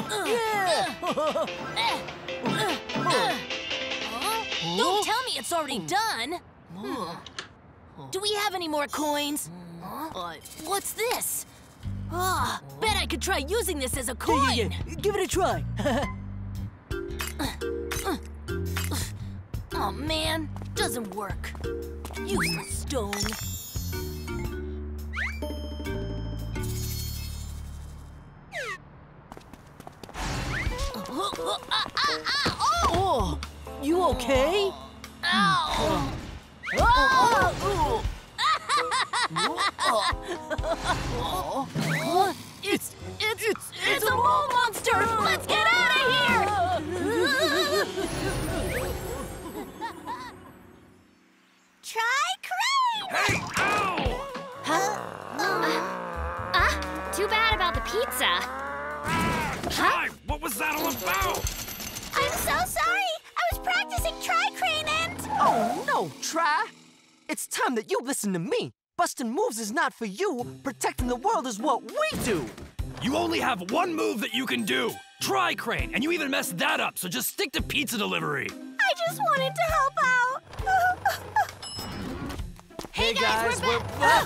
Don't tell me it's already done. Do we have any more coins? What's this? Oh, bet I could try using this as a coin. Give it a try. Oh man, doesn't work. Useless stone. Oh, you okay? Ow! Oh. It's a mole monster! Let's get out of here! Try crane! Hey! Ow! Huh? Too bad about the pizza. Huh? What was that all about? I'm so sorry! I was practicing try crane and... Oh, no, try! It's time that you listen to me. Busting moves is not for you. Protecting the world is what we do. You only have one move that you can do. Try crane, and you even messed that up, so just stick to pizza delivery. I just wanted to help out. Hey guys, we're back.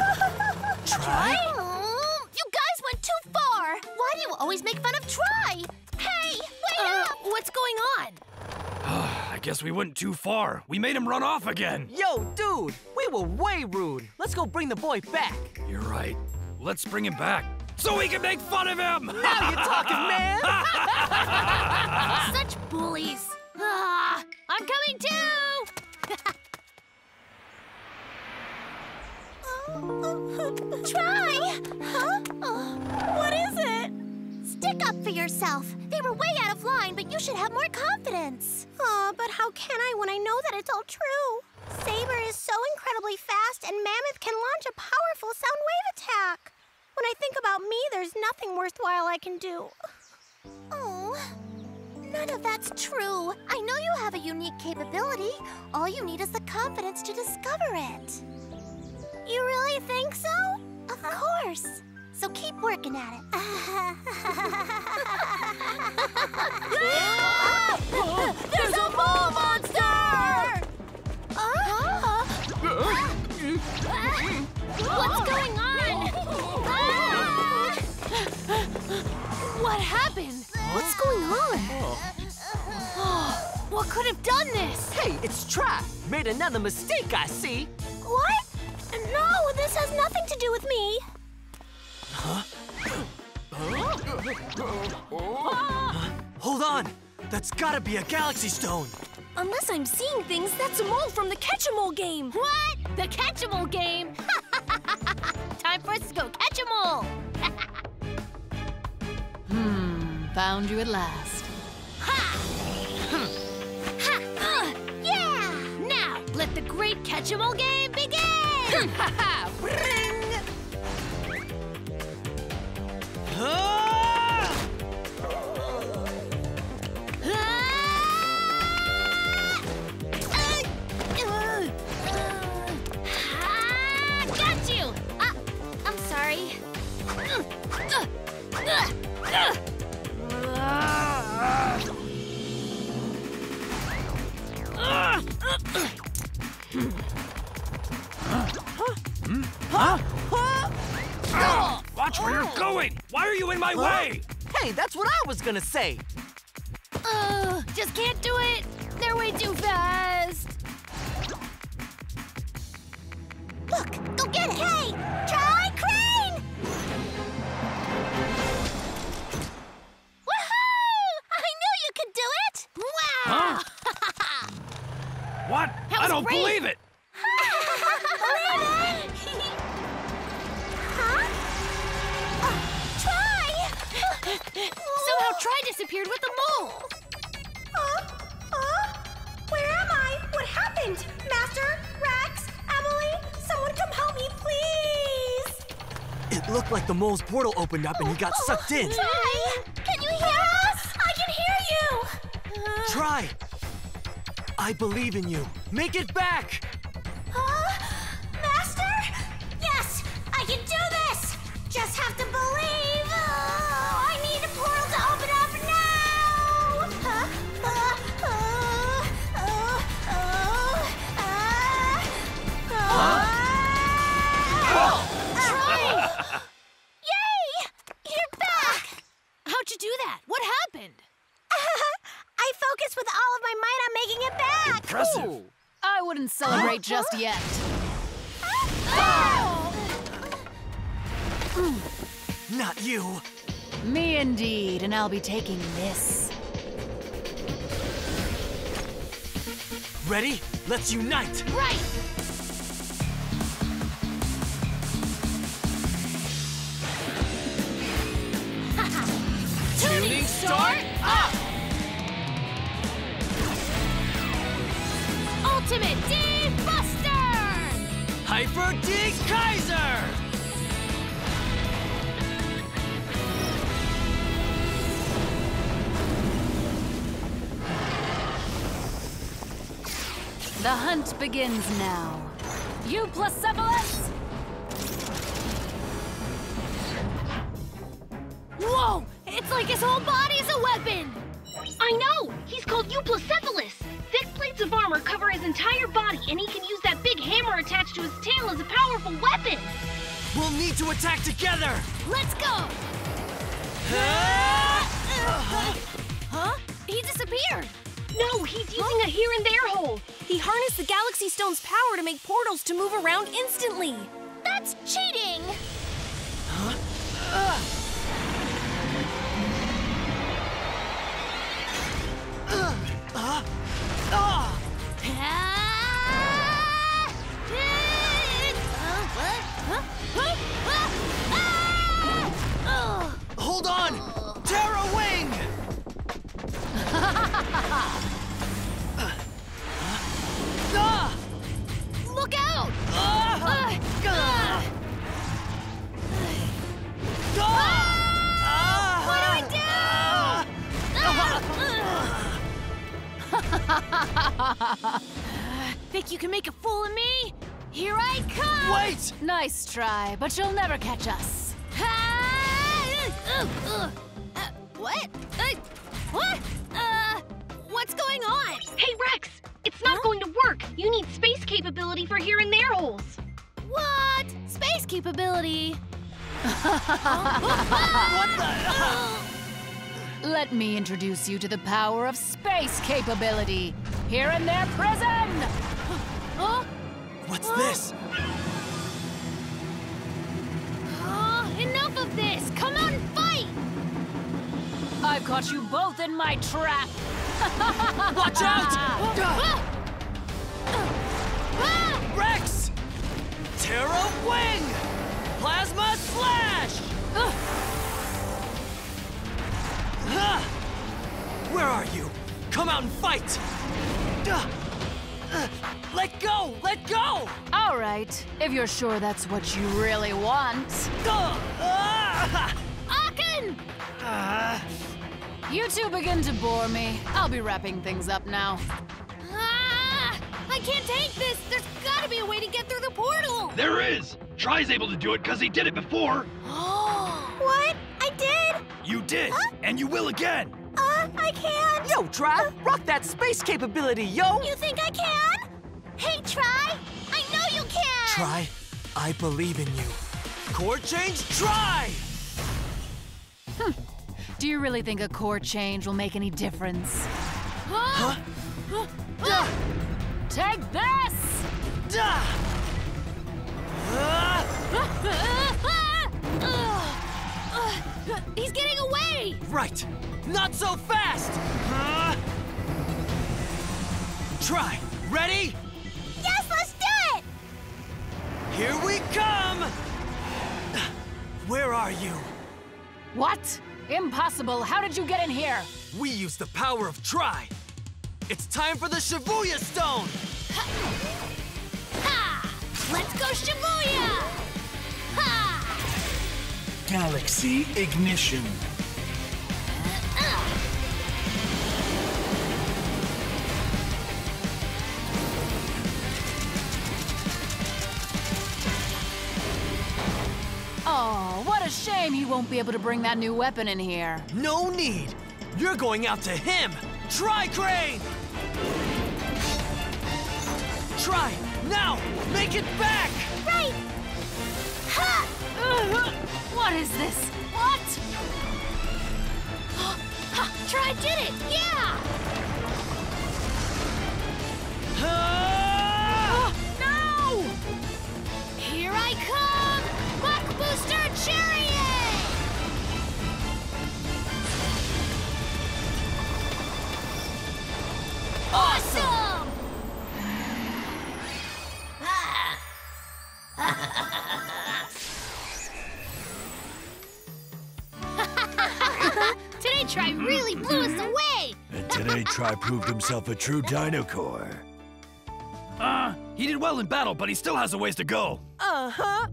Try? You guys went too far. Why do you always make fun of Try? Hey, wait up. What's going on? I guess we went too far. We made him run off again. Yo, dude, we were way rude. Let's go bring the boy back. You're right. Let's bring him back so we can make fun of him. Now you're talking, man. Such bullies. Ah, I'm coming too. Try. Huh? What is it? Stick up for yourself. They were way out of line, but you should have more confidence. Oh, but how can I when I know that it's all true? Saber is so incredibly fast, and Mammoth can launch a powerful sound wave attack. When I think about me, there's nothing worthwhile I can do. Oh, none of that's true. I know you have a unique capability. All you need is the confidence to discover it. You really think so? Of course. So keep working at it. There's a mole monster! What's going on? What happened? What's going on? What could have done this? Hey, it's Try. Made another mistake, I see. What? No, this has nothing to do with me. Huh? Hold on! That's gotta be a Galaxy Stone! Unless I'm seeing things, that's a mole from the Catch-a-Mole game! What? The Catch-a-Mole game? Time for us to go Catch-a-Mole! Found you at last. Ha! Ha! Yeah! Now, let the great Catch-a-Mole game begin! Ha ha! Got you! I'm sorry. Watch where you're going! Why are you in my way? Hey, that's what I was gonna say! Just can't do it! They're way too fast! Look! Go get it! Hey! Try crane! Woohoo! I knew you could do it! Wow! Huh? What? I don't believe it! Somehow Try disappeared with the mole! Where am I? What happened? Master? Rex? Emily? Someone come help me, please! It looked like the mole's portal opened up and he got sucked in. Try! Can you hear us? I can hear you! Try! I believe in you. Make it back! Master? Yes! I can do this! Just have to believe! I need a portal to open up away just yet. Not you. Me indeed, and I'll be taking this. Ready? Let's unite! Right! Tuning start up! Ultimate D-Buster! Hyper D-Kaiser! The hunt begins now. Euplacephalus! Whoa! It's like his whole body's a weapon! I know! He's called Euplacephalus! Thick plates of armor cover his entire body, and he can use that big hammer attached to his tail as a powerful weapon! We'll need to attack together! Let's go! Huh? He disappeared! No, he's using a here and there hole. He harnessed the Galaxy Stone's power to make portals to move around instantly. That's cheating! Huh? Hold on! Terra Wing! Look out! What do I do? Think you can make a fool of me? Here I come! Wait! Nice try, but you'll never catch us. What? What? What's going on? Hey, Rex! It's not going to work! You need space capability for here and there holes! What? Space capability? What the? Let me introduce you to the power of space capability! Here and there prison! What's this? Enough of this! Come out and fight! I've caught you both in my trap! Watch out! Rex! Terra Wing! Plasma Slash! Where are you? Come out and fight! Let go! Let go! All right, if you're sure that's what you really want. Aken! You two begin to bore me. I'll be wrapping things up now. I can't take this! There's gotta be a way to get through the portal! There is! Try's able to do it because he did it before! What? I did? You did! And you will again! I can! Yo, Try! Rock that space capability, yo! You think I can? Hey, Try! I know you can! Try, I believe in you. Core change, Try! Do you really think a core change will make any difference? Take this! He's getting away! Right! Not so fast! Try! Ready? Yes, let's do it! Here we come! Where are you? What? Impossible! How did you get in here? We use the power of Try. It's time for the Shibuya Stone! Let's go Shibuya! Galaxy Ignition. Oh, what a shame he won't be able to bring that new weapon in here. No need! You're going out to him! Try, Crane! Try, now! Make it back! Right! Ha! What is this? What? Try did it! Yeah! Tri really blew us away! And today Tri proved himself a true Dino Core. He did well in battle, but he still has a ways to go. Uh-huh.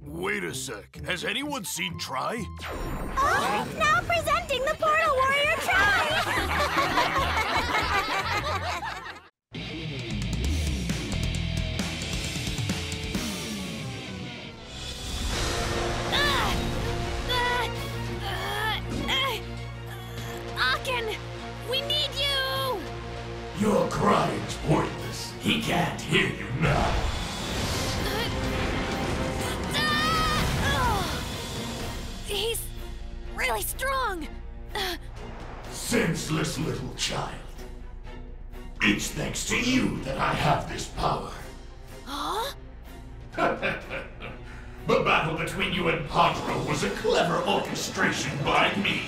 Wait a sec. Has anyone seen Tri? Oh, now presenting the Portal Warrior Tri! Aachen, we need you! Your crying's pointless. He can't hear you now. He's really strong. Senseless little child. It's thanks to you that I have this power. Huh? The battle between you and Podro was a clever orchestration by me.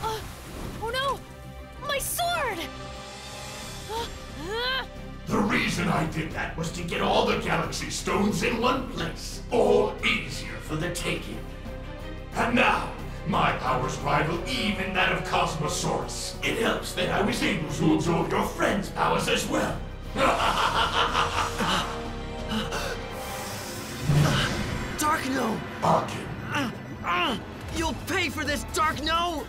Oh no! My sword! The reason I did that was to get all the Galaxy Stones in one place. All easier for the taking. And now, my powers rival even that of Cosmosaurus. It helps that I was able to absorb your friend's powers as well. Darkno! Aachen. You'll pay for this, Darkno!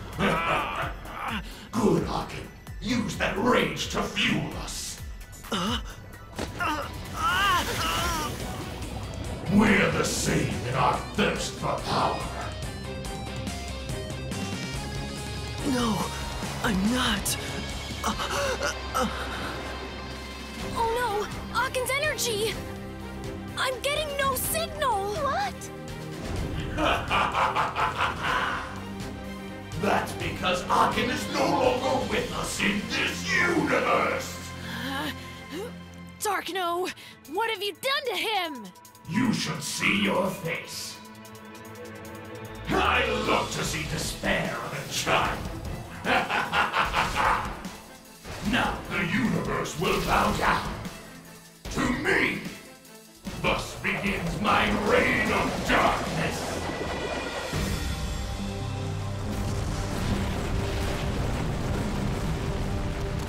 Good, Aachen. Use that rage to fuel us. We're the same in our thirst for power. No, I'm not. Oh no, Aachen's energy! I'm getting no signal! What? That's because Aachen is no longer with us in this universe! Darkno, what have you done to him? You should see your face. I love to see despair of a child. Now the universe will bow down to me! Thus begins my reign of darkness!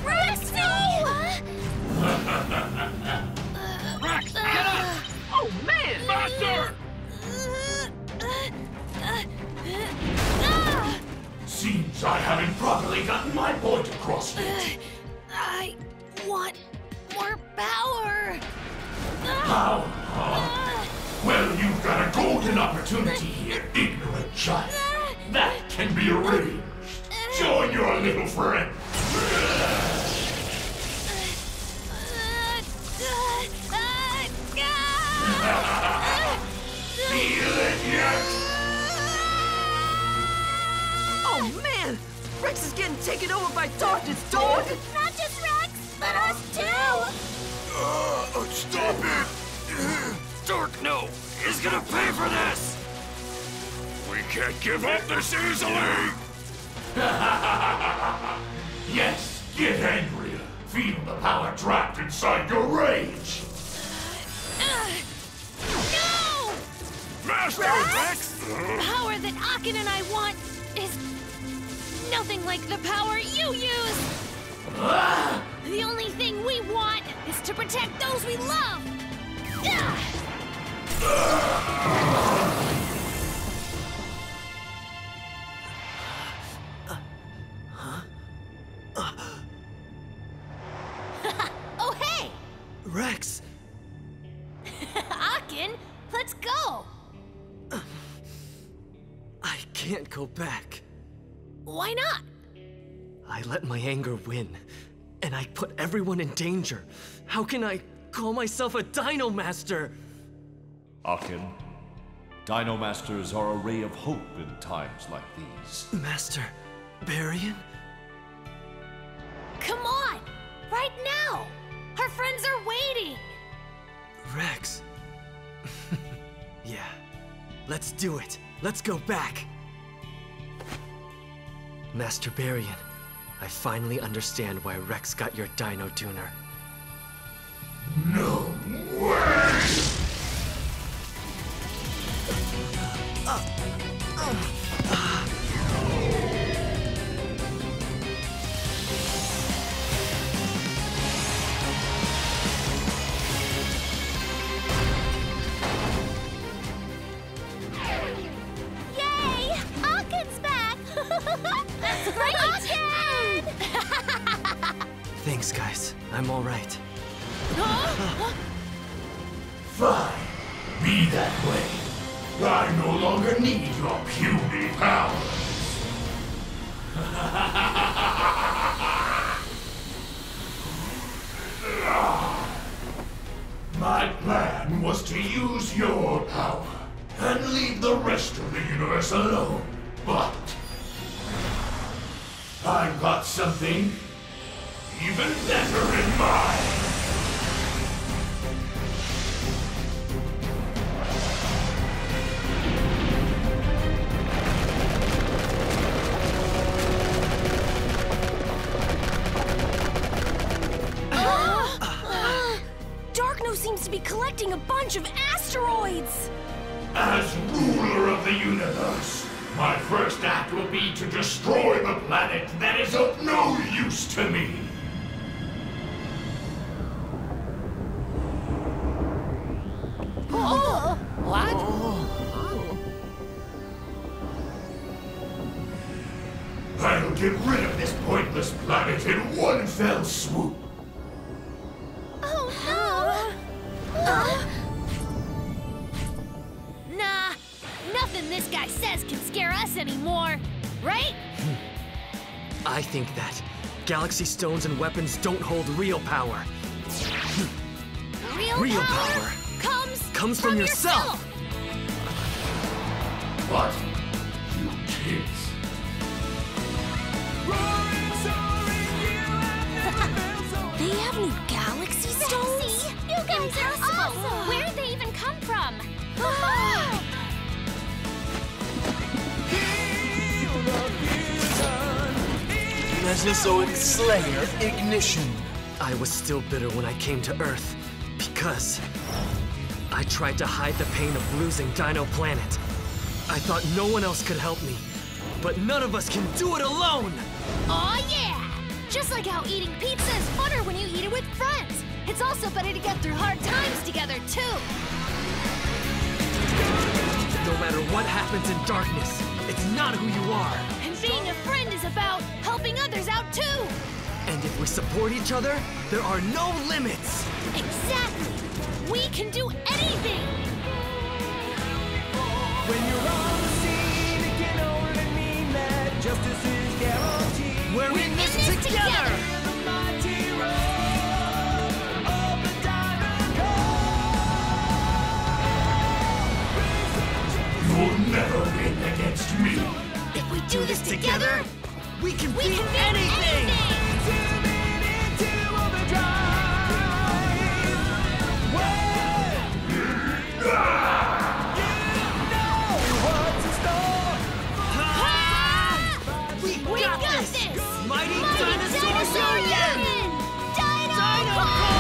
Rex, no! Rex, get up! Oh, man! Buster! Seems I haven't properly gotten my point across yet. I want more power! Power, huh? Well, you've got a golden opportunity here, ignorant child. That can be arranged. Join your little friend. Feel it yet? Oh, man! Rex is getting taken over by darkness, dog! Not just Rex, but us too! Stop it! Darkno is gonna pay for this! We can't give up this easily! Yes, get angrier. Feel the power trapped inside your rage! No! Master Rex! The power that Aachen and I want is nothing like the power you use! The only thing we want is to protect those we love! Oh, hey! Rex! Aachen, let's go! I can't go back. Why not? I let my anger win, and I put everyone in danger. How can I call myself a Dino Master? Aachen, Dino Masters are a ray of hope in times like these. Master Baryon? Come on! Right now! Our friends are waiting! Rex... Yeah. Let's do it. Let's go back. Master Baryon. I finally understand why Rex got your Dino Tuner. No, That's great! Thanks, guys. I'm all right. Fine. Be that way. I no longer need your puny powers. My plan was to use your power and leave the rest of the universe alone, but I've got something even better in mind. Seems to be collecting a bunch of asteroids! As ruler of the universe, my first act will be to destroy the planet that is of no use to me! Oh! What? Oh. I'll get rid of this pointless planet in one fell swoop! Nah, nothing this guy says can scare us anymore, right? I think that Galaxy Stones and weapons don't hold real power. Real power comes from yourself! What? You kids. They have new Galaxy Stones? You guys are awesome! Where did they even come from? Mesozoic Slayer Ignition. I was still bitter when I came to Earth, because I tried to hide the pain of losing Dino Planet. I thought no one else could help me, but none of us can do it alone! Aw, yeah! Just like how eating pizza is funner when you eat it with friends! It's also better to get through hard times together, too! No matter what happens in darkness, it's not who you are! And being a friend is about helping others out, too! And if we support each other, there are no limits! Exactly! We can do anything! When you're on the scene, it can only mean that justice is guaranteed. We're in this together! You'll never win against me. If we do this together, we can beat anything! We got this! Mighty Dinosaur Union! Dino Core!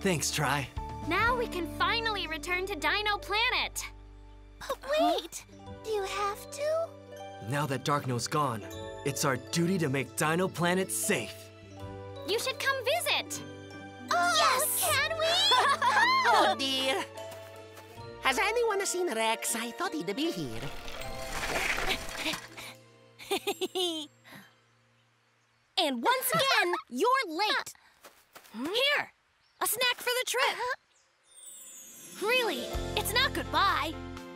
Thanks, Tri. Now we can finally return to Dino Planet. But wait, do you have to? Now that Darkno's gone, it's our duty to make Dino Planet safe. You should come visit. Oh, yes! Can we? Oh dear. Has anyone seen Rex? I thought he'd be here. And once again, you're late. Here. A snack for the trip! Really, it's not goodbye.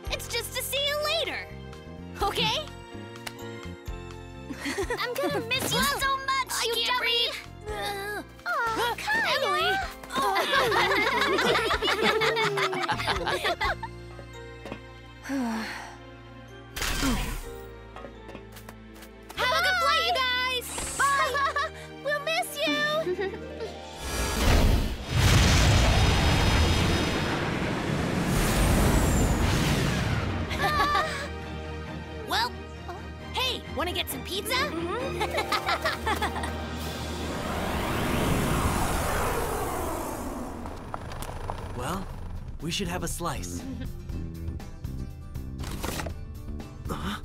It's just to see you later. Okay? I'm gonna miss you so much, you dummy! Emily! Have a good flight, you guys! Bye! We'll miss you! Well, hey, wanna get some pizza? Mm-hmm. Well, we should have a slice. Huh?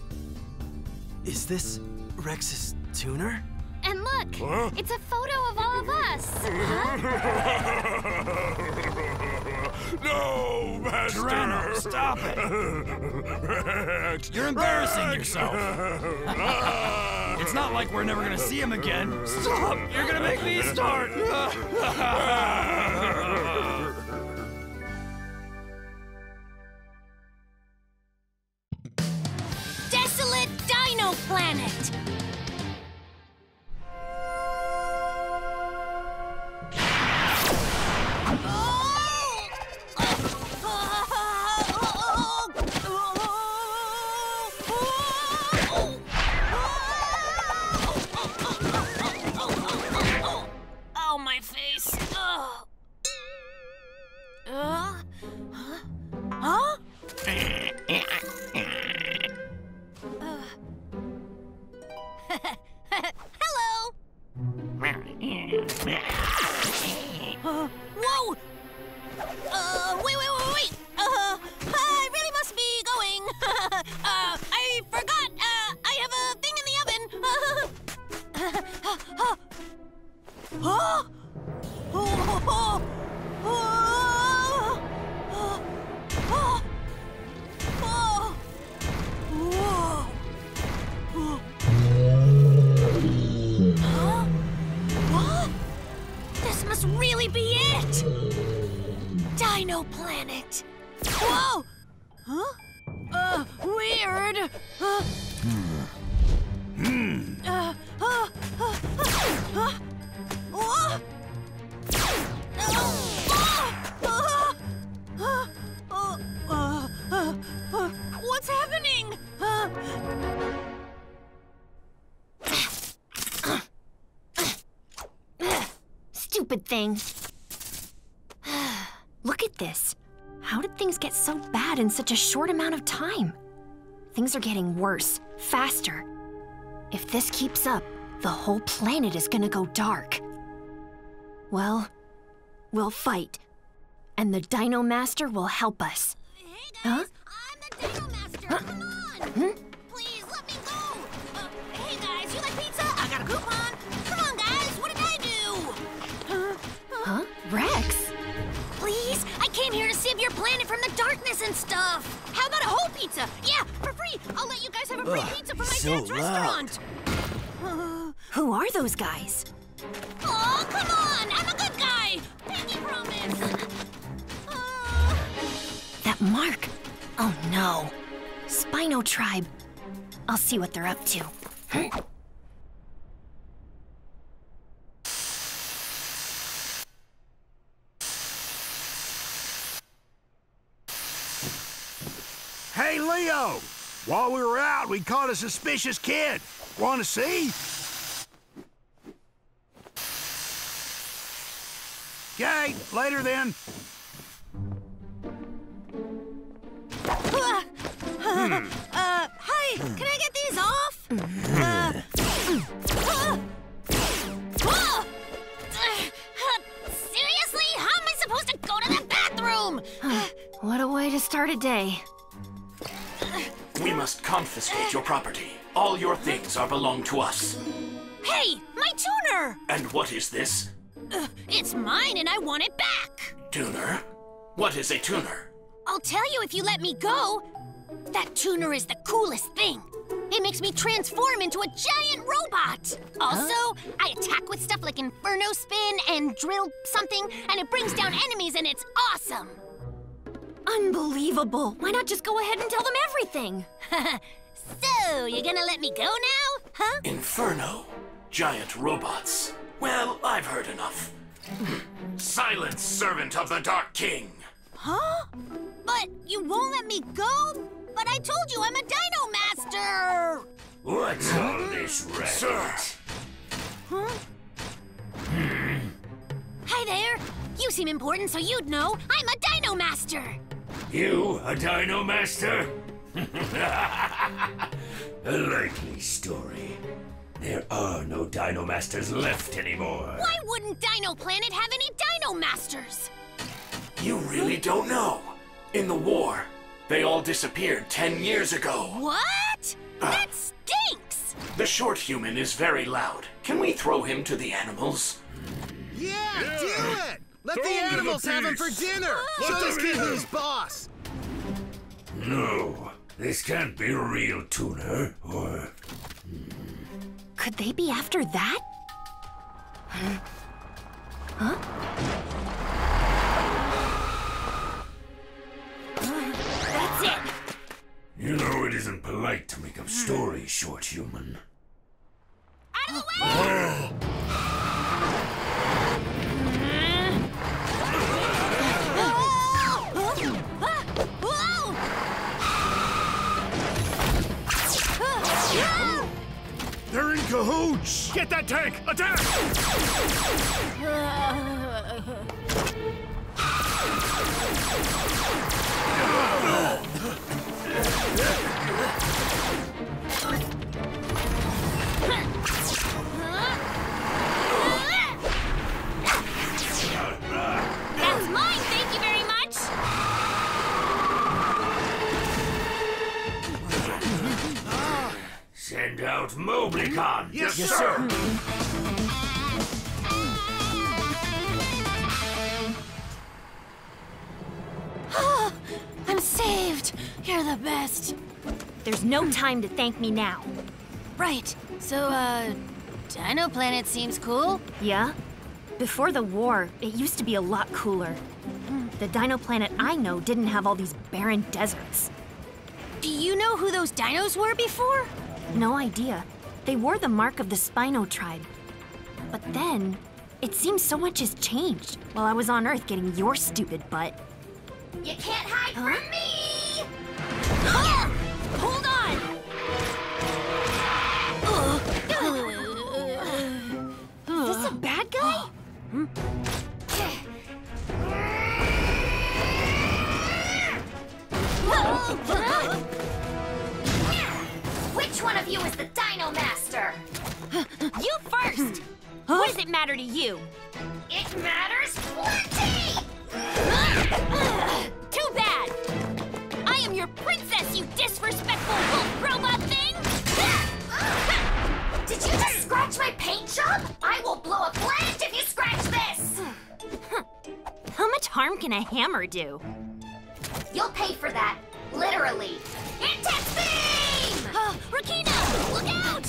Is this Rex's tuner? And look, it's a photo of all of us. Huh? No, Master! Grandma, stop it! You're embarrassing yourself. It's not like we're never gonna see him again. Stop! You're gonna make me start. Planet. Oh, my face. Oh. Huh? Huh? Hello! Whoa! Wait! I really must be going. I forgot. I have a thing in the oven. Huh? This must really be it! Dino Planet! Whoa! Huh? Weird! What's happening? Stupid thing. Look at this. How did things get so bad in such a short amount of time? Things are getting worse, faster. If this keeps up, the whole planet is gonna go dark. Well, we'll fight. And the Dino Master will help us. Hey guys, I'm the Dino Master, come on! Please, let me go! Hey guys, you like pizza? I got a coupon! Rex? Please? I came here to save your planet from the darkness and stuff. How about a whole pizza? Yeah, for free. I'll let you guys have a free pizza from my dad's restaurant. Who are those guys? Oh, come on. I'm a good guy. Pinky promise. That mark. Oh, no. Spino Tribe. I'll see what they're up to. Huh? Hey, Leo! While we were out, we caught a suspicious kid. Want to see? Okay, later then. Hey, can I get these off? Seriously? How am I supposed to go to the bathroom? What a way to start a day. We must confiscate your property. All your things are belong to us. Hey, my tuner! And what is this? It's mine and I want it back. Tuner? What is a tuner? I'll tell you if you let me go. That tuner is the coolest thing. It makes me transform into a giant robot. Also, I attack with stuff like Inferno Spin and drill something, and it brings down enemies and it's awesome. Unbelievable! Why not just go ahead and tell them everything? So, you're gonna let me go now? Huh? Inferno. Giant robots. Well, I've heard enough. Silence, servant of the Dark King! Huh? But you won't let me go? But I told you I'm a Dino Master! What's all this racket? Sir! Huh? Hi there! You seem important, so you'd know. I'm a Dino Master! You, a Dino Master? A likely story. There are no Dino Masters left anymore. Why wouldn't Dino Planet have any Dino Masters? You really don't know. In the war, they all disappeared 10 years ago. What? That stinks! The short human is very loud. Can we throw him to the animals? Yeah, do it! Let the animals have him for dinner! Show this kid who's boss! No, this can't be real, Tuner, or... Could they be after that? Huh? That's it! You know it isn't polite to make up stories, short human. Out of the way! They're in cahoots! Get that tank! Attack! That's mine, thank you very much! Send out Moblicon! Yes, yes, sir! Oh, I'm saved! You're the best! There's no time to thank me now. Right. So, Dino Planet seems cool? Yeah. Before the war, it used to be a lot cooler. The Dino Planet I know didn't have all these barren deserts. Do you know who those dinos were before? No idea. They wore the mark of the Spino tribe. But then, it seems so much has changed while I was on Earth getting your stupid butt. You can't hide from me! Ah! Hold on! Is this a bad guy? Which one of you is the Dino Master? You first! Huh? What does it matter to you? It matters plenty! Too bad! I am your princess, you disrespectful wolf robot thing! Did you just scratch my paint job? I will blow up land if you scratch this! How much harm can a hammer do? You'll pay for that, literally. Intense beam! Rakina, look out!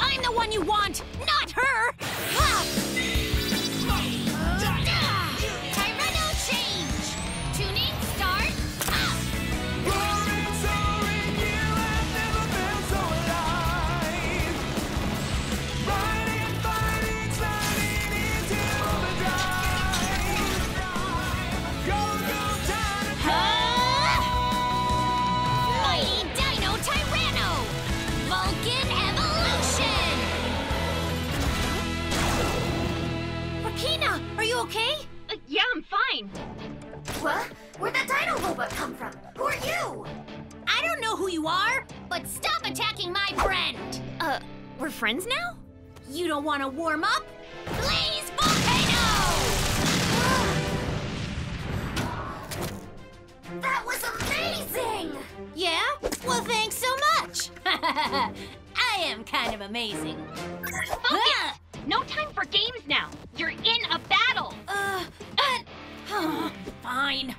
I'm the one you want, not her! Tyranno change! Tuning, start, up! Roaring, soaring, here I've never been so alive. Riding, fighting, sliding into overdrive. Go, go, Dino! Mighty Dino Tyranno! Vulcan Evolution! Rakina, are you okay? Yeah, I'm fine. What? Where'd that dino robot come from? Who are you? I don't know who you are, but stop attacking my friend! We're friends now? You don't want to warm up? Blaze Volcano! That was amazing! Yeah? Well, thanks so much! I am kind of amazing. Focus! No time for games now. You're in a battle. Fine.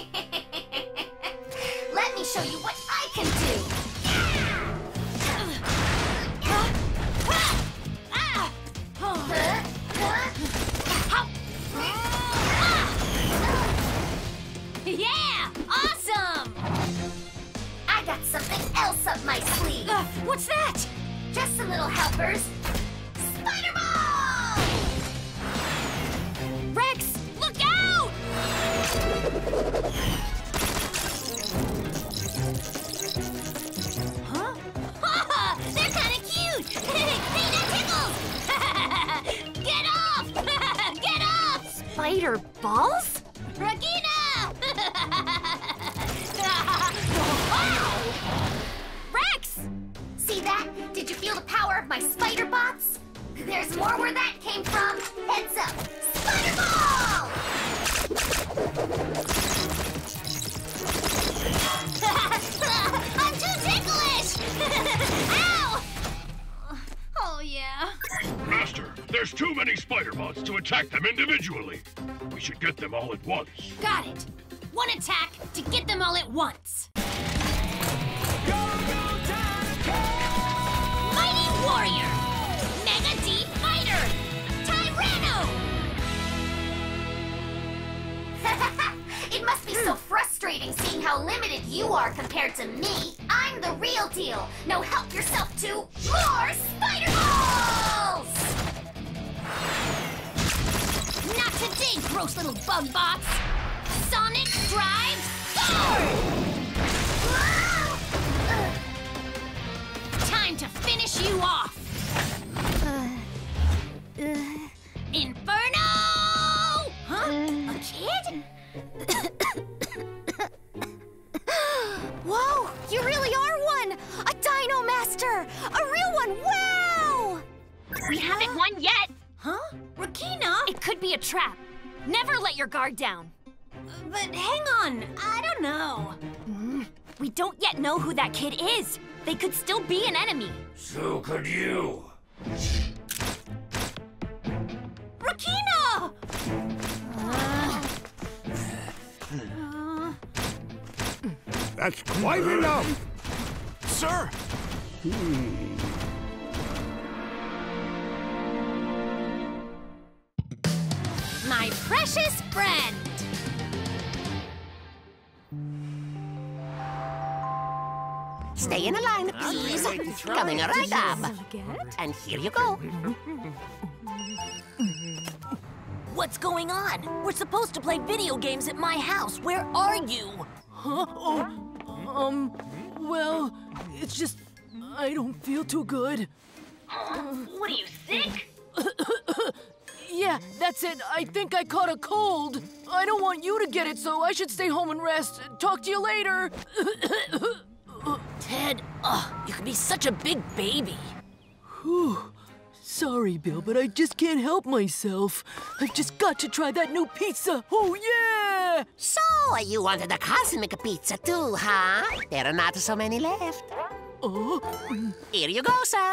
Let me show you what I can do. Yeah! Awesome! I got something else up my sleeve. What's that? Just Thanks, little helpers! Spider Ball! Rex, look out! Huh? Ha! They're kinda cute! Dino tickles! Get off! Get off! Spider balls? Regina! Wow! Rex! See that? Did you feel the power of my spider bots? There's more where that came from. Heads up! Spider ball! I'm too ticklish! Ow! Oh, yeah. Master, there's too many spider bots to attack them individually. We should get them all at once. Got it. One attack to get them all at once. Mighty Warrior! Mega D Fighter! Tyranno! It must be so frustrating seeing how limited you are compared to me. I'm the real deal. Now help yourself to more Spider Balls! Not today, gross little bug bots! Sonic Drive, go! Time to finish you off! Inferno! Huh? A kid? Whoa! You really are one! A Dino Master! A real one! Wow! We haven't won yet! Huh? Regina! It could be a trap. Never let your guard down. But hang on, I don't know. We don't yet know who that kid is. They could still be an enemy. So could you. Regina! That's quite enough. Sir! My precious friend. Stay in a line, please. Coming right up. And here you go. What's going on? We're supposed to play video games at my house. Where are you? Huh? Oh, well, it's just I don't feel too good. What are you, sick? Yeah, that's it. I think I caught a cold. I don't want you to get it, so I should stay home and rest. Talk to you later. Ted, you can be such a big baby. Whew. Sorry, Bill, but I just can't help myself. I've just got to try that new pizza. Oh, yeah! So, you wanted a cosmic pizza too, huh? There are not so many left. Oh. Here you go, sir.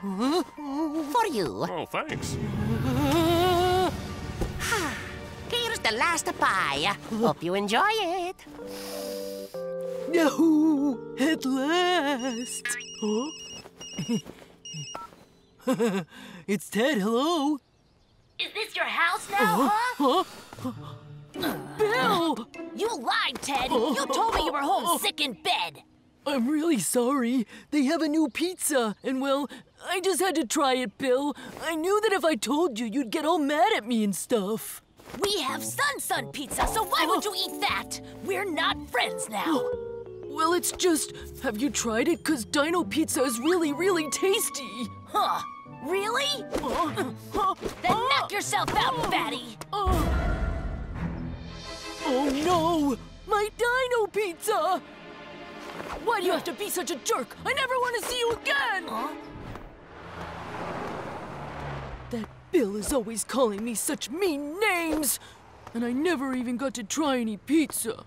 For you. Oh, thanks. Here's the last pie. Hope you enjoy it. No, at last. Oh? It's Ted, hello. Is this your house now, huh? Bill! You lied, Ted. You told me you were home sick in bed. I'm really sorry. They have a new pizza, and well, I just had to try it, Bill. I knew that if I told you, you'd get all mad at me and stuff. We have Sun Pizza, so why would you eat that? We're not friends now. Well, it's just, have you tried it? Because Dino Pizza is really, really tasty. Huh, really? Then knock yourself out, fatty. Oh no, my Dino Pizza! Why do you have to be such a jerk? I never want to see you again! That Bill is always calling me such mean names, and I never even got to try any pizza.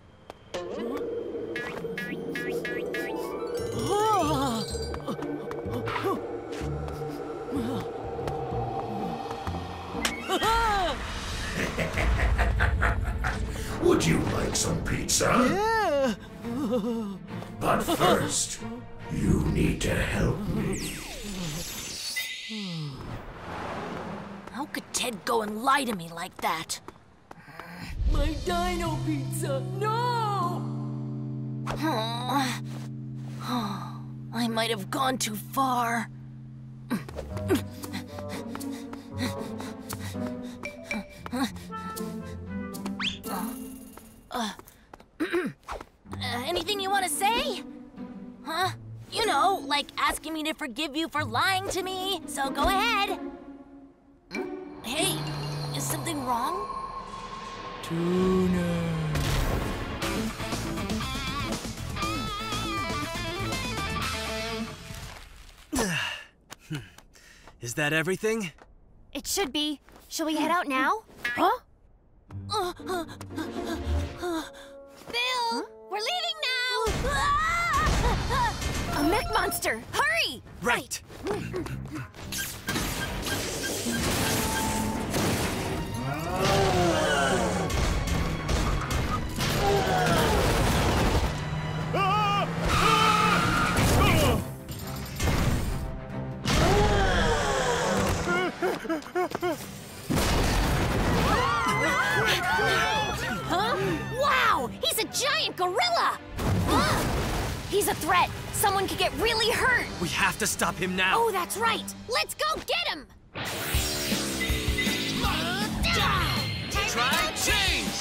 Would you like some pizza? Yeah. But first, you need to help me. How could Ted go and lie to me like that? My Dino Pizza, no! I might have gone too far. Anything you want to say? Huh? You know, like asking me to forgive you for lying to me, so go ahead. Hey, is something wrong? Tuner. Is that everything? It should be. Shall we head out now? Huh? Bill, we're leaving now! A mech monster! Hurry! Right! Huh? Wow! He's a giant gorilla! He's a threat! Someone could get really hurt! We have to stop him now! Oh, that's right! Let's go get him! Try change!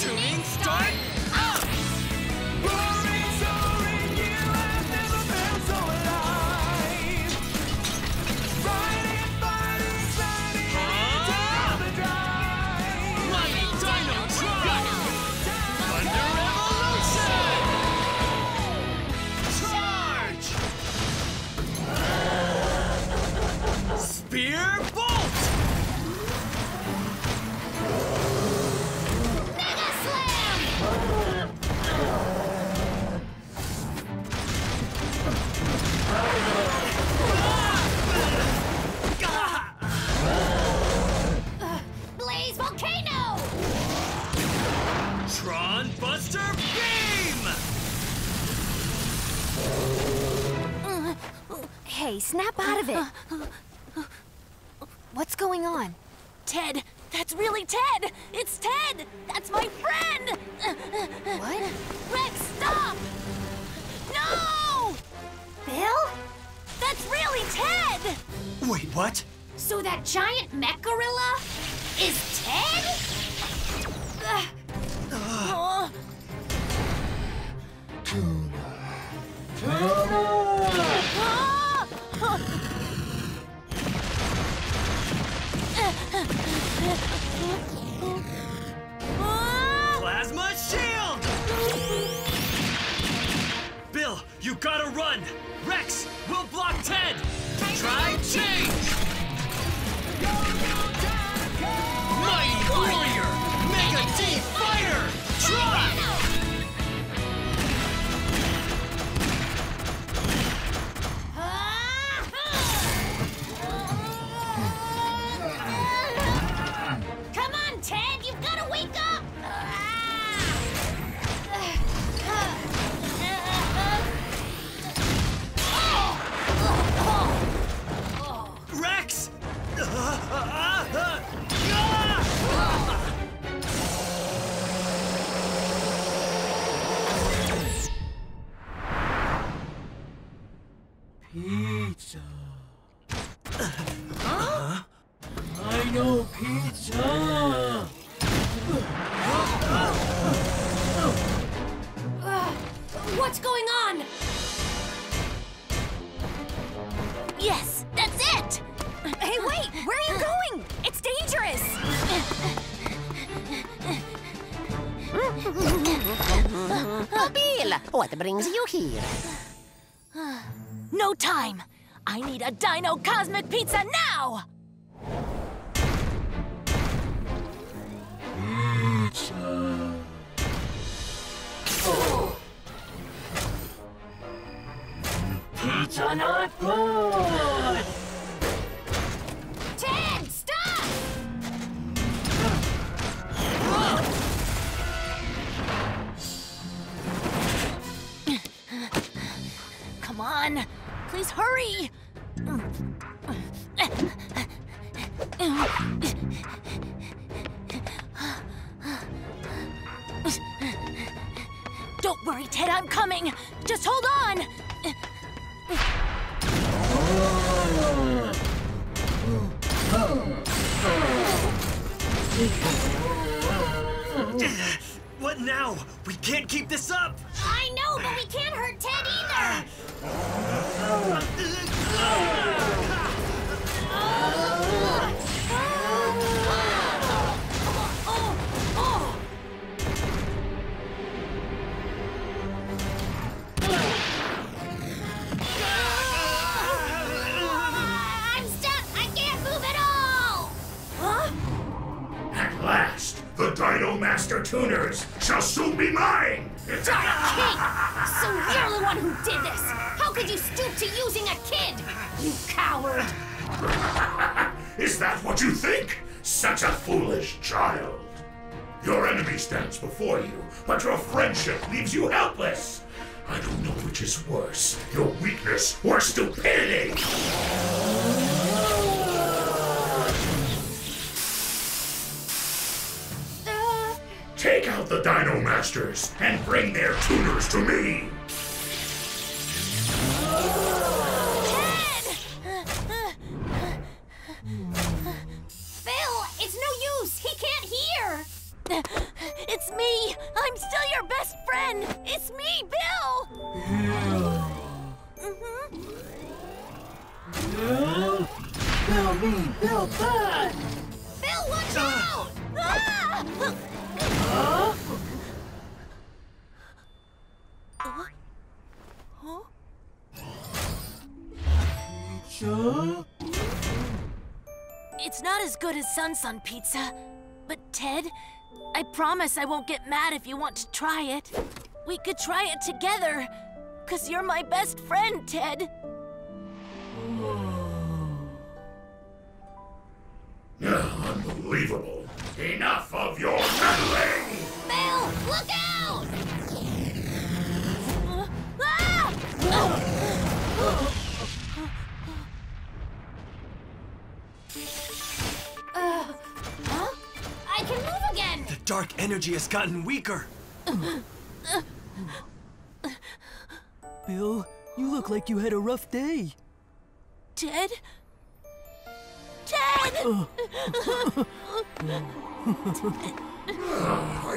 Tuning start up! Spear Bolt! Mega Slam! Blaze Volcano! Tron Buster Beam! Hey, snap out of it! What's going on? Ted! That's really Ted! It's Ted! That's my friend! What? Rex, stop! No! Bill? That's really Ted! Wait, what? So that giant mech gorilla is Ted? Plasma shield! Bill, you gotta run! Rex, we'll block Ted! Try change! Mighty Warrior! Mega D Fighter! Try! Pizza. Huh? I know pizza. What's going on? Yes, that's it. Hey, wait! Where are you going? It's dangerous! Oh, Bill, what brings you here? No time! I need a Dino Cosmic Pizza now! Pizza... Oh. Pizza not good! Ted, stop! Come on! Please hurry! Don't worry, Ted, I'm coming! Just hold on! What now? We can't keep this up! I know, but we can't hurt Ted either! I'm stuck! I can't move at all! Huh? At last, the Dino Master Tuners shall soon be mine! King! So you're the one who did this! How could you stoop to using a kid, you coward! Is that what you think? Such a foolish child! Your enemy stands before you, but your friendship leaves you helpless! I don't know which is worse, your weakness or stupidity! Take out the Dino Masters and bring their tuners to me! Phil, it's no use! He can't hear! It's me! I'm still your best friend! It's me, Bill! Bill me, Bill Bud! Bill, watch out! Ah! Huh? Huh? Pizza? It's not as good as Sun Pizza. But Ted, I promise I won't get mad if you want to try it. We could try it together, 'cause you're my best friend, Ted. Unbelievable. Enough of your meddling! Bill, look out! Huh? I can move again! The dark energy has gotten weaker. Bill, you look like you had a rough day. Ted? I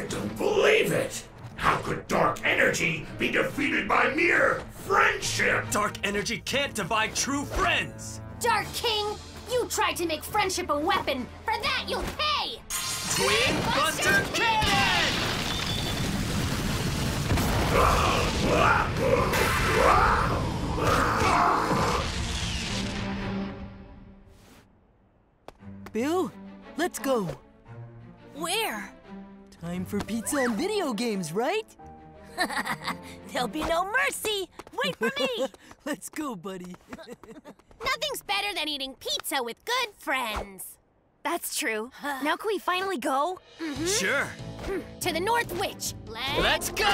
don't believe it! How could dark energy be defeated by mere friendship? Dark energy can't divide true friends! Dark King, you tried to make friendship a weapon! For that, you'll pay! Twin Buster Cannon! Bill, let's go. Where? Time for pizza and video games, right? There'll be no mercy. Wait for me. Let's go, buddy. Nothing's better than eating pizza with good friends. That's true. Now can we finally go? Sure. To the North Witch. Let's go.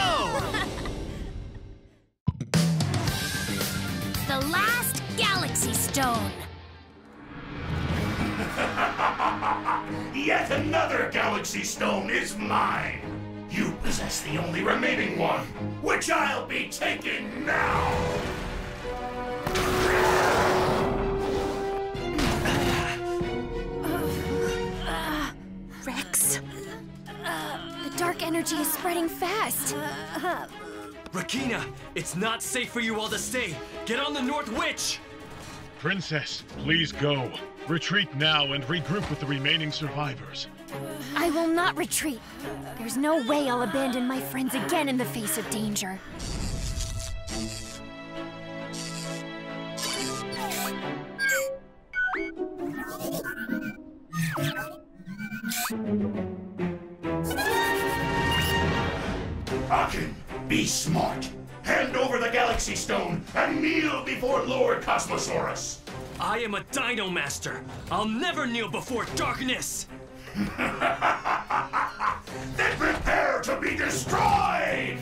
The last Galaxy Stone. Yet another Galaxy Stone is mine! You possess the only remaining one, which I'll be taking now! Rex? The dark energy is spreading fast. Rakina, it's not safe for you all to stay. Get on the North Witch! Princess, please go. Retreat now and regroup with the remaining survivors. I will not retreat. There's no way I'll abandon my friends again in the face of danger. Akin, be smart. Hand over the Galaxy Stone and kneel before Lord Cosmosaurus. I am a Dino Master. I'll never kneel before darkness. Then prepare to be destroyed!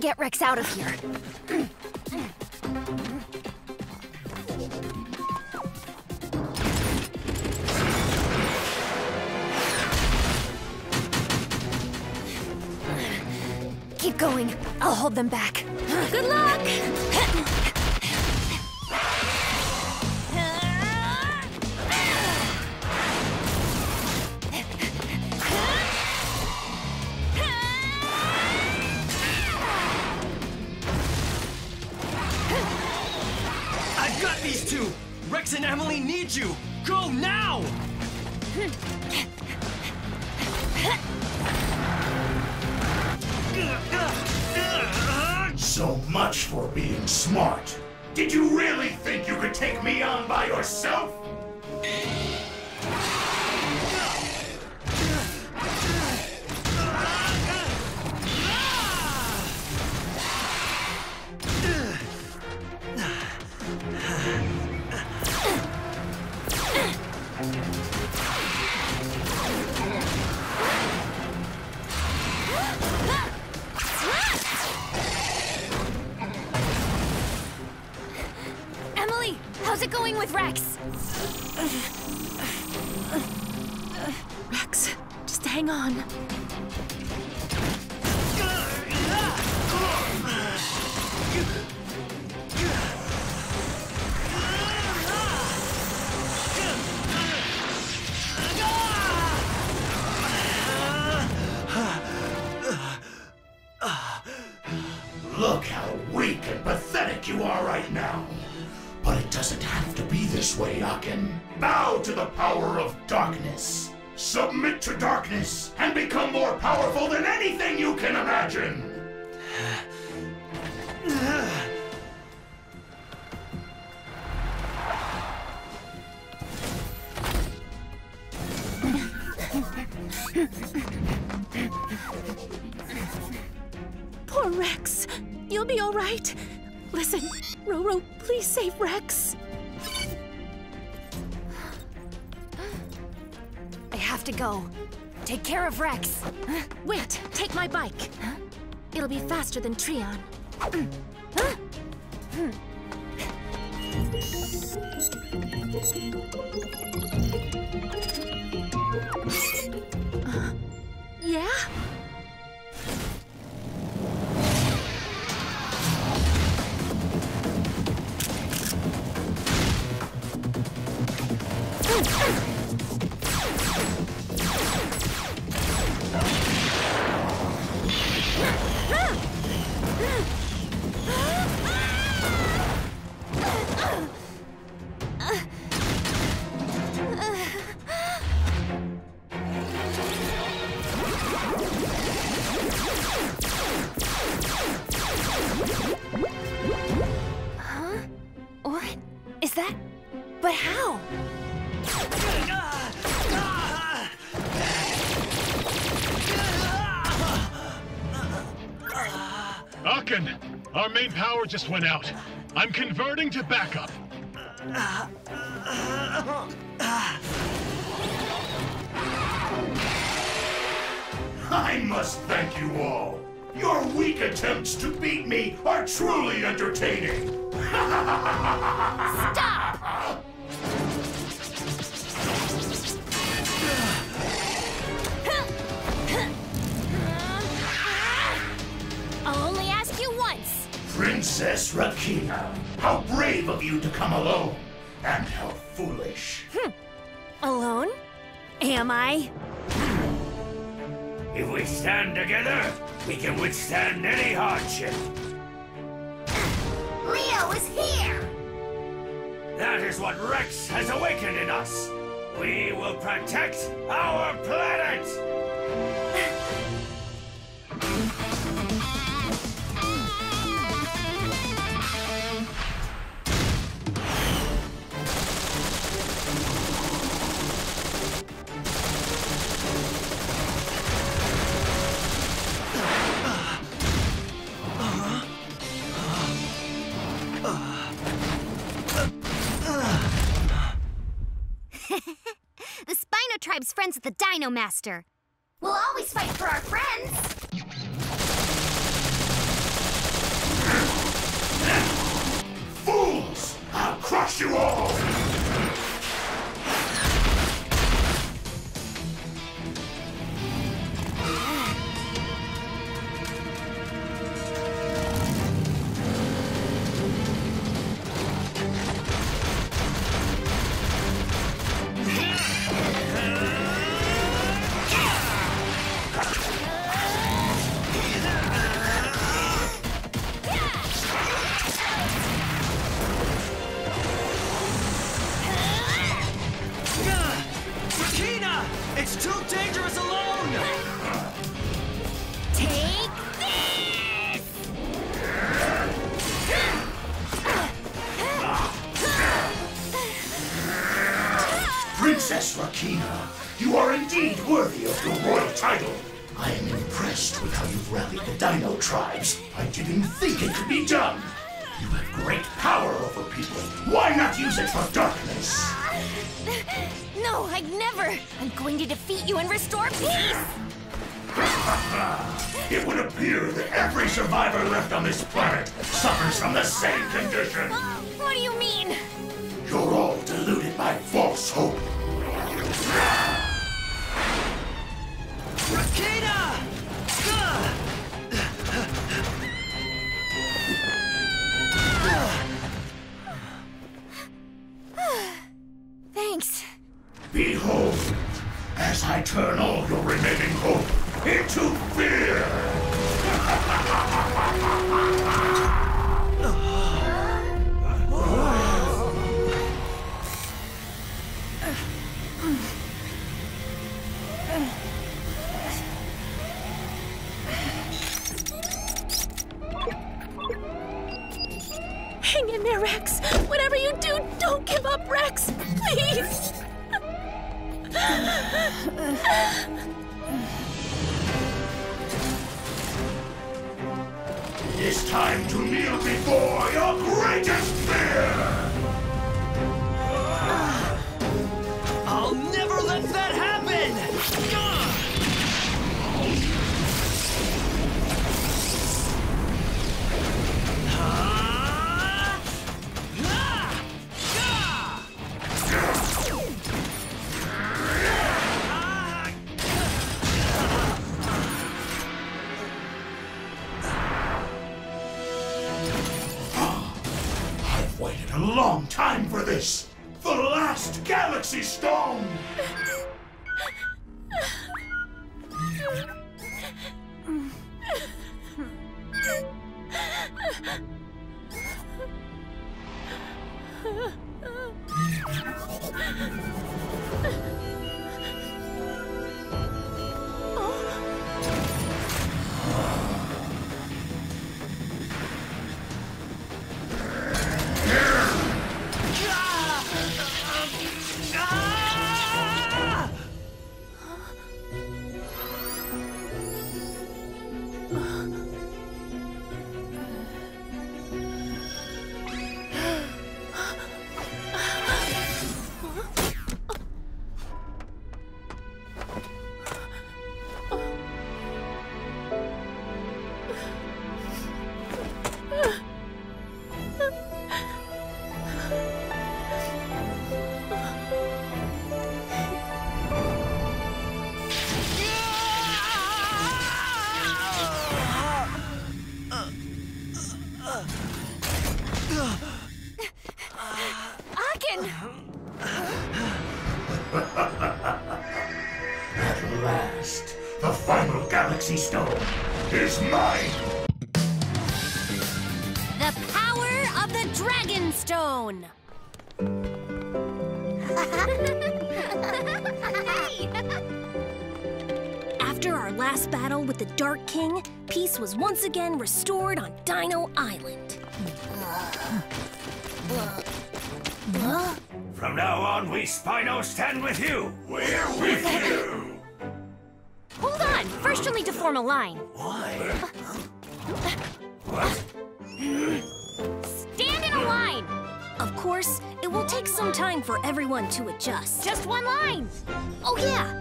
get Rex out of here. Keep going. I'll hold them back. Good luck! I've got these two! Rex and Emily need you! Go now! So much for being smart. Did you really think you could take me on by yourself? How's it going with Rex? Rex, just hang on. Look how weak and pathetic you are right now. But it doesn't have to be this way, Akin. Bow to the power of darkness. Submit to darkness and become more powerful than anything you can imagine. Poor Rex. You'll be all right. Listen, Roro, please save Rex. I have to go. Take care of Rex. Wait, take my bike. It'll be faster than Treon. Yeah? Our main power just went out. I'm converting to backup. I must thank you all. Your weak attempts to beat me are truly entertaining. Stop! Princess Rakina, how brave of you to come alone, and how foolish. Alone? Am I? If we stand together, we can withstand any hardship. Leo is here! That is what Rex has awakened in us. We will protect our planet! Friends with the Dino Master. We'll always fight for our friends. Fools! I'll crush you all! Galaxy Stone! Was once again restored on Dino Island. Huh? From now on, we Spino stand with you. We're with you. Hold on. First, you'll need to form a line. Why? What? Stand in a line. Of course, it will take some time for everyone to adjust. Just one line. Oh, yeah.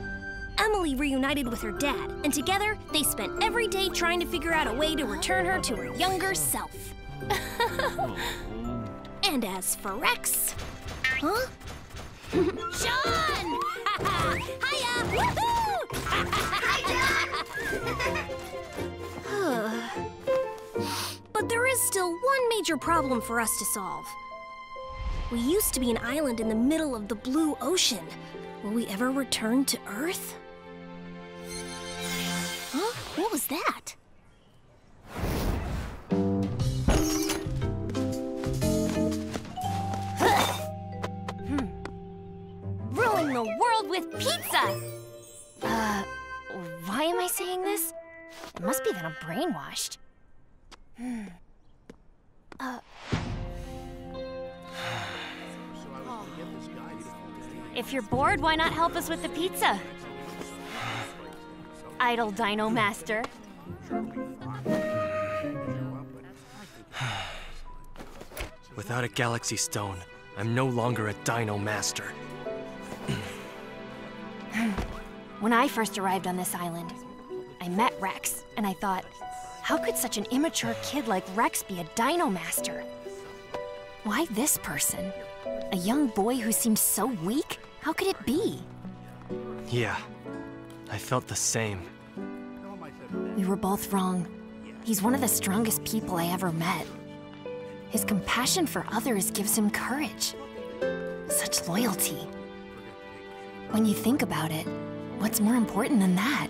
Emily reunited with her dad, and together they spent every day trying to figure out a way to return her to her younger self. And as for Rex... Huh? Sean! Hiya! Woohoo! But there is still one major problem for us to solve. We used to be an island in the middle of the blue ocean. Will we ever return to Earth? Huh? What was that? Ruling the world with pizza! Why am I saying this? It must be that I'm brainwashed. If you're bored, why not help us with the pizza? Idle Dino Master. Without a Galaxy Stone, I'm no longer a Dino Master. When I first arrived on this island, I met Rex, and I thought, how could such an immature kid like Rex be a Dino Master? Why this person? A young boy who seemed so weak? How could it be? Yeah, I felt the same. We were both wrong. He's one of the strongest people I ever met. His compassion for others gives him courage. Such loyalty. When you think about it, what's more important than that?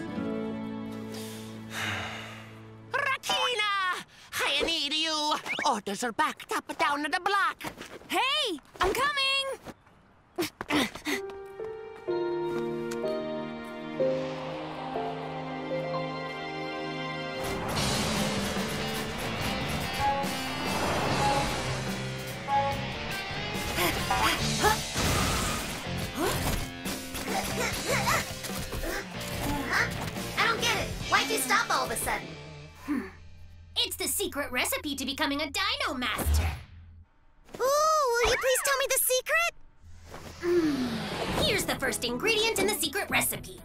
Rakina! I need you! Orders are backed up down the block! Hey! I'm coming! I don't get it. Why'd you stop all of a sudden? It's the secret recipe to becoming a Dino Master. Ooh, will you please tell me the secret? Here's the first ingredient in the secret recipe.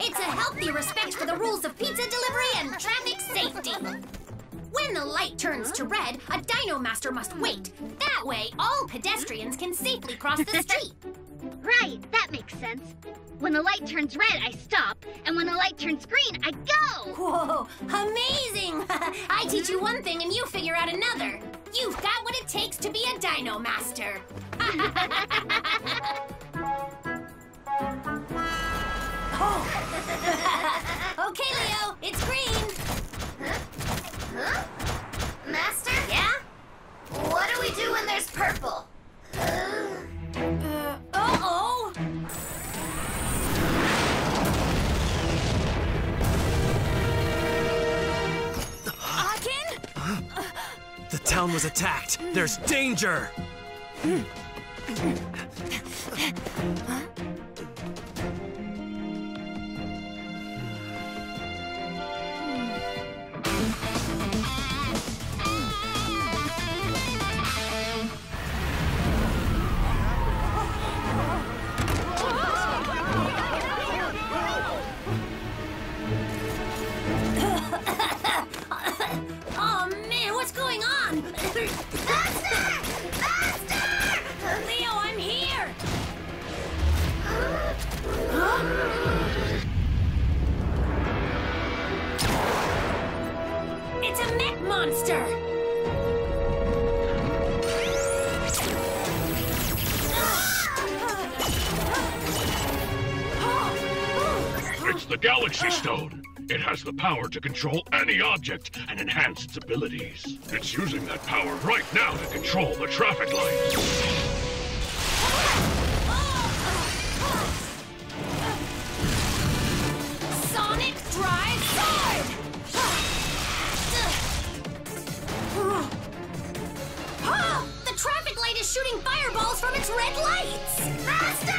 It's a healthy respect for the rules of pizza delivery and traffic safety. When the light turns to red, a Dino Master must wait. That way, all pedestrians can safely cross the street. Right, that makes sense. When the light turns red, I stop, and when the light turns green, I go! Whoa, amazing! I teach you one thing and you figure out another. You've got what it takes to be a Dino Master. Oh. Okay, Leo, it's green. Huh? Master? Yeah? What do we do when there's purple? Uh-oh! Akin? The town was attacked. There's danger! Huh? Monster! It's the Galaxy Stone. It has the power to control any object and enhance its abilities. It's using that power right now to control the traffic lights. Is shooting fireballs from its red lights! Master!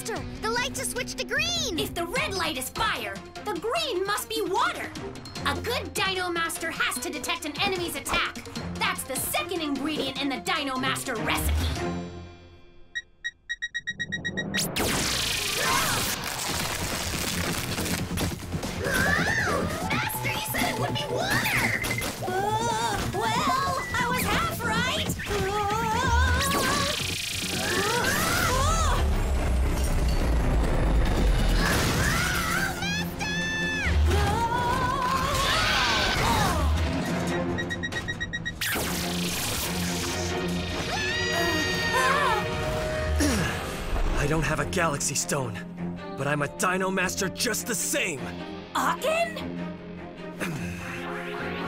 Faster! The lights have switched to green! If the red light is fire, the green must be water! A good Dino Master has to detect an enemy's attack. That's the second ingredient in the Dino Master recipe. I don't have a Galaxy Stone, but I'm a Dino Master just the same! Aken?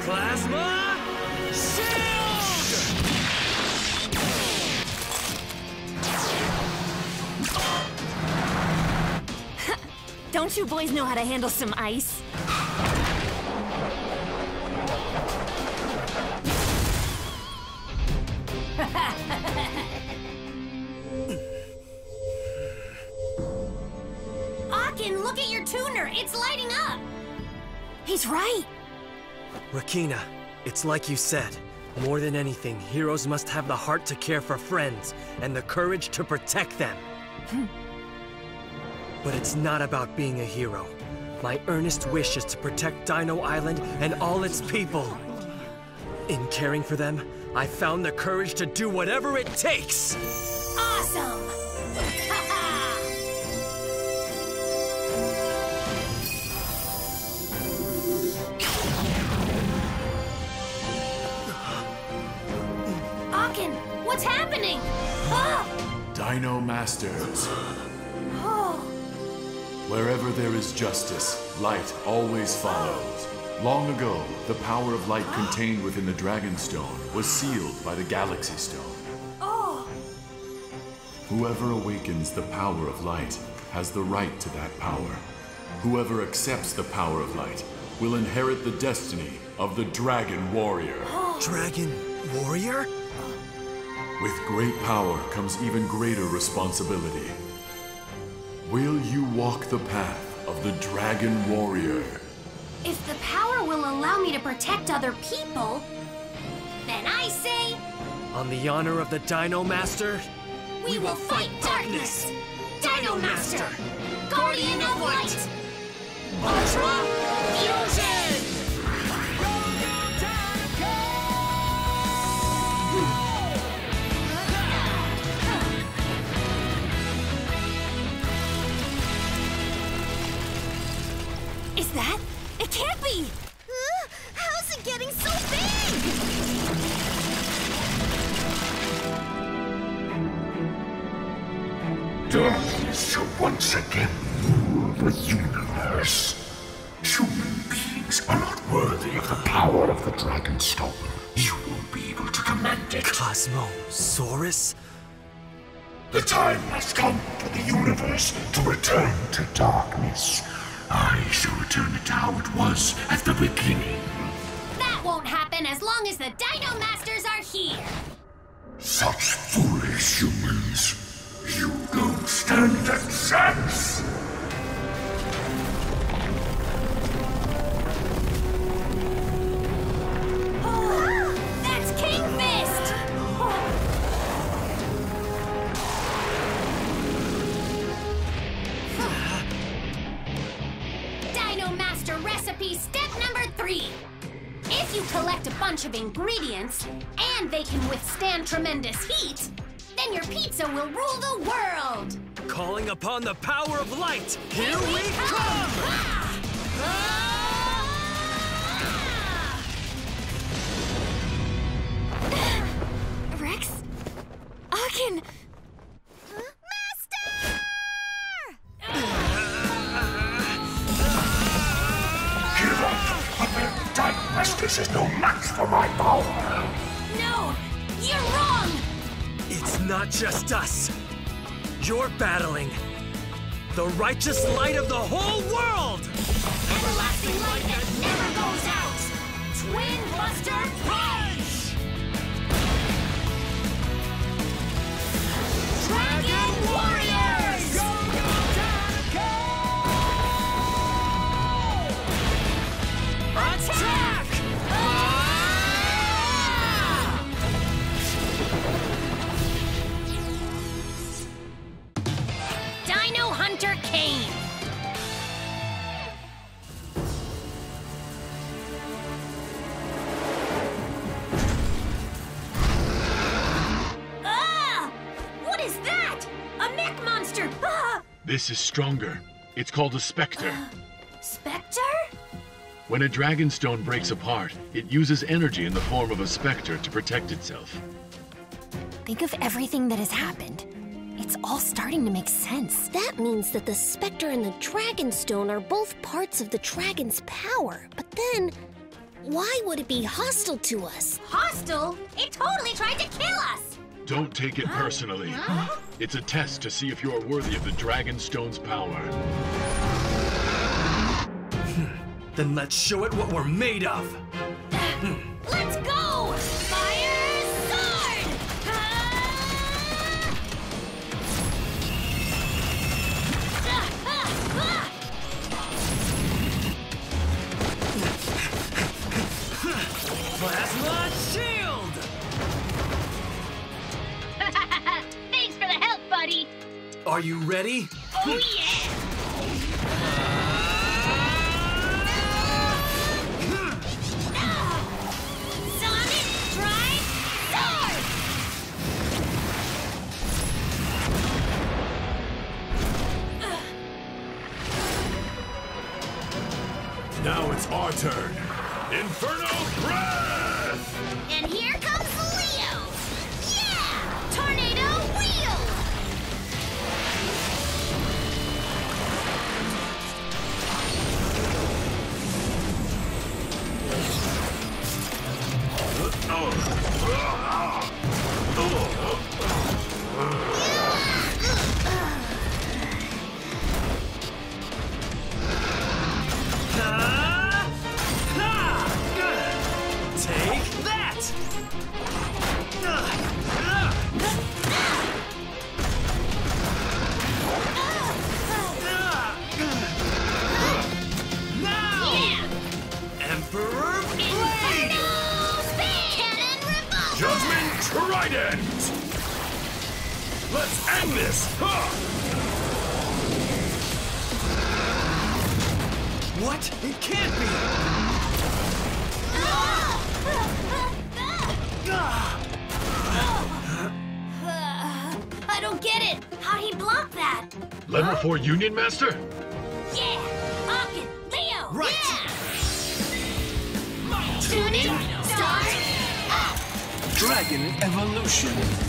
Plasma Shield! Don't you boys know how to handle some ice? Look at your tuner! It's lighting up! He's right! Rakina, it's like you said. More than anything, heroes must have the heart to care for friends and the courage to protect them. But it's not about being a hero. My earnest wish is to protect Dino Island and all its people. In caring for them, I found the courage to do whatever it takes! Awesome! What's happening? Ah! Dino Masters. Oh. Wherever there is justice, light always follows. Long ago, the power of light contained within the Dragonstone was sealed by the Galaxy Stone. Oh. Whoever awakens the power of light has the right to that power. Whoever accepts the power of light will inherit the destiny of the Dragon Warrior. Oh. Dragon Warrior? With great power comes even greater responsibility. Will you walk the path of the Dragon Warrior? If the power will allow me to protect other people, then I say... On the honor of the Dino Master, we will fight darkness! Dino Master, Guardian of Light! Ultra Fusion! Is that? It can't be! How's it getting so big? Darkness once again rule the universe. Human beings are not worthy of the power of the Dragonstone. You won't be able to command it. Cosmosaurus? The time has come for the universe to return to darkness. I shall return it to how it was at the beginning. That won't happen as long as the Dino Masters are here. Such foolish humans. You don't stand a chance. Of ingredients, and they can withstand tremendous heat, then your pizza will rule the world! Calling upon the power of light, here we come! Ah! Ah! Ah! Rex? Aken! This is no match for my power. No, you're wrong. It's not just us. You're battling the righteous light of the whole world. Everlasting light that never goes out. Twin Buster Punch. Dragon Warriors. Go, go. Dino Hunter Cave. What is that? A mech monster! This is stronger. It's called a Spectre. Spectre? When a Dragonstone breaks apart, it uses energy in the form of a Spectre to protect itself. Think of everything that has happened. It's all starting to make sense. That means that the Spectre and the Dragonstone are both parts of the Dragon's power. But then, why would it be hostile to us? Hostile? It totally tried to kill us! Don't take it personally. It's a test to see if you are worthy of the Dragonstone's power. Then let's show it what we're made of! Let's go! Fire sword! Plasma shield! Thanks for the help, buddy! Are you ready? Oh yeah! Now it's our turn. Inferno Breath! And here comes Leo! Yeah! Tornado Wheel! Let's end this! What? It can't be! I don't get it! How'd he block that? Level 4 Union Master? Yeah! Ocken! Leo! Right! Yeah. Tune in! Start! Up! Dragon Evolution!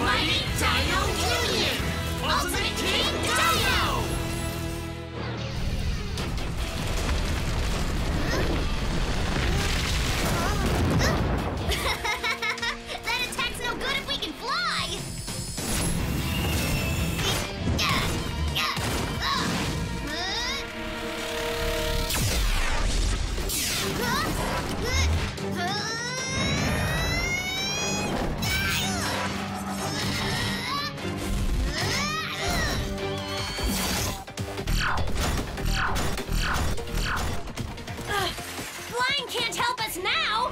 Mighty Dino Union! Ultimate King Dino! That attack's no good if we can fly! Flying can't help us now!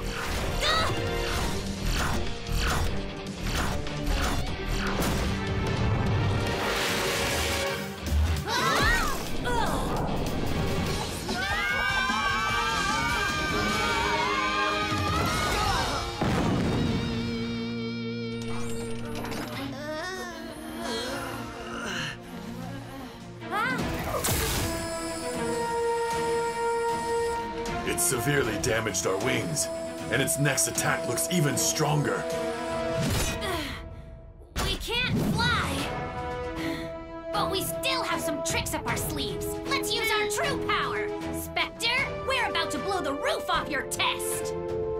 Severely damaged our wings, and its next attack looks even stronger. We can't fly, but we still have some tricks up our sleeves. Let's use our true power. Spectre, we're about to blow the roof off your test.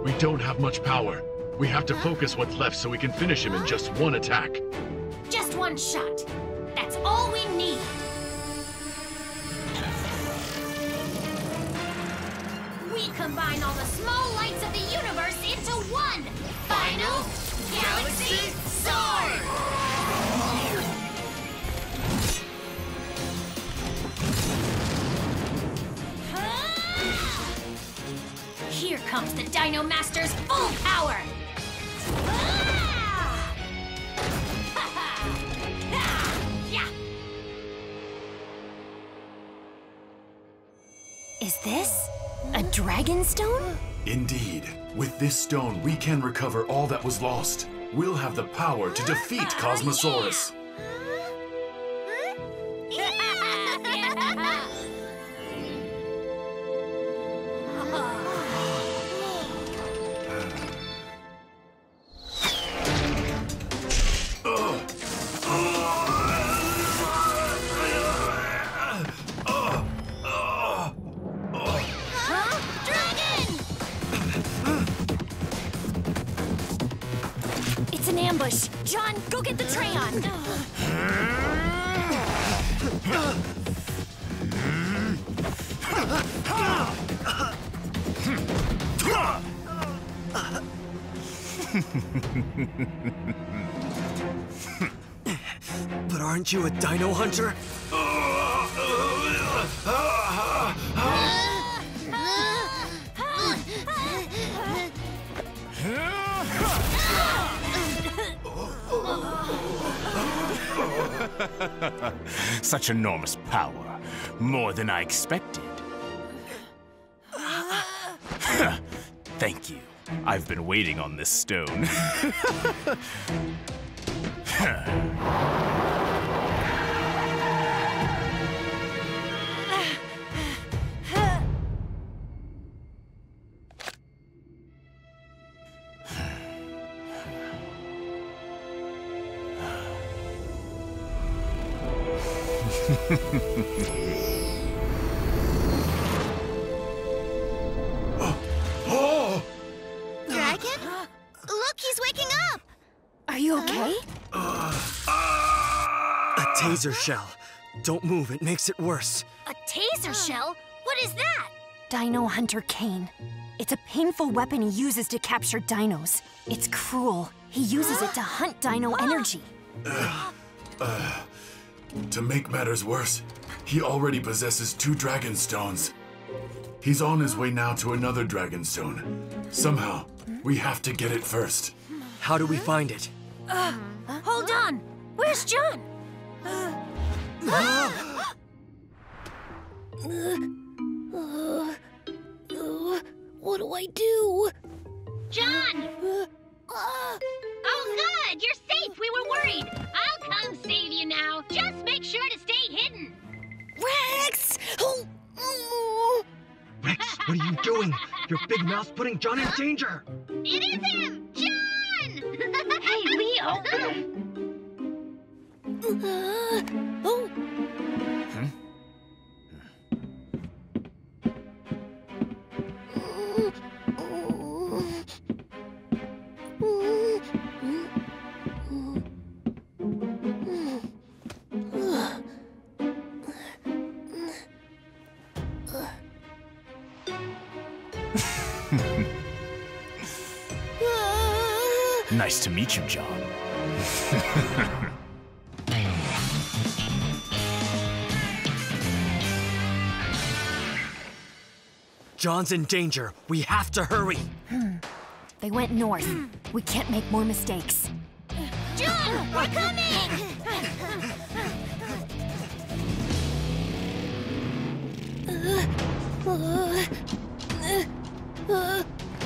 We don't have much power. We have to focus what's left so we can finish him in just one attack. Just one shot. That's all we need. Combine all the small lights of the universe into one! Final Galaxy Sword! Here comes the Dino Master's full power! Is this a Dragonstone? Indeed. With this stone, we can recover all that was lost. We'll have the power to defeat Cosmosaurus. But aren't you a dino hunter? Such enormous power, more than I expected. Thank you. I've been waiting on this stone. Taser shell. Don't move, it makes it worse. A taser shell? What is that? Dino Hunter Kane. It's a painful weapon he uses to capture dinos. It's cruel. He uses it to hunt dino energy. To make matters worse, he already possesses 2 Dragonstones. He's on his way now to another Dragonstone. Somehow, we have to get it first. How do we find it? Hold on! Where's John? What do I do? John! Oh, good! You're safe! We were worried! I'll come save you now! Just make sure to stay hidden! Rex! Rex, what are you doing? Your big mouth's putting John in danger! It is him! John! Hey, Leo! Oh. Huh? Nice to meet you, John. John's in danger. We have to hurry. They went north. We can't make more mistakes. John, we're coming!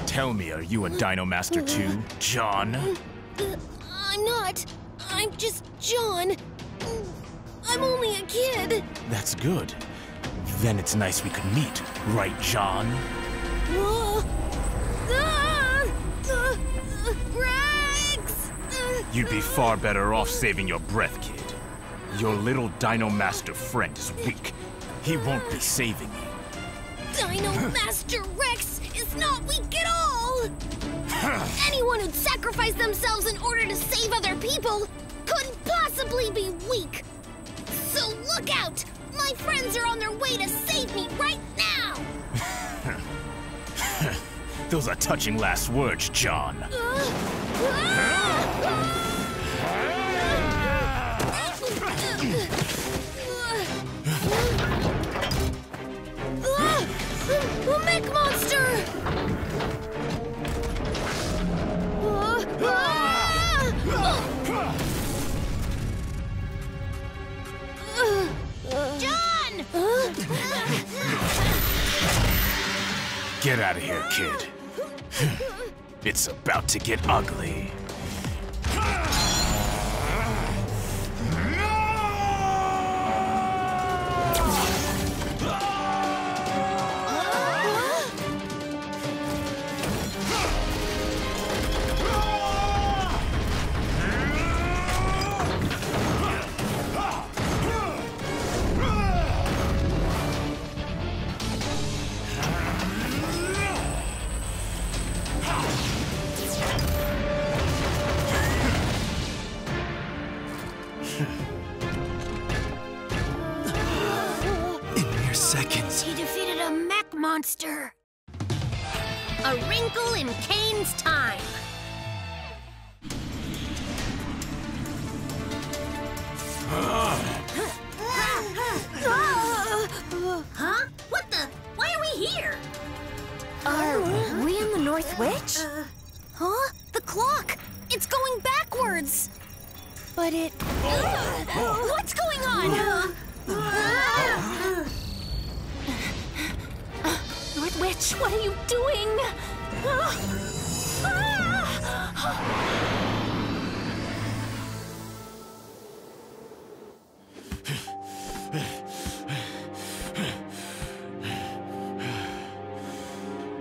Tell me, are you a Dino Master too, John? I'm not. I'm just John. I'm only a kid. That's good. Then it's nice we could meet, right, John? Rex! You'd be far better off saving your breath, kid. Your little Dino Master friend is weak. He won't be saving you. Dino Master Rex is not weak at all! Anyone who'd sacrifice themselves in order to save other people couldn't possibly be weak! So look out! My friends are on their way to save me right now! Those are touching last words, John. Get out of here, kid. It's about to get ugly.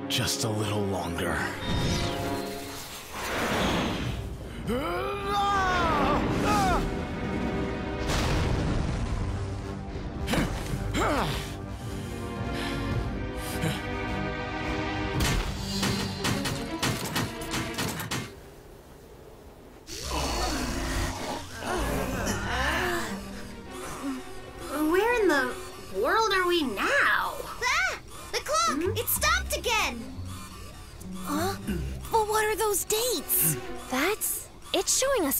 Just a little longer.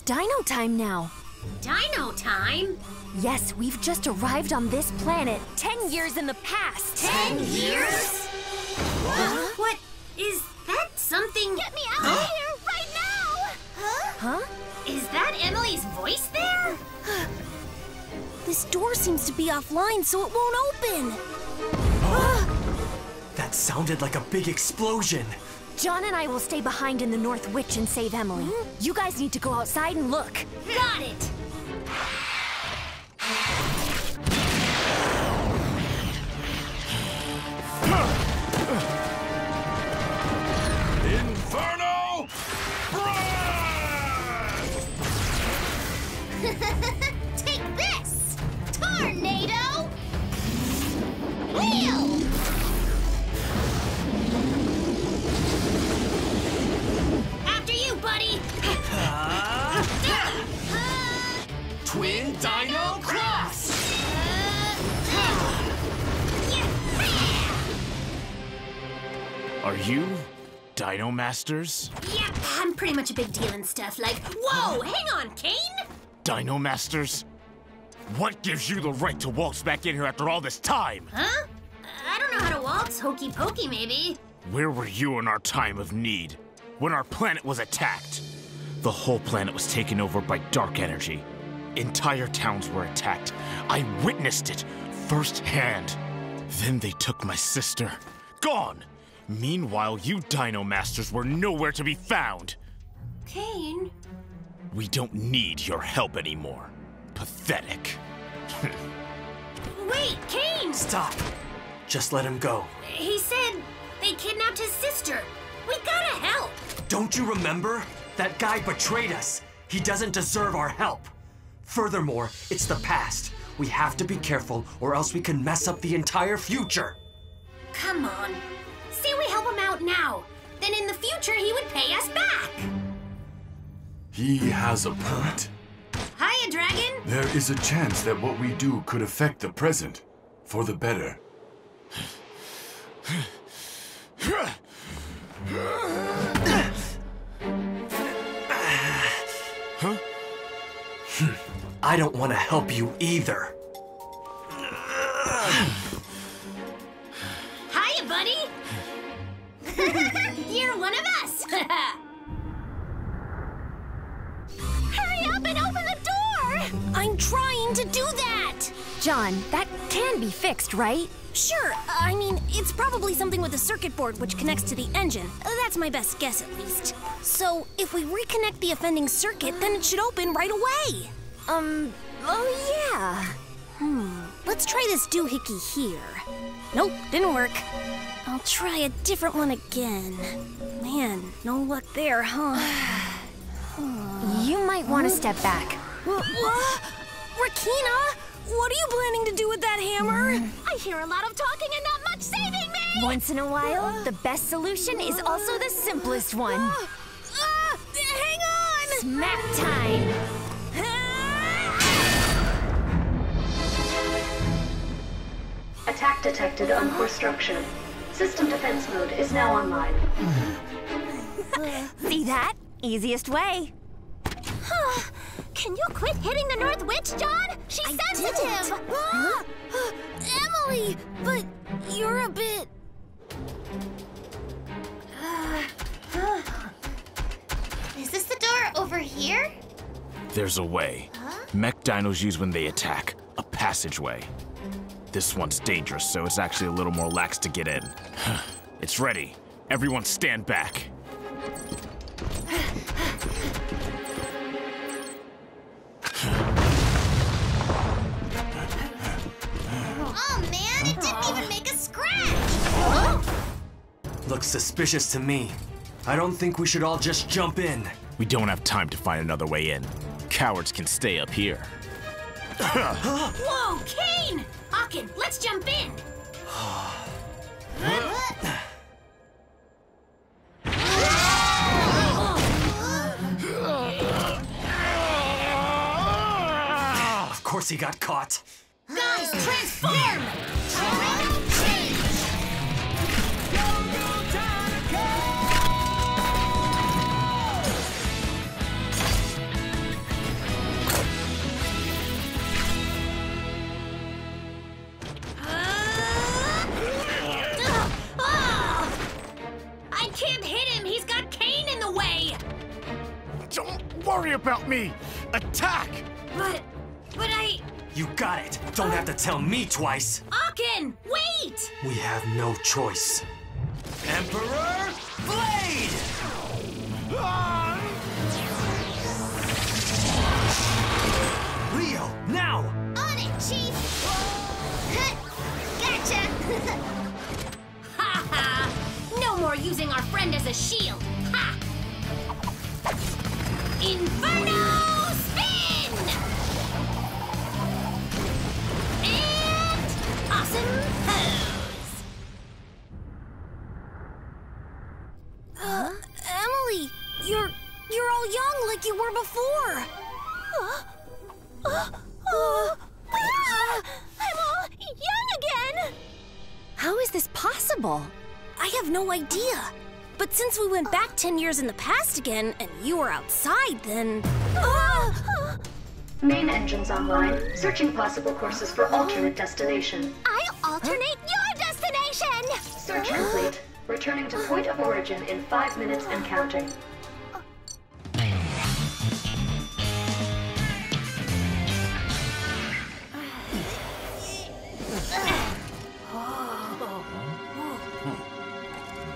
Dino time now. Dino time? Yes, we've just arrived on this planet 10 years in the past. 10 years? Huh? What? Is that something? Get me out of here right now! Huh? Is that Emily's voice there? This door seems to be offline, so it won't open. That sounded like a big explosion. John and I will stay behind in the North Witch and save Emily. You guys need to go outside and look. Got it! Inferno! Take this! Tornado! Wheel! Twin Dino Cross! Are you Dino Masters? Yep, I'm pretty much a big deal in stuff like... Whoa, hang on, Kane! Dino Masters? What gives you the right to waltz back in here after all this time? Huh? I don't know how to waltz, hokey pokey maybe. Where were you in our time of need? When our planet was attacked? The whole planet was taken over by dark energy. Entire towns were attacked. I witnessed it firsthand. Then they took my sister. Gone! Meanwhile, you Dino Masters were nowhere to be found. Kane? We don't need your help anymore. Pathetic. Wait, Kane! Stop. Just let him go. He said they kidnapped his sister. We gotta help. Don't you remember? That guy betrayed us. He doesn't deserve our help. Furthermore, it's the past. We have to be careful or else we can mess up the entire future. Come on. Say we help him out now. Then in the future he would pay us back. He has a point. Hiya, Dragon. There is a chance that what we do could affect the present for the better. Huh? I don't want to help you either. Hiya, buddy! You're one of us! Hurry up and open the door! I'm trying to do that! John, that can be fixed, right? Sure. I mean, it's probably something with the circuit board which connects to the engine. That's my best guess, at least. So, if we reconnect the offending circuit, then it should open right away. Oh yeah. Let's try this doohickey here. Nope, didn't work. I'll try a different one again. Man, no luck there, huh? You might want to step back. Rakina? What are you planning to do with that hammer? I hear a lot of talking and not much saving me! Once in a while, the best solution is also the simplest one. Hang on! Smack time! Attack detected on core structure. System defense mode is now online. See that? Easiest way. Can you quit hitting the North Witch, John? She's sensitive! Huh? Emily! But you're a bit... Is this the door over here? There's a way. Huh? Mech dinos use when they attack. A passageway. This one's dangerous, so it's actually a little more lax to get in. It's ready. Everyone stand back. Oh man, it didn't even make a scratch! Oh. Looks suspicious to me. I don't think we should all just jump in. We don't have time to find another way in. Cowards can stay up here. Whoa, Kane! Akin, let's jump in! Of course he got caught. Guys, transform! Tornado change! Go, go, Dino, go! I can't hit him! He's got Kane in the way! Don't worry about me! Attack! But I... You got it! Don't have to tell me twice! Akin! Wait! We have no choice. Emperor Blade! Leo, now! On it, Chief! Gotcha! Ha ha! No more using our friend as a shield! Ha! Inferno Spin! Emily, you're all young like you were before. I'm all young again. How is this possible? I have no idea. But since we went back 10 years in the past again, and you were outside, then. Main engine's online, searching possible courses for alternate destination. I'll alternate your destination! Search complete. Returning to point of origin in 5 minutes and counting.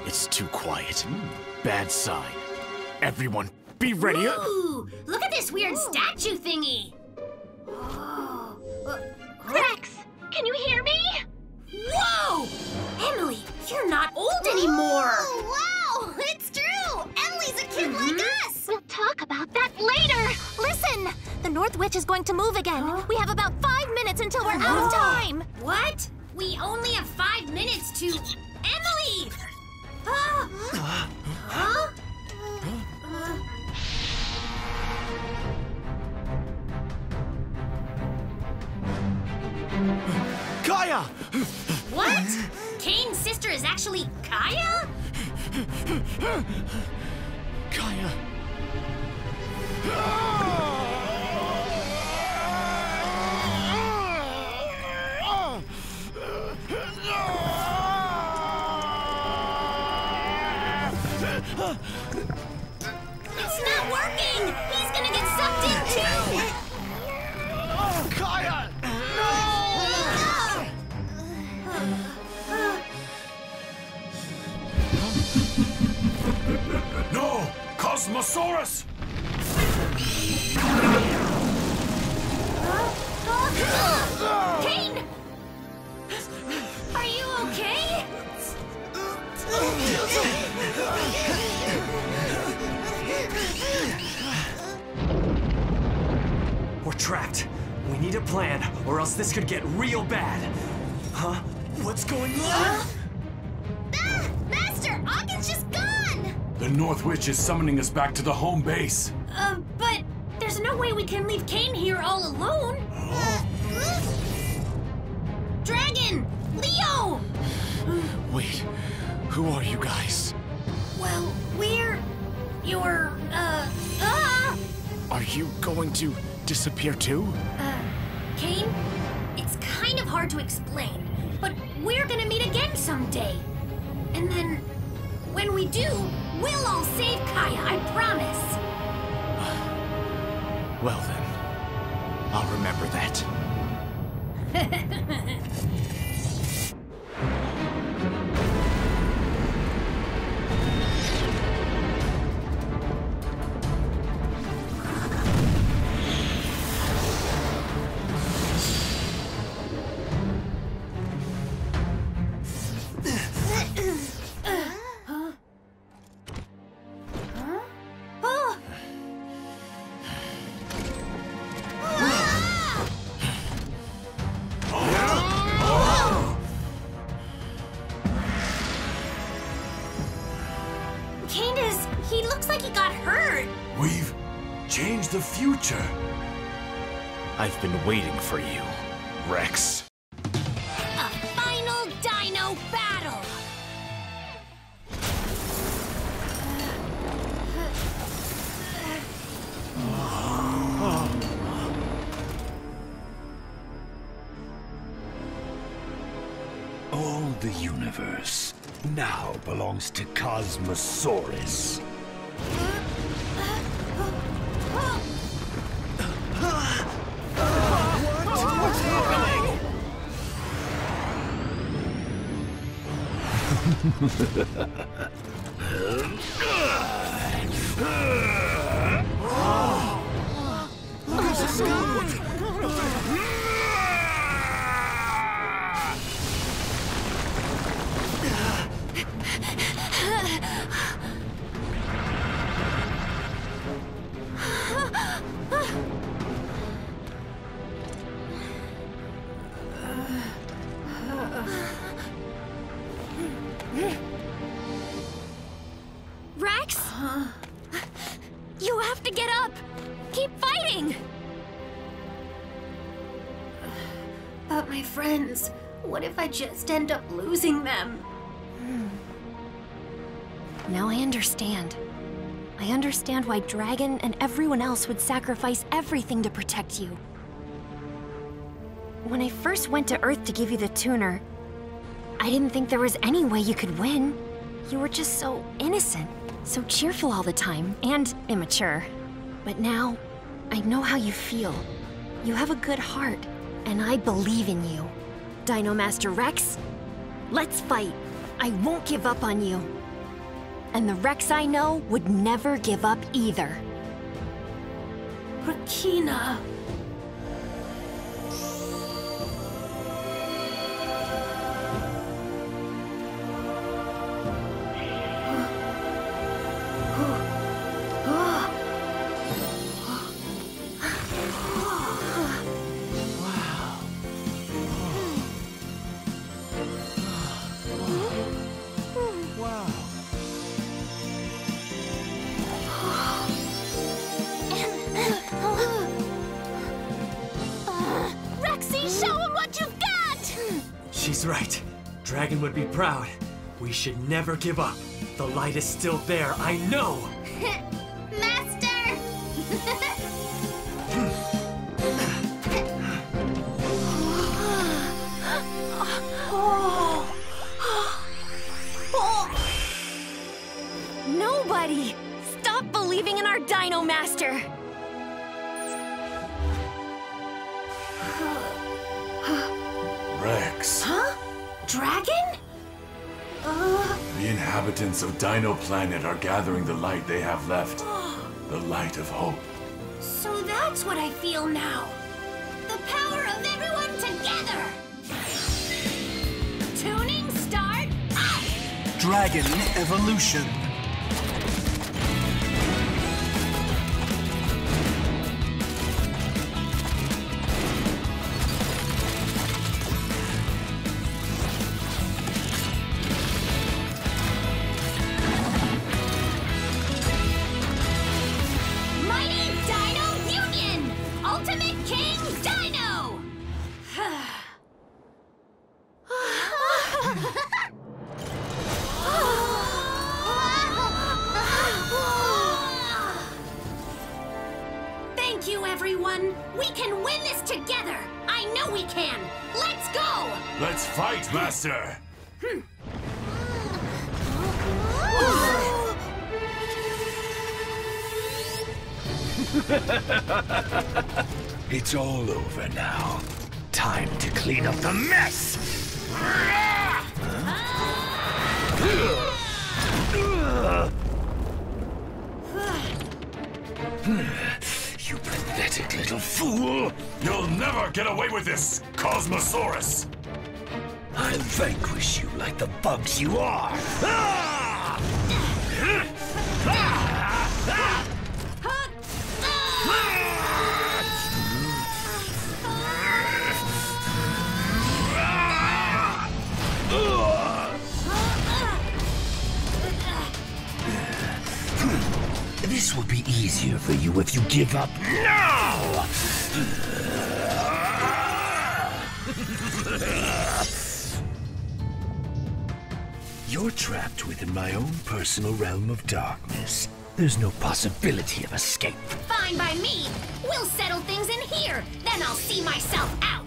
It's too quiet. Bad sign. Everyone, be ready. Ooh, look at this weird statue thingy. Rex, can you hear me? Whoa! Emily, you're not old anymore. Wow, it's true. Emily's a kid like us. We'll talk about that later. Listen, the North Witch is going to move again. We have about 5 minutes until we're out of time. What? We only have 5 minutes to... Emily! Huh? Kaya! What? Kane's sister is actually Kaya? Kaya. thing! He's gonna get sucked in too! Oh, Kaya! No! No! Cosmosaurus! Kane! Are you okay? We're trapped. We need a plan, or else this could get real bad. Huh? What's going on? Master! Ogden's just gone! The North Witch is summoning us back to the home base. But there's no way we can leave Kane here all alone. Dragon! Leo! Wait, who are you guys? Well, we're... your... Are you going to disappear too? Kane? It's kind of hard to explain, but we're gonna meet again someday. And then, when we do, we'll all save Kaya, I promise. Well then, I'll remember that. I've been waiting for you, Rex. A final dino battle! All the universe now belongs to Cosmosaurus. Just end up losing them. Now I understand. I understand why Dragon and everyone else would sacrifice everything to protect you. When I first went to Earth to give you the tuner, I didn't think there was any way you could win. You were just so innocent, so cheerful all the time, and immature. But now, I know how you feel. You have a good heart, and I believe in you. Dino Master Rex, let's fight. I won't give up on you. And the Rex I know would never give up either. Rakina. Right. Dragon would be proud. We should never give up. The light is still there, I know! Master! Nobody! Stop believing believing in our Dino Master. Rex. Huh? Dragon? The inhabitants of Dino Planet are gathering the light they have left. The light of hope. So that's what I feel now. The power of everyone together! Tuning start up! Dragon Evolution. It's all over now. Time to clean up the mess! You pathetic little fool! You'll never get away with this, Cosmosaurus! I'll vanquish you like the bugs you are! This will be easier for you if you give up now! You're trapped within my own personal realm of darkness. There's no possibility of escape. Fine by me! We'll settle things in here, then I'll see myself out!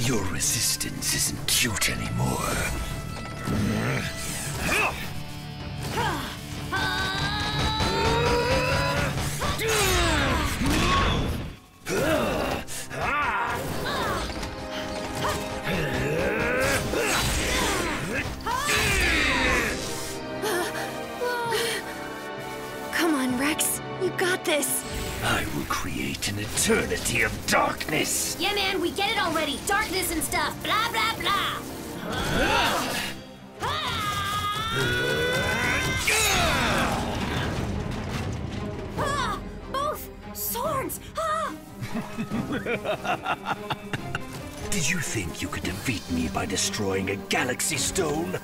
Your resistance isn't cute anymore. Come on, Rex. You got this. I will create an eternity of darkness. Yeah, man, we get it already. Darkness and stuff. Blah, blah, blah. Both swords. Did you think you could defeat me by destroying a Galaxy Stone?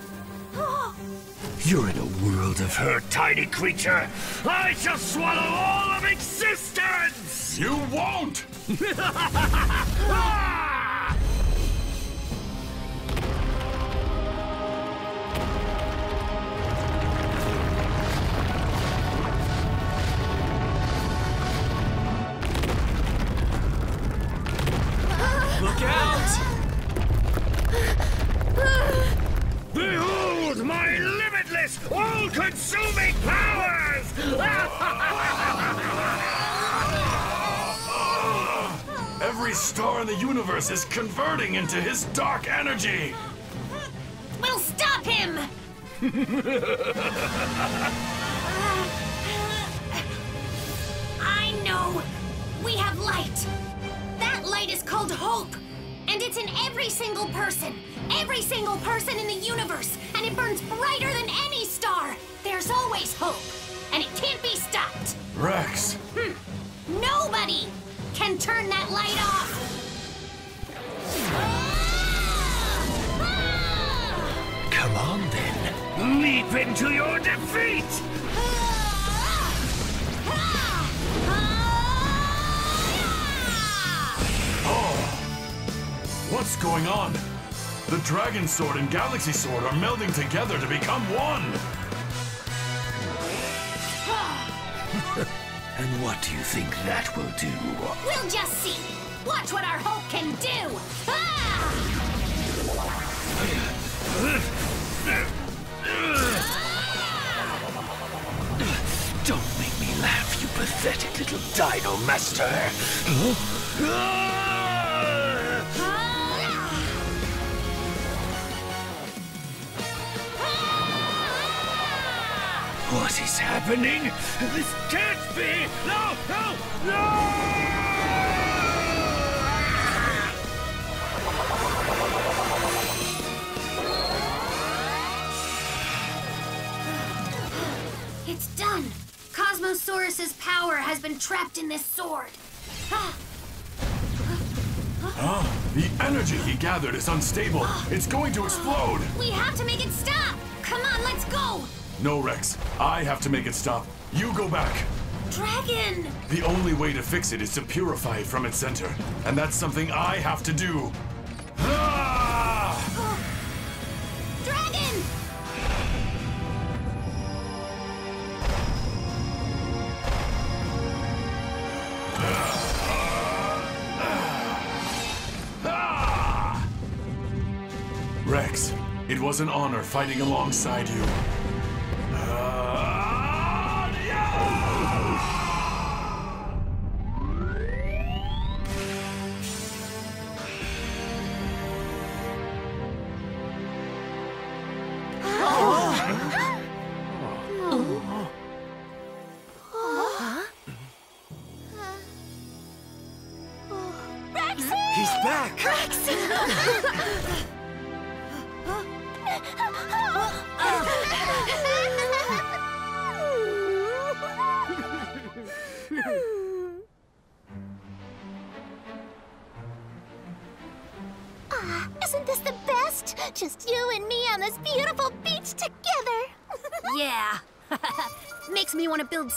You're in a world of hurt, tiny creature! I shall swallow all of existence! You won't! Look out! Behold my limitless, all-consuming powers! Every star in the universe is converting into his dark energy! We'll stop him! I know! We have light! That light is called hope! And it's in every single person! Every single person in the universe! And it burns brighter than any star! There's always hope! And it can't be stopped! Rex! Nobody can turn that light off! Come on, then! Leap into your defeat! What's going on? The Dragon Sword and Galaxy Sword are melding together to become one! And what do you think that will do? We'll just see! Watch what our hope can do! Ah! Don't make me laugh, you pathetic little Dino Master. What is happening? This can't be! No! No! No! It's done! Cosmosaurus's power has been trapped in this sword. The energy he gathered is unstable. It's going to explode. We have to make it stop. Come on, let's go. No, Rex. I have to make it stop. You go back. Dragon! The only way to fix it is to purify it from its center. And that's something I have to do. Dragon! Rex, it was an honor fighting alongside you.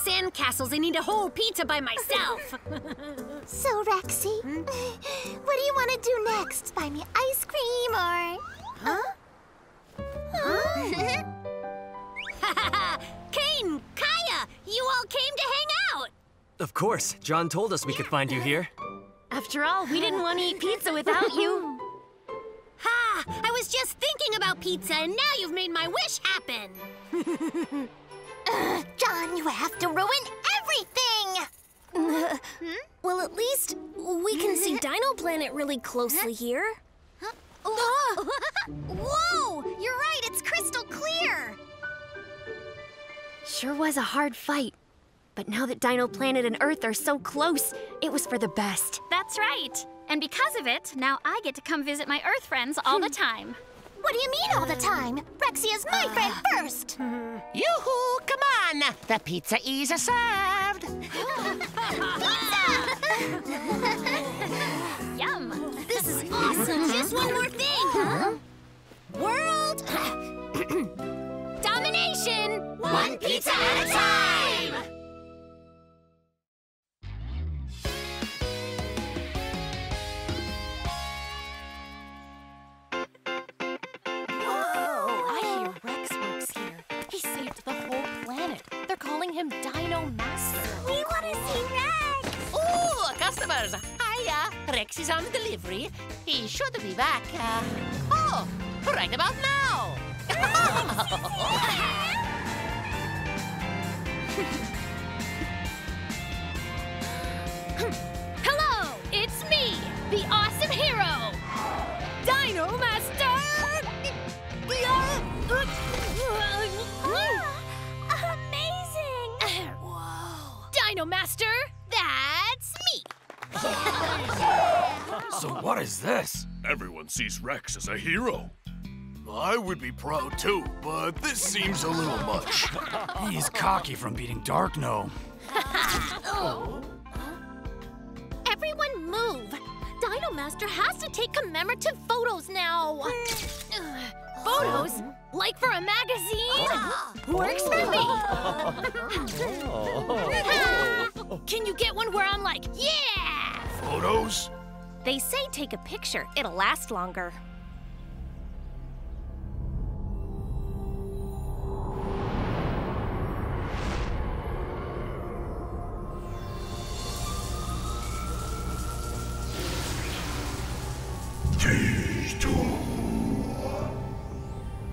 Sandcastles and eat a whole pizza by myself. So, Rexy, what do you want to do next? Buy me ice cream or... Kane, Kaya, you all came to hang out. Of course. John told us we could find you here. After all, we didn't want to eat pizza without you. Ha! I was just thinking about pizza, and now you've made my wish happen. John, you have to ruin everything! Well, at least we can see Dino Planet really closely here. Whoa! You're right, it's crystal clear! Sure was a hard fight. But now that Dino Planet and Earth are so close, it was for the best. That's right. And because of it, now I get to come visit my Earth friends all the time. What do you mean all the time? Rexy is my friend first! Yoo-hoo! Come on! The pizza is served! Pizza! Yum! This is awesome! Just one more thing! World... domination! One pizza at a time! Him Dino Master. We want to see Rex! Ooh, customers! Hiya! Rex is on delivery. He should be back. Oh, right about now! Hello! It's me, the awesome hero! Dino Master! Dino Master, that's me! So what is this? Everyone sees Rex as a hero. I would be proud too, but this seems a little much. He's cocky from beating Dark Gnome. Everyone move! Dino Master has to take commemorative photos now! Photos? Like for a magazine? Works for me! Can you get one where I'm like, yeah! Photos? They say take a picture. It'll last longer.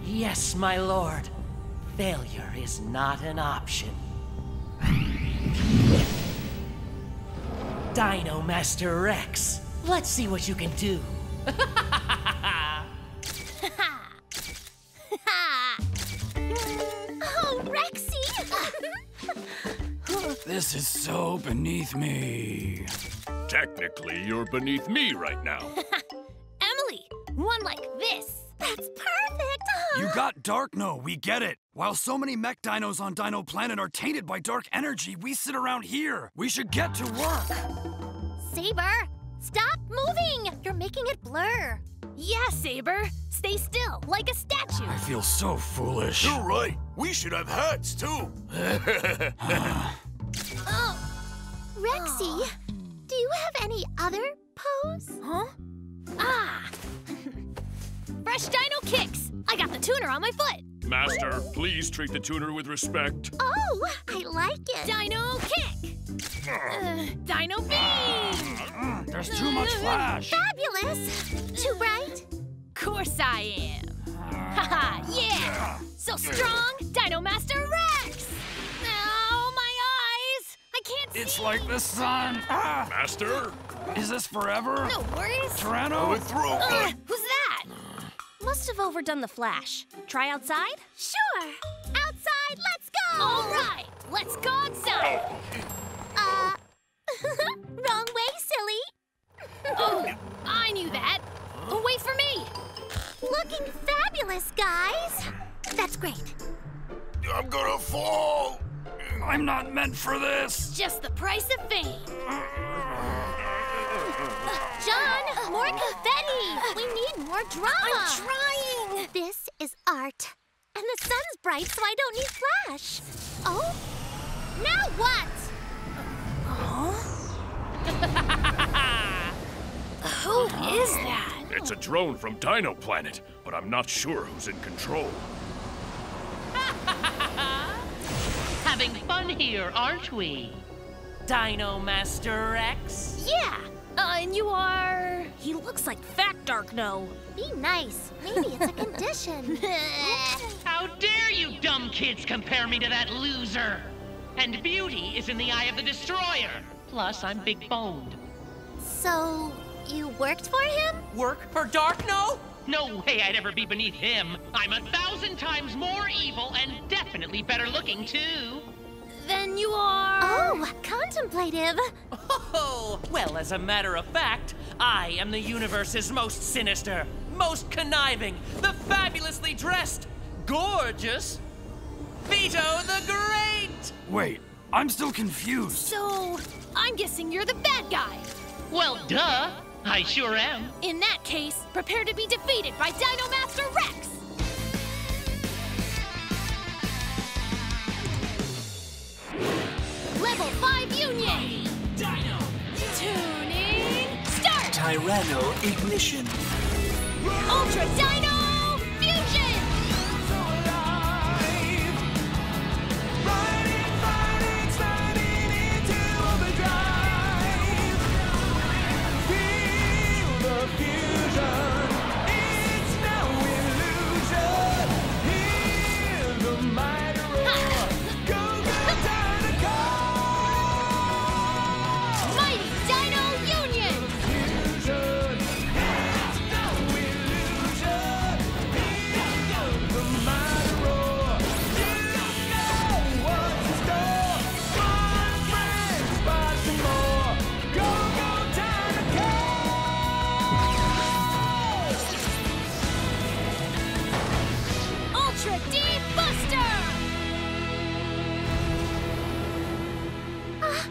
Yes, my lord. Failure is not an option. Dino Master Rex, let's see what you can do. Oh, Rexy! This is so beneath me. Technically, you're beneath me right now. Emily, one like this. That's perfect. You got Darkno, we get it. While so many mech dinos on Dino Planet are tainted by dark energy, we sit around here. We should get to work. Saber, stop moving. You're making it blur. Yeah, Saber. Stay still, like a statue. I feel so foolish. You're right. We should have hats, too. Rexy, do you have any other pose? Huh? Ah! Fresh dino kicks! I got the tuner on my foot! Master, please treat the tuner with respect. Oh, I like it. Dino kick! Dino beam! There's too much flash! Fabulous! Too bright? Course I am. Haha, yeah! So strong, Dino Master Rex! Oh, my eyes! I can't see! It's like the sun! Ah. Master? Is this forever? No worries. Tyranno? Who's that? Must have overdone the flash. Try outside? Sure! Outside, let's go! All right, let's go outside! Wrong way, silly! Oh, I knew that! Oh, wait for me! Looking fabulous, guys! That's great. I'm gonna fall! I'm not meant for this! Just the price of fame. John, more confetti! We need more drama! I'm trying! This is art. And the sun's bright, so I don't need flash. Oh? Now what? Huh? Who is that? It's a drone from Dino Planet, but I'm not sure who's in control. Having fun here, aren't we? Dino Master Rex? Yeah! And you are... He looks like Fat Darkno. Be nice. Maybe it's a condition. How dare you dumb kids compare me to that loser! And beauty is in the eye of the destroyer. Plus, I'm big-boned. So... you worked for him? Work for Darkno? No way I'd ever be beneath him. I'm 1,000 times more evil and definitely better looking, too. Then you are... Oh, contemplative. Oh, well, as a matter of fact, I am the universe's most sinister, most conniving, the fabulously dressed, gorgeous Vito the Great! Wait, I'm still confused. So, I'm guessing you're the bad guy. Well, duh. I sure am. In that case, prepare to be defeated by Dino Master Rex! Level 5 Union! Dino! Tuning... Start! Tyranno Ignition! Ultra Dino Fusion!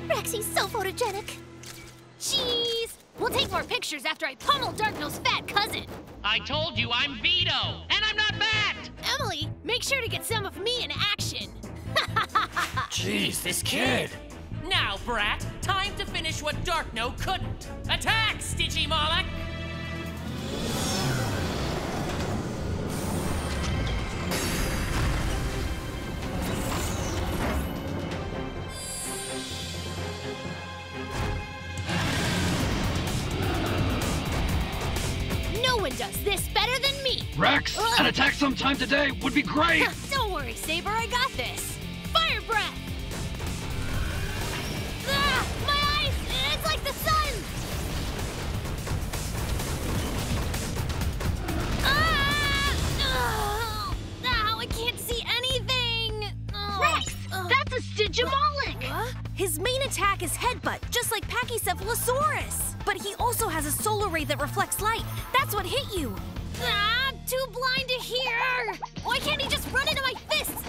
Rexy's so photogenic. Jeez! We'll take more pictures after I pummel Darkno's fat cousin. I told you I'm Vito, and I'm not fat! Emily, make sure to get some of me in action. Jeez, this kid! Now, brat, time to finish what Darkno couldn't. Attack, Stitchy Moloch! Does this better than me. Rex, an attack sometime today would be great. Don't worry, Saber, I got this. Fire breath. a Stigimolic! His main attack is Headbutt, just like Pachycephalosaurus. But he also has a solar ray that reflects light. That's what hit you. Ah, too blind to hear! Why can't he just run into my fists?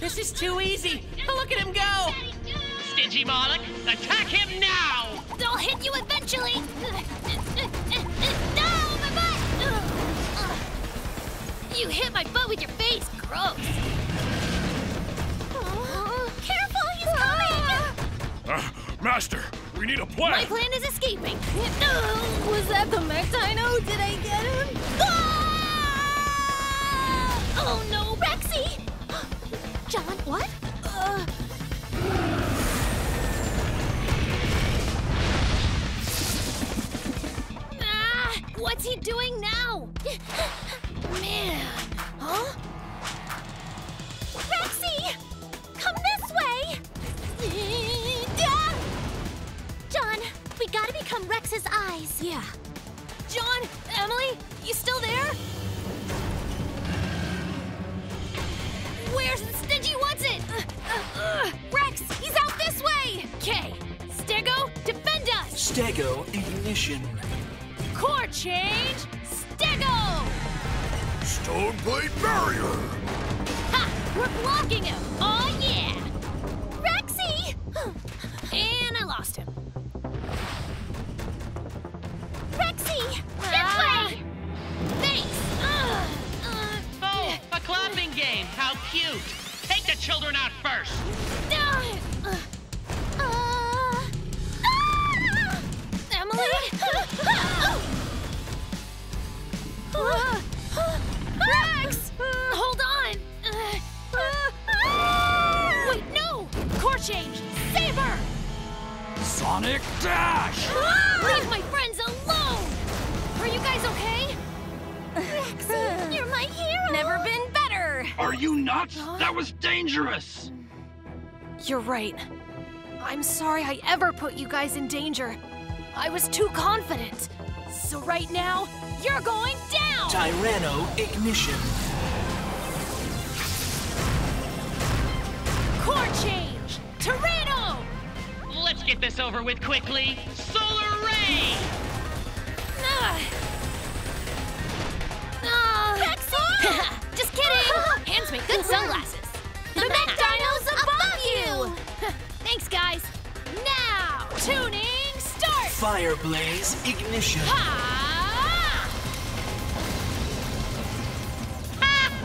This is too easy. Look at him go! Stigimolic, attack him now! I'll hit you eventually! No, my butt! You hit my butt with your face, gross! Careful, he's coming! Master, we need a plan! My plan is escaping! Was that the Mech Dino? Did I get him? Ah! Oh no, Rexy! John, what? What's he doing now? Man, huh? Rexy! Come this way! John, we gotta become Rex's eyes. Yeah. John, Emily, you still there? Where's the Stingy wants it? Rex, he's out this way! Okay, Stego, defend us! Stego, ignition. Core change, Stego! Stone Plate Barrier! Ha! We're blocking him! Oh yeah! Rexy! And I lost him. Rexy! This way! Thanks! Oh, a clapping game! How cute! Take the children out first! Emily? Rex! Hold on! Wait, no! Core change! Saber! Sonic Dash! Leave my friends alone! Are you guys okay? Rexy, you're my hero! Never been better! Are you nuts? That was dangerous! You're right. I'm sorry I ever put you guys in danger. I was too confident. So right now, you're going down! Tyranno ignition. Core change! Tyranno! Let's get this over with quickly. Solar Ray! Just kidding! Hands make good sunglasses. The Mech Dino's above you! Thanks, guys. Now, tuning start! Fire Blaze ignition.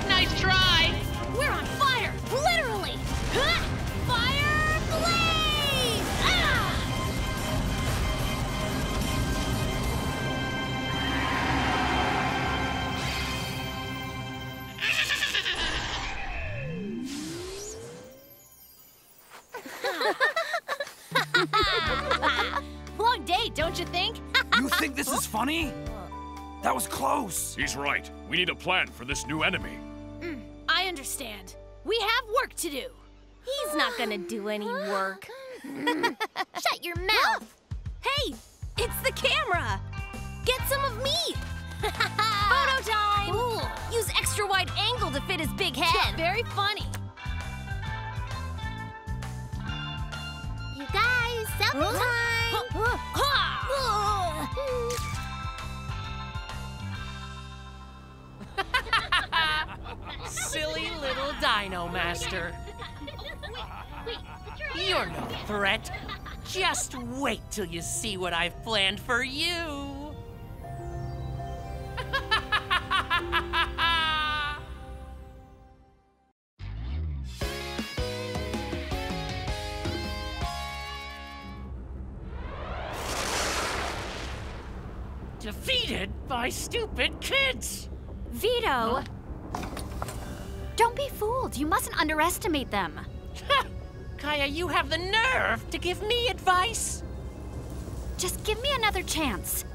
Nice try! We're on fire! Literally! Fire Blaze! Long day, don't you think? You think this is funny? That was close. He's right. We need a plan for this new enemy. I understand. We have work to do. He's not gonna do any work. Shut your mouth! Hey, it's the camera! Get some of me! Photo time! Cool. Use extra wide angle to fit his big head. Yeah, very funny. You guys, selfie time! Silly little Dino Master. You're no threat. Just wait till you see what I've planned for you. Defeated by stupid kids! Vito! Don't be fooled. You mustn't underestimate them. Kaya, you have the nerve to give me advice? Just give me another chance.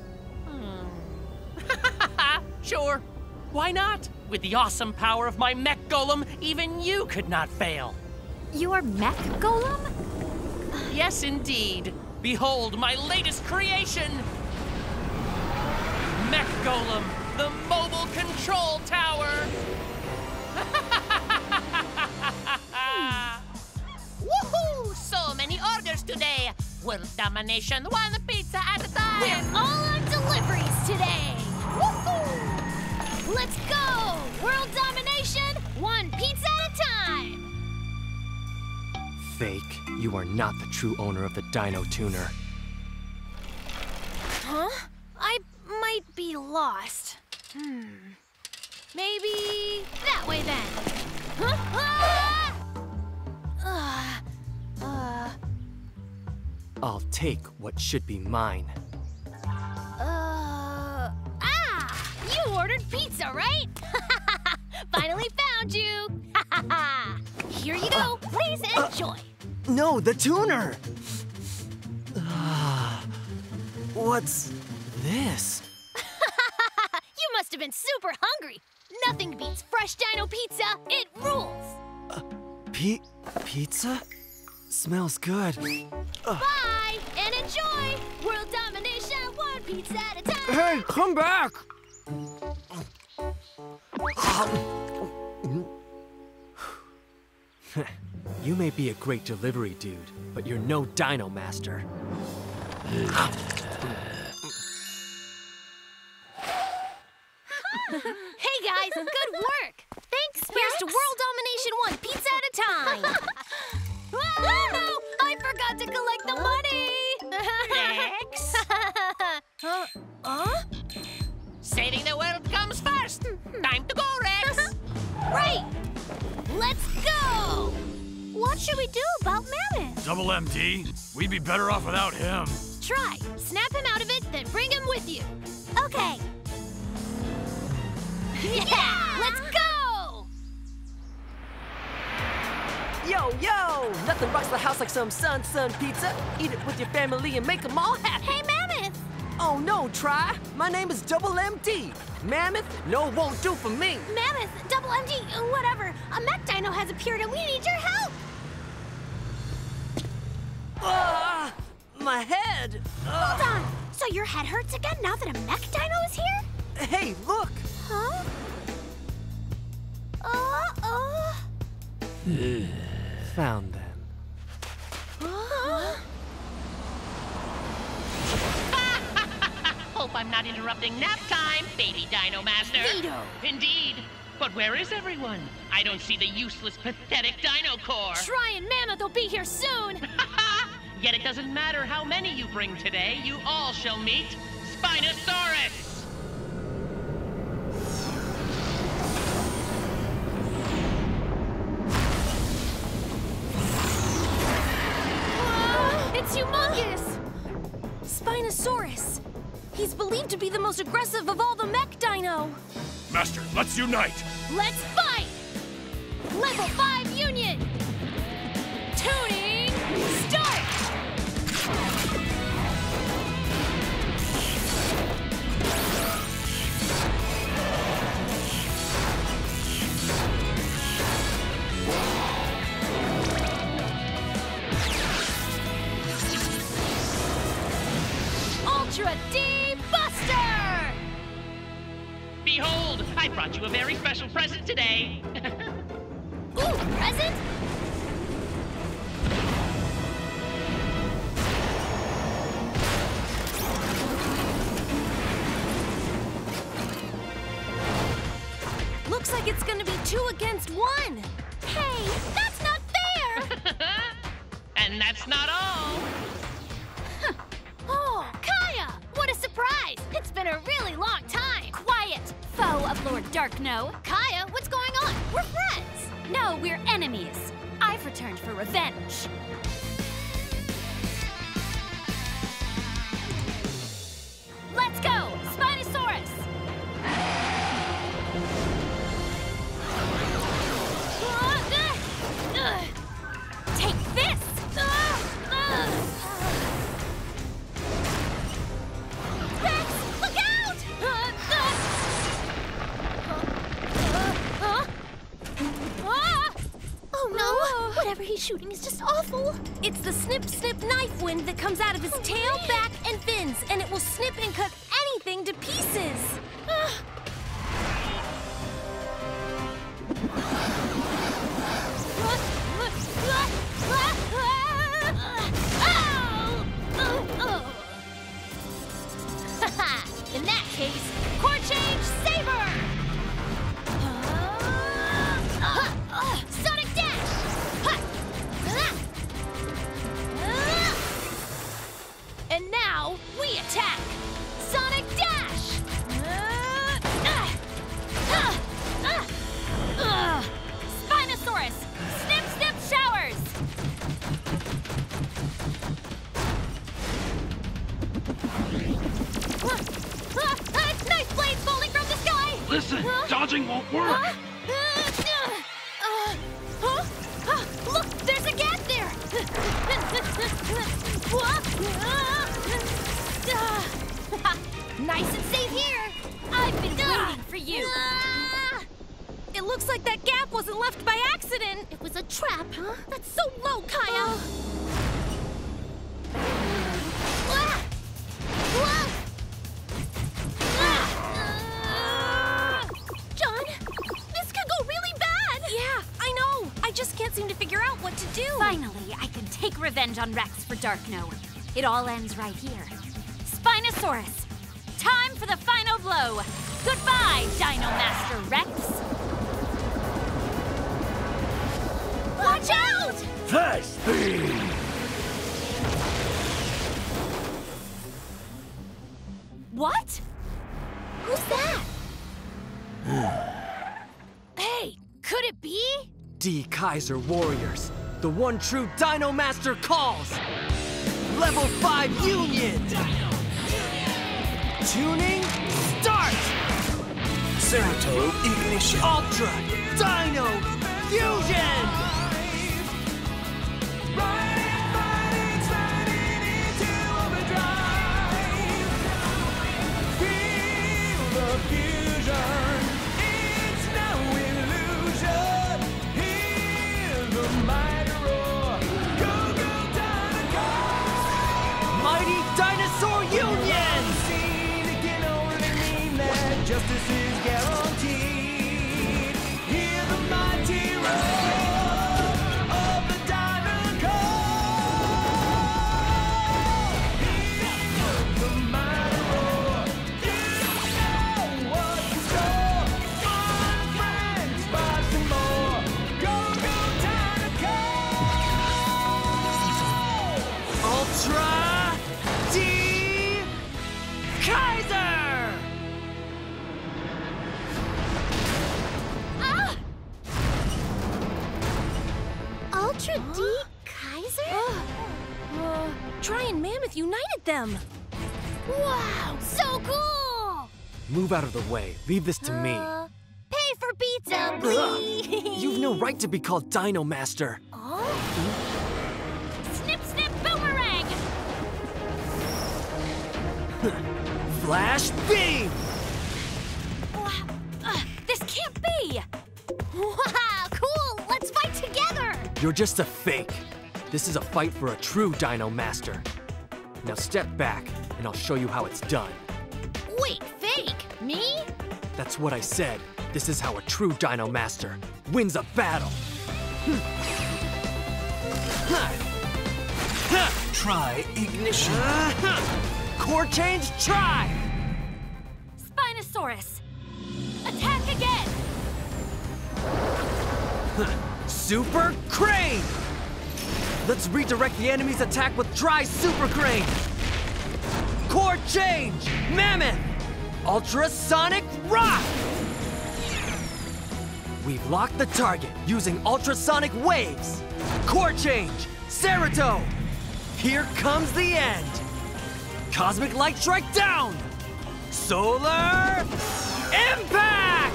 Sure. Why not? With the awesome power of my Mech Golem, even you could not fail. Your Mech Golem? Yes, indeed. Behold my latest creation! Mech Golem, the mobile control tower! total domination, one pizza at a time. We're all on deliveries today. Woohoo! Let's go! World domination, one pizza at a time. Fake, you are not the true owner of the Dino Tuner. Huh? I might be lost. Maybe that way then. Huh? Ah! I'll take what should be mine. You ordered pizza, right? Finally found you. Here you go. Please enjoy. No, the tuner. What's this? You must have been super hungry. Nothing beats fresh Dino Pizza. It rules. Pizza? Smells good. Bye, and enjoy! World domination, one pizza at a time! Hey, come back! You may be a great delivery dude, but you're no Dino Master. Hey guys, good work! Thanks, Here's to world domination, one pizza at a time! Oh, I forgot to collect the money! Next! Saving the world comes first! Time to go, Rex! Right! Let's go! What should we do about Mammoth? Double MD? We'd be better off without him. Try. Snap him out of it, then bring him with you. Okay. Yeah! Let's go! Yo, yo! Nothing rocks the house like some sun pizza. Eat it with your family and make them all happy. Hey, Mammoth! Oh, no, Try. My name is Double MD. Mammoth, no won't do for me. Mammoth, Double MD, whatever. A Mech Dino has appeared and we need your help. My head. Hold on. So your head hurts again now that a Mech Dino is here? Hey, look. Huh? Uh-oh. Found them. Hope I'm not interrupting nap time, baby Dino Master. Dino. Indeed. But where is everyone? I don't see the useless, pathetic Dino Core. Try and Mammoth will be here soon. Yet it doesn't matter how many you bring today. You all shall meet Spinosaurus. It's humongous! Spinosaurus. He's believed to be the most aggressive of all the Mech Dino. Master, let's unite! Let's fight! Level 5 Union! Tuning, start! Ultra D-Buster! Behold, I brought you a very special present today. Ooh, present? Looks like it's gonna be 2 against 1. Hey, that's not fair! And that's not all. Oh, Kaya! What a surprise! It's been a really long time! Quiet! Foe of Lord Darkno. Kaya, what's going on? We're friends! No, we're enemies. I've returned for revenge. Let's go! Spinosaurus! Take this! Rex, look out! Oh no! Whatever he's shooting is just awful. It's the snip-snip knife wind that comes out of his tail, back, and fins, and it will snip and cut anything to pieces. dodging won't work. Look, there's a gap there. Nice and safe here. I've been waiting for you. It looks like that gap wasn't left by accident. It was a trap, huh? That's so low, Kaya. John, this could go really bad. Yeah, I know. I just can't seem to figure out what to do. Finally, I can take revenge on Rex for Dark Node. It all ends right here. Spinosaurus, time for the final blow. Goodbye, Dino Master Rex. Watch out! Flash Beam! What? Who's that? Hey, could it be? D-Kaiser Warriors, the one true Dino Master calls! Level 5 Union! Dino Union! Tuning, start! Ceratobe ignition! Ultra Dino Fusion! Fusion, it's no illusion. Hear the mighty roar. Go, go, Dino! Mighty Dinosaur Union! Seen again only mean that justice is guaranteed. Hear the mighty roar of the Dino Core. Hear the mighty. Ultra D-Kaiser! Ah! Ultra D-Kaiser? Try and Mammoth united them. Wow, so cool! Move out of the way. Leave this to me. Pay for pizza, please! You've no right to be called Dino Master. Oh? Flash Beam! This can't be! Wow, cool! Let's fight together! You're just a fake. This is a fight for a true Dino Master. Now step back, and I'll show you how it's done. Wait, fake? Me? That's what I said. This is how a true Dino Master wins a battle. Try ignition. Core change, try! Spinosaurus, attack again! Super Crane! Let's redirect the enemy's attack with Dry Super Crane! Core change, Mammoth! Ultrasonic Rock! We've locked the target using ultrasonic waves! Core change, Ceratow! Here comes the end! Cosmic Light Strike down! Solar Impact!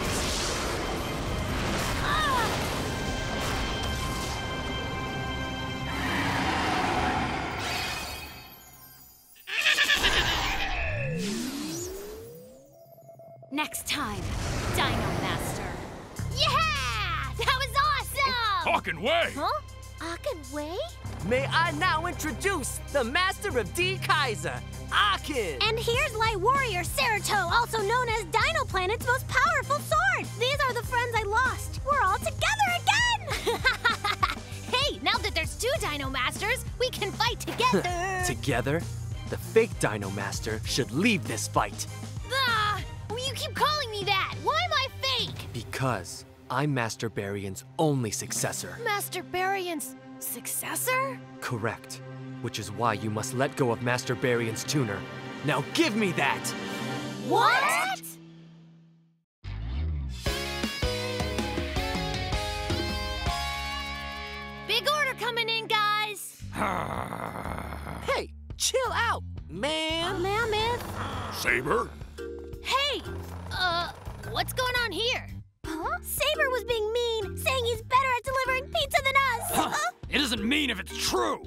Next time, Dino Master. Yeah! That was awesome! Hawking Way! Huh? Akin Way? May I now introduce the master of D-Kaiser, Akin! And here's Light Warrior Ceratow, also known as Dino Planet's most powerful sword! These are the friends I lost. We're all together again! Hey, now that there's two Dino Masters, we can fight together! Together? The fake Dino Master should leave this fight. Well, you keep calling me that! Why am I fake? Because I'm Master Barian's only successor. Master Barian's successor? Correct. Which is why you must let go of Master Barian's tuner. Now give me that! What? Big order coming in, guys! Hey, chill out, man! Mammoth? Saber? Hey, what's going on here? Huh? Saber was being mean, saying he's better at delivering pizza than us. Huh? It isn't mean if it's true.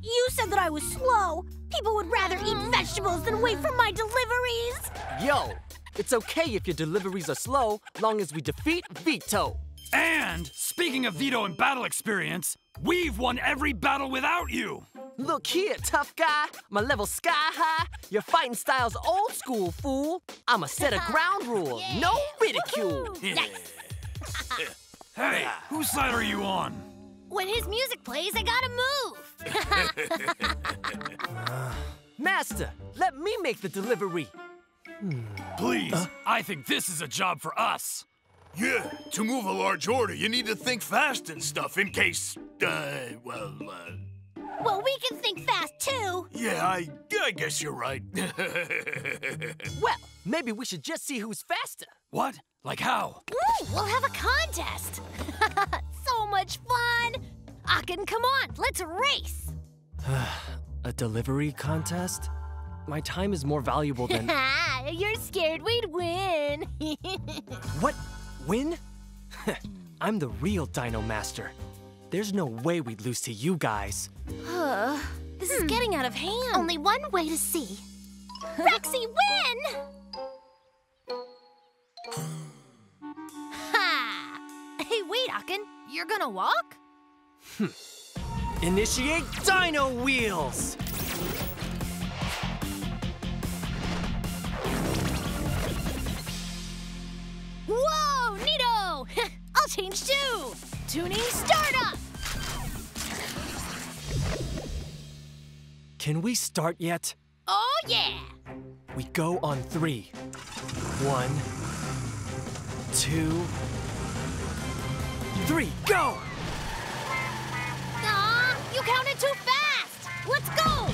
You said that I was slow. People would rather eat vegetables than wait for my deliveries. Yo, it's okay if your deliveries are slow, long as we defeat Veto. And speaking of Veto and battle experience, we've won every battle without you. Look here, tough guy. My level's sky high. Your fighting style's old school, fool. I'm a set of ground rule. Yeah. No ridicule. Nice. Hey, whose side are you on? When his music plays, I gotta move. Master, let me make the delivery. Please, I think this is a job for us. Yeah, to move a large order, you need to think fast and stuff in case, well, we can think fast, too. Yeah, I guess you're right. Well, maybe we should just see who's faster. What? Like how? Ooh, we'll have a contest. So much fun. Akin, come on, let's race. A delivery contest? My time is more valuable than... You're scared we'd win. What? Win? I'm the real Dino Master. There's no way we'd lose to you guys. This is getting out of hand. Only one way to see. Rexy, win! Ha! Hey, wait, Akin. You're gonna walk? Initiate Dino Wheels! Whoa, Nito! I'll change too! Tuning startup! Can we start yet? Oh, yeah! We go on 3. 1, 2, 3, go! Aw, you counted too fast! Let's go!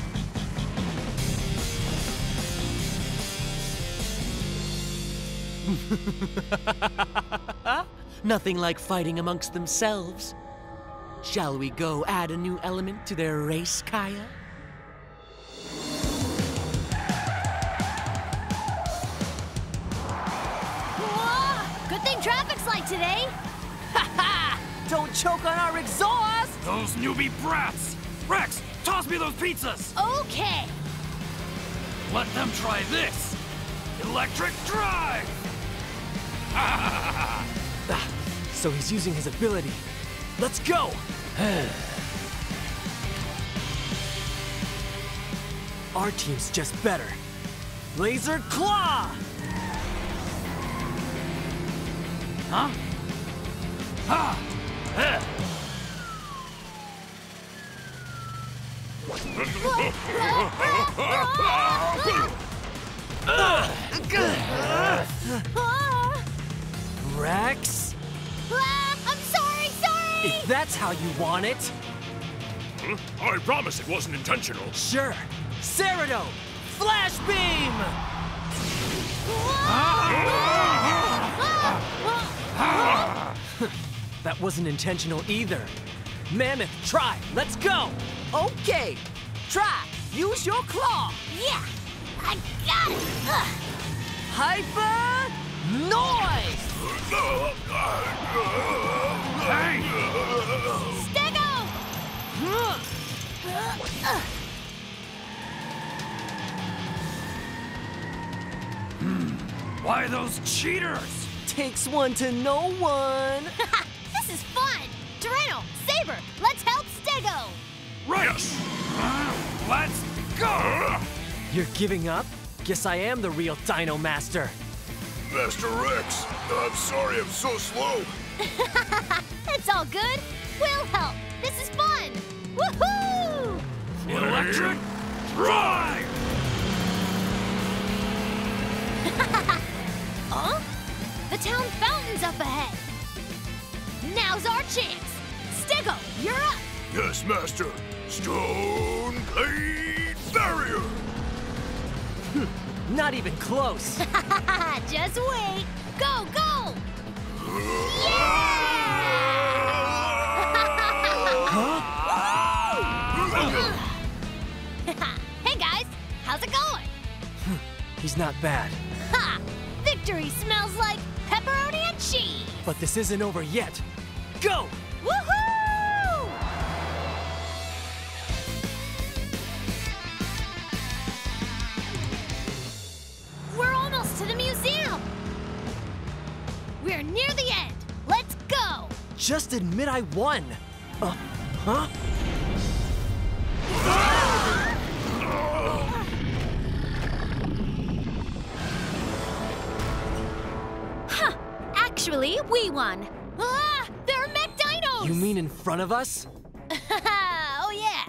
Nothing like fighting amongst themselves. Shall we go add a new element to their race, Kaya? Whoa! Good thing traffic's light today. Ha ha! Don't choke on our exhaust! Those newbie brats! Rex, toss me those pizzas! Okay! Let them try this! Electric Drive! So he's using his ability. Let's go! Our team's just better. Laser Claw! Huh? Ha! Rex? I'm sorry! If that's how you want it. I promise it wasn't intentional. Sure. Cerrado, Flash Beam! That wasn't intentional either. Mammoth, try, let's go! Okay, try, use your claw! Yeah, I got it! Hyper noise! Hey! Stego! Why those cheaters? Takes one to know one. This is fun! Torino, Saber, let's help Stego! Right! Yes. Let's go! You're giving up? Guess I am the real Dino Master. Master Rex, I'm sorry I'm so slow. It's all good. We'll help. This is fun. Woohoo! Electric Drive! Huh? The town fountain's up ahead. Now's our chance. Stego, you're up. Yes, Master. Stone Plate Barrier! Not even close. Just wait. Go, go! Yeah! Hey, guys. How's it going? He's not bad. Ha! Victory smells like pepperoni and Gee. But this isn't over yet. Go! Woohoo! We're almost to the museum. We're near the end. Let's go! Just admit I won. Huh? Huh. Actually, we won. Ah! There are Mech Dinos! You mean in front of us? Oh, yeah.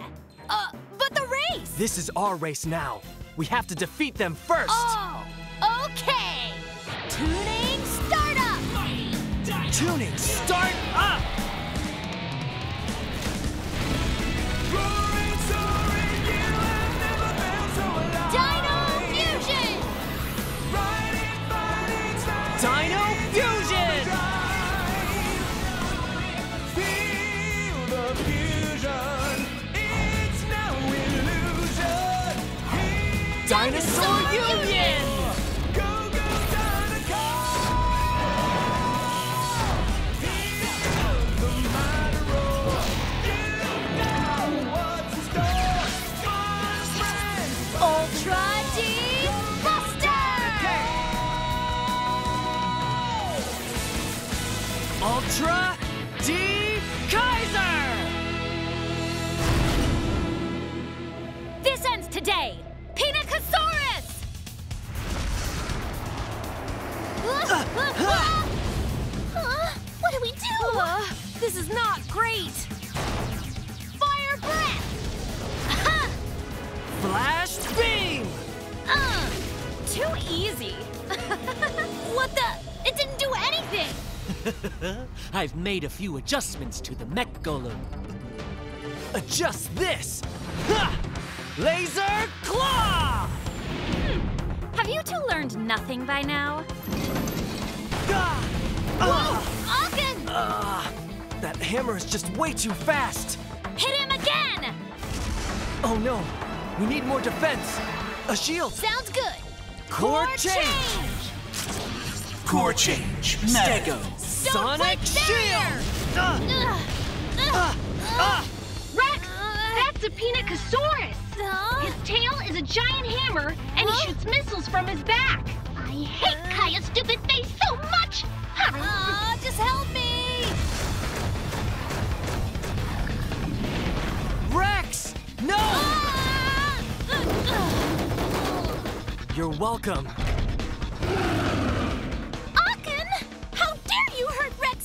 But the race! This is our race now. We have to defeat them first! Oh, okay! Tuning, start up! Tuning, start up! Dino Fusion! Dino Fusion! Feel the fusion. It's no illusion. Dinosaur Union! Go, go, Dino Core! The minor role. You know what's in store. My friend! Ultra D-Buster! Ultra D-Kaiser! This ends today! Pinacosaurus! What do we do? This is not great! Fire breath! Aha! Flash Beam! Too easy! What the? It didn't do anything! I've made a few adjustments to the Mech Golem. Adjust this! Ha! Laser Claw! Have you two learned nothing by now? Ogden! That hammer is just way too fast! Hit him again! Oh no! We need more defense! A shield! Sounds good! Core change! Core change. Mega. Sonic Shield! Rex! That's a Pinacosaurus! His tail is a giant hammer, and he shoots missiles from his back! I hate Kaya's stupid face so much! Just help me! Rex! No! You're welcome.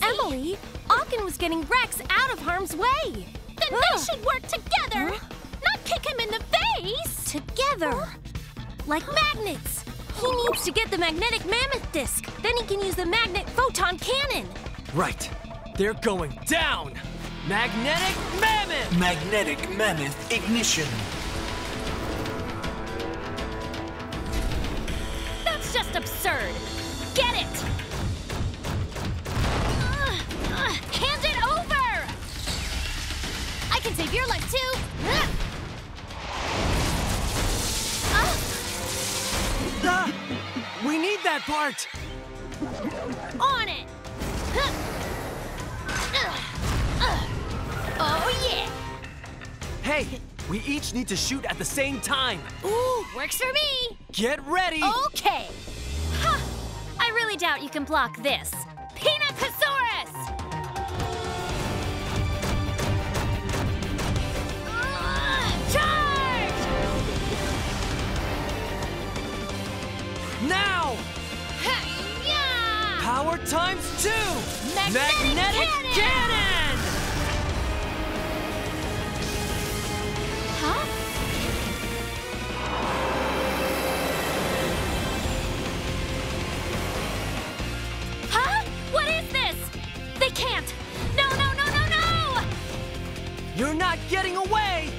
Emily, Ogden was getting Rex out of harm's way. Then they should work together, not kick him in the face. Together? Like magnets. He needs to get the magnetic mammoth disc. Then he can use the magnet photon cannon. Right. They're going down. Magnetic mammoth. Magnetic mammoth ignition. That's just absurd. Get it. Hand it over! I can save your life, too! We need that part! On it! Oh, yeah! Hey, we each need to shoot at the same time! Ooh, works for me! Get ready! Okay! Huh. I really doubt you can block this. Pinacosaurus! Charge! Now! Yeah! Power times two! Magnetic cannon! Huh? Huh? What is this? They can't! No, no, no, no, no! You're not getting away!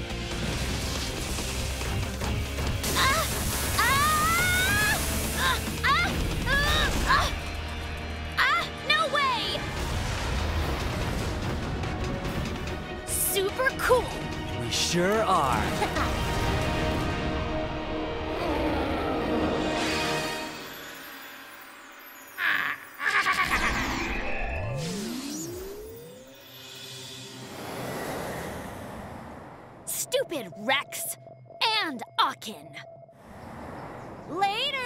No way! Super cool! We sure are. stupid Rex and Akin. Later!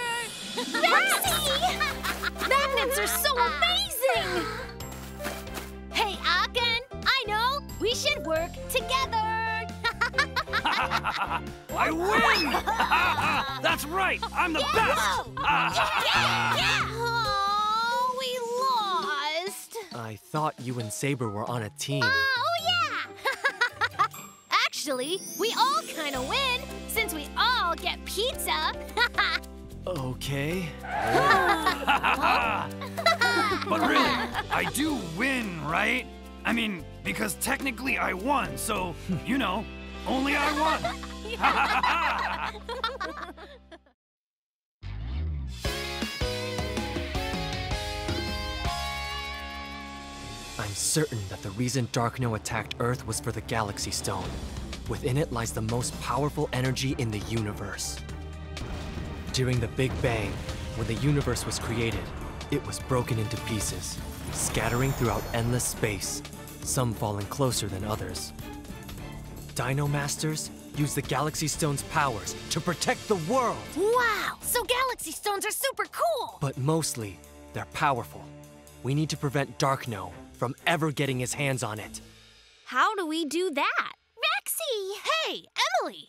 Rexy! Magnets are so amazing! Hey, Akin, I know we should work together. I win! That's right, I'm the best! Oh, we lost. I thought you and Saber were on a team. Oh, yeah! Actually, we all kind of win since we all get pizza. Okay. But really, I do win, right? I mean, because technically I won, so, you know, only I won. I'm certain that the reason Darkno attacked Earth was for the Galaxy Stone. Within it lies the most powerful energy in the universe. During the Big Bang, when the universe was created, it was broken into pieces, scattering throughout endless space, some falling closer than others. Dino Masters use the Galaxy Stone's powers to protect the world! Wow! So Galaxy Stones are super cool! But mostly, they're powerful. We need to prevent Darkno from ever getting his hands on it. How do we do that? Rexy! Hey, Emily!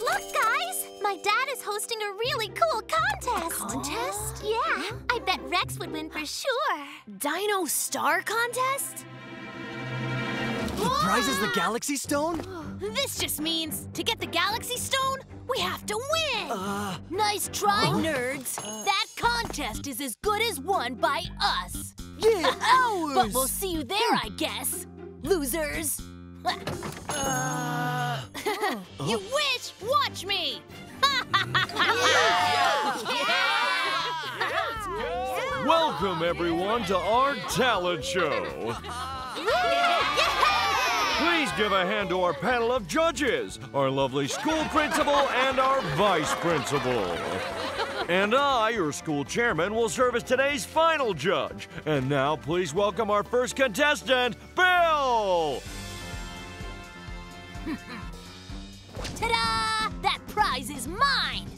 Look, guys! My dad is hosting a really cool contest! A contest? Yeah, I bet Rex would win for sure. Dino Star Contest? The prize is the Galaxy Stone? This just means to get the Galaxy Stone, we have to win! Nice try, nerds! That contest is as good as won by us! Yeah, ours! But we'll see you there, I guess, losers! You wish! Watch me! Yeah! Welcome, everyone, to our talent show. Please give a hand to our panel of judges, our lovely school principal and our vice principal. And I, your school chairman, will serve as today's final judge. And now, please welcome our first contestant, Bill! Ta-da! That prize is mine!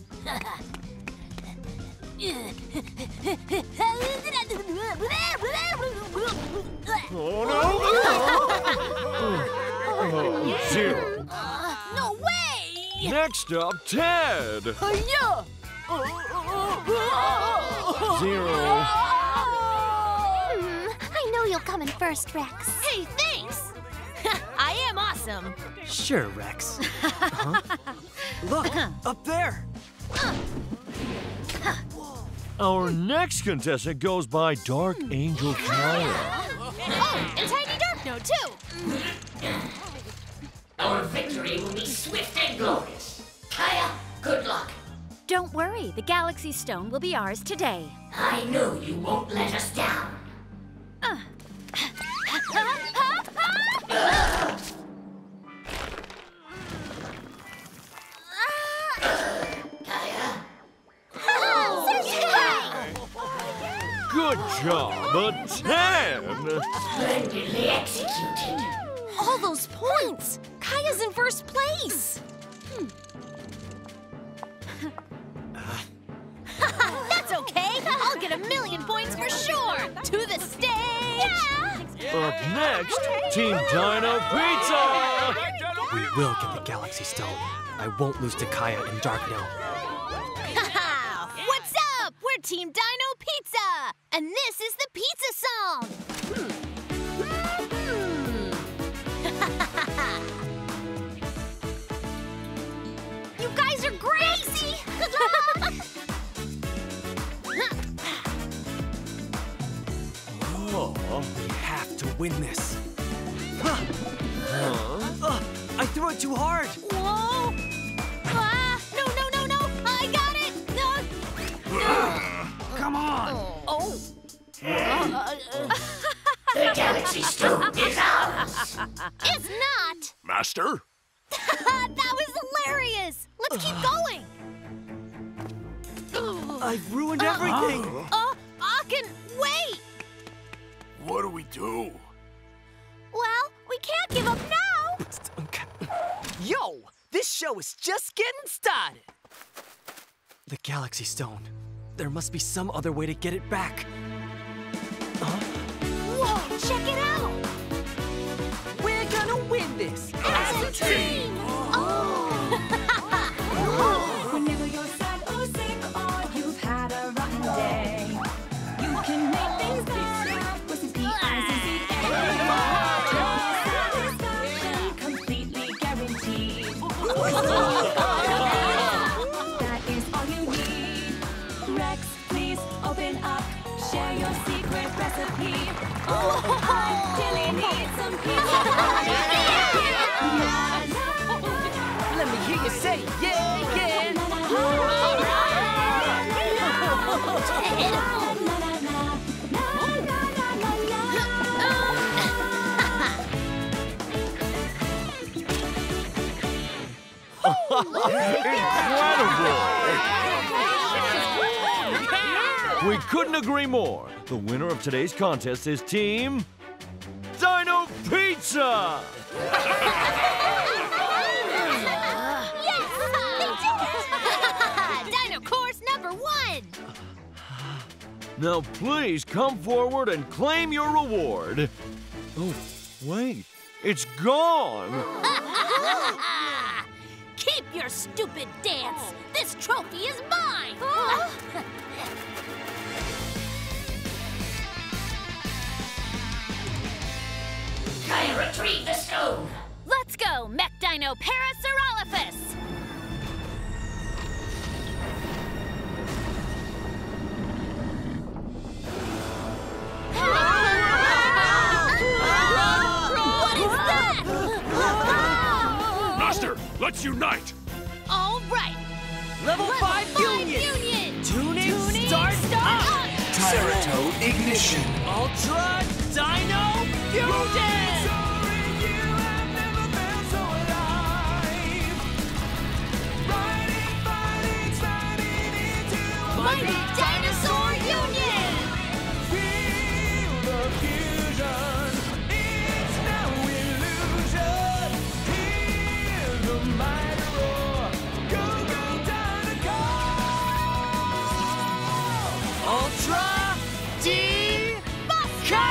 Oh, no! Oh, dear. No way! Next up, Ted! 0. I know you'll come in first, Rex. Hey, thanks! I am awesome. Sure, Rex. Huh? Look, up there. Our next contestant goes by Dark Angel Fire. Oh, and Tiny Darkno, too. Our victory will be swift and glorious. Kaya, good luck. Don't worry, the Galaxy Stone will be ours today. I know you won't let us down. Good job, a 10! Splendidly executed. All those points! Kaya's in first place! That's okay! I'll get 1,000,000 points for sure! To the stage! Yeah. Up next, Team Dino Pizza! We will get the Galaxy Stone. I won't lose to Kaya and Darkno. What's up? We're Team Dino Pizza! And this is the pizza song! You guys are crazy! Oh, we have to win this. I threw it too hard. Whoa! No, no, no, no! I got it! Come on! Oh! The Galaxy Stone is ours! It's not! Master? That was hilarious! Let's keep going! I've ruined everything! Akin, wait! What do we do? Well, we can't give up now! Yo! show is just getting started. The Galaxy Stone. There must be some other way to get it back. Huh? Whoa, check it out! We're gonna win this as a team! Oh! Whenever you're sad or sick or you've had a rotten day, you can make things better with the P-I-C-C-A. Completely guaranteed. Tilly needs some pizza. Let me hear you say, yeah, yeah. Incredible! We couldn't agree more. The winner of today's contest is Team Dino Pizza! Yes! They did it! Dino Core's #1! Now please come forward and claim your reward. Oh, wait. It's gone! Keep your stupid dance! This trophy is mine! I retrieve the stone! Let's go, Mech Dino Parasaurolophus! What is that? Master, let's unite! All right! Level 5 Union! Tuning start up! Tyratode ignition! Ultra Dino Fusion! Mighty Dinosaur Union! Feel the fusion, it's no illusion. Hear the mighty roar, go, go, Dino! Ultra D-Buster!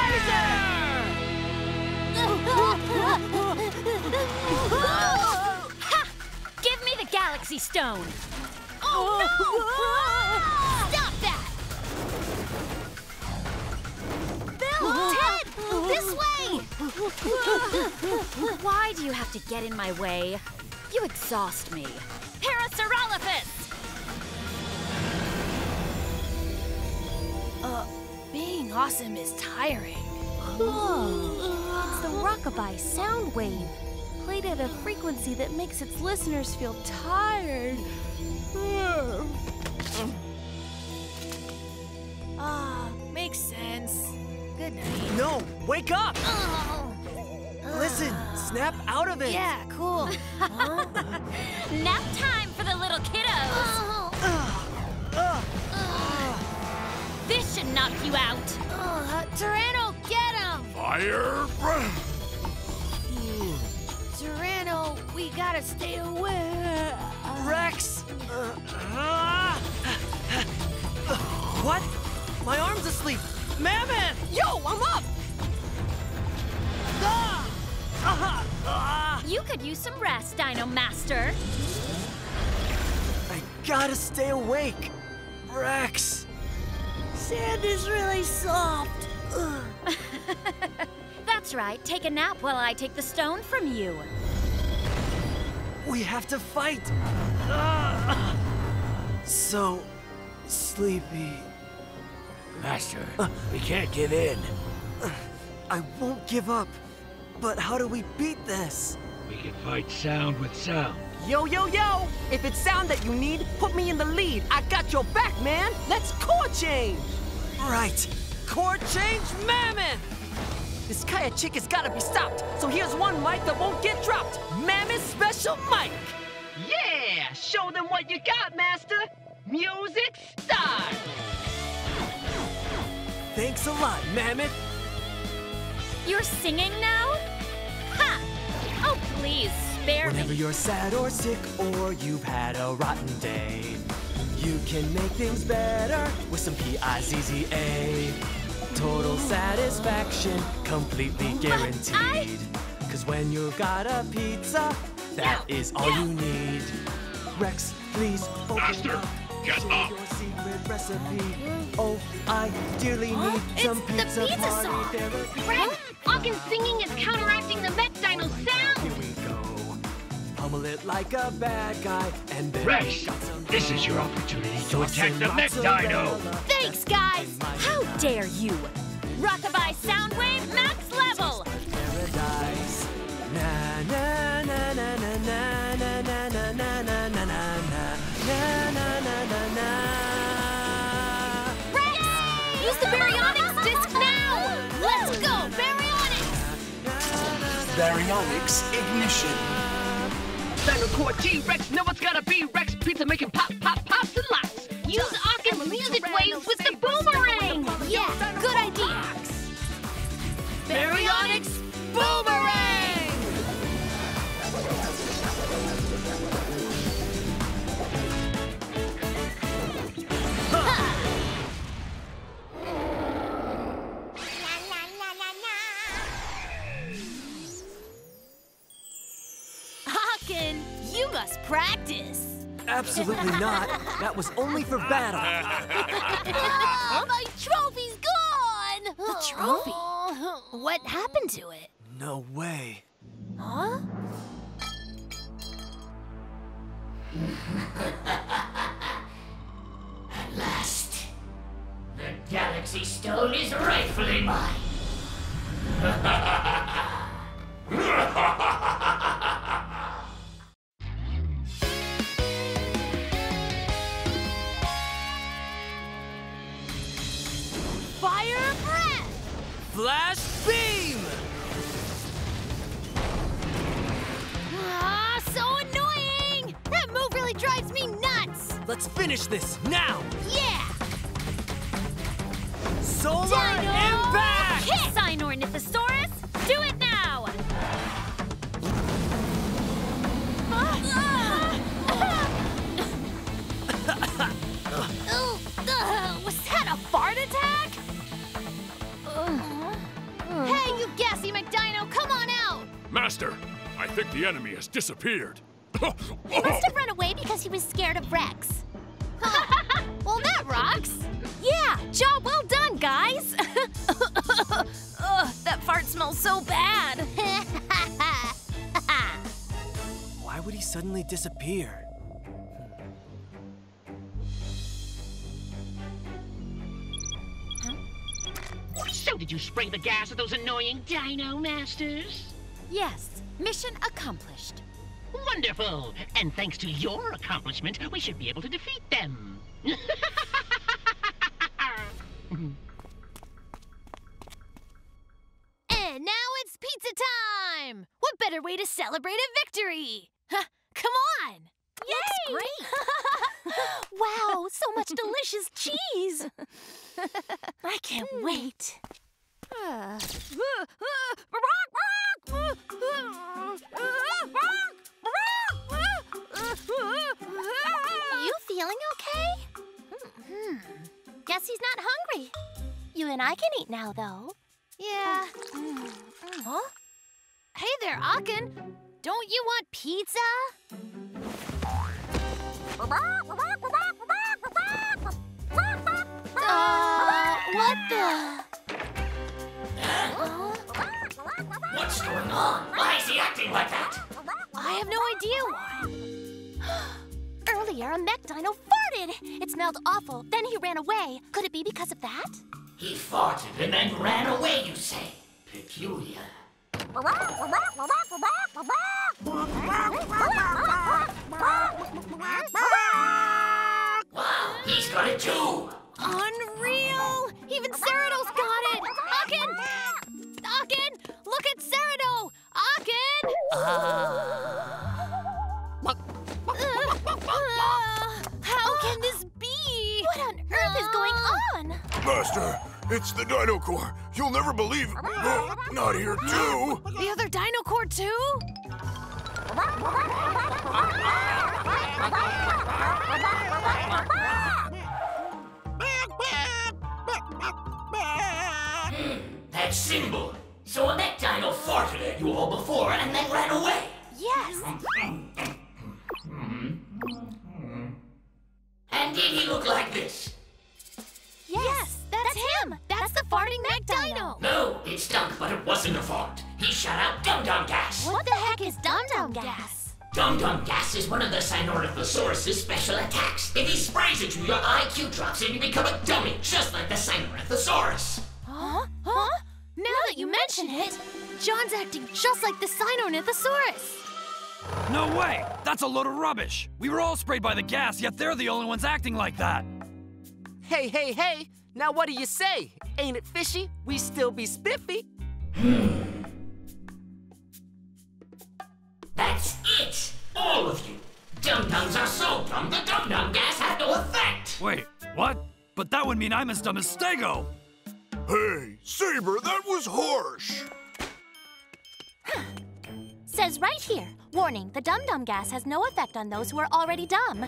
Give me the Galaxy Stone! Oh, no! Stop that! Bill, Ted, this way! Why do you have to get in my way? You exhaust me. Parasaurolophus! Being awesome is tiring. It's the Rockabye Sound Wave, played at a frequency that makes its listeners feel tired. Makes sense. Good night. No, wake up! Listen, snap out of it. Yeah, cool. Nap time for the little kiddos. This should knock you out. Tyranno, get him! Fire! Tyranno, we gotta stay away. Rex! What? My arm's asleep! Mammoth! Yo, I'm up! You could use some rest, Dino Master. I gotta stay awake. Rex! Sand is really soft. That's right. Take a nap while I take the stone from you. We have to fight. So sleepy. Master, we can't give in. I won't give up. But how do we beat this? We can fight sound with sound. Yo, yo, yo! If it's sound that you need, put me in the lead. I got your back, man! Let's core change! Right. Core change Mammoth! This Kaya chick has gotta be stopped, so here's one mic that won't get dropped. Mammoth Special Mic! Yeah! Show them what you got, Master! Music start! Thanks a lot, Mammoth! You're singing now? Ha! Oh, please, barely. Whenever you're sad or sick or you've had a rotten day, you can make things better with some P-I-Z-Z-A. Total satisfaction, completely guaranteed. Cause when you've got a pizza, that is all you need. Rex, please open up. Get up. Your secret recipe. Oh, I dearly need some pizza. It's the pizza song. Fred, Ogden's singing is counteracting the Mech Dino sound. Here we go. Pummel it like a bad guy and then Rex, this is your opportunity to attack the Mech Dino. Thanks, guys. How dare you? Rockabye Sound Wave max level. Paradise. Na na na na na na na na na na na na na na. Use the Baryonyx disc now! Let's go, Baryonyx! Baryonyx ignition. Dino Core T-Rex, no one's gotta be Rex. Pizza making pop, pop, pops and lots. Use Ogden's music waves with the boomerang! Yeah, good idea. Baryonyx boomerang! You must practice. Absolutely not. That was only for battle. Oh, my trophy's gone. The trophy? What happened to it? No way. Huh? At last, the Galaxy Stone is rightfully mine. Fire breath! Flash beam! Ah, so annoying! That move really drives me nuts! Let's finish this now! Yeah! Solar Dino Impact! Kick! Sinornithosaurus, do it now! Was that a fart attack? Hey, you gassy Mech Dino, come on out! Master, I think the enemy has disappeared. He must have run away because he was scared of Rex. Huh. Well, that rocks. Yeah, job well done, guys. That fart smells so bad. Why would he suddenly disappear? So did you spray the gas at those annoying dino masters? Yes, mission accomplished. Wonderful! And thanks to your accomplishment, we should be able to defeat them. And now it's pizza time! What better way to celebrate a victory? Huh, come on! Yay! Looks great! Wow, so much delicious cheese! I can't wait. You feeling okay? Guess he's not hungry. You and I can eat now, though. Yeah. Huh? Hey there, Ogden. Don't you want pizza? What the? Huh? What's going on? Why is he acting like that? I have no idea why. Earlier, a Mech Dino farted. It smelled awful, then he ran away. Could it be because of that? He farted and then ran away, you say? Peculiar. Wow, he's got it too! Unreal! Even Cerado's got it! Ogden! Ogden! Look at Cerado! Ogden! How can this be? What on earth is going on? Master, it's the Dino Core. You'll never believe it. Not here too. The other Dino Core too? That symbol. So a Mech Dino farted at you all before and then ran away. Yes. And did he look like this? Yes, that's him. That's the farting Mech Dino. No, it stunk, but it wasn't a fart. He shot out Dum-Dum-Gas. What the heck is Dum-Dum-Gas? Dum-Dum-Gas is one of the Sinornithosaurus' special attacks. If he sprays at you, your IQ drops and you become a dummy, just like the Sinornithosaurus. Huh? Now that you mention it, John's acting just like the Sinornithosaurus. No way! That's a load of rubbish! We were all sprayed by the gas, yet they're the only ones acting like that! Hey! Now what do you say? Ain't it fishy? We still be spiffy! That's it! All of you! Dum-dums are so dumb, the dum-dum gas had no effect! Wait, what? But that would mean I'm as dumb as Stego! Hey, Saber, that was harsh! Says right here, warning, the dum-dum gas has no effect on those who are already dumb.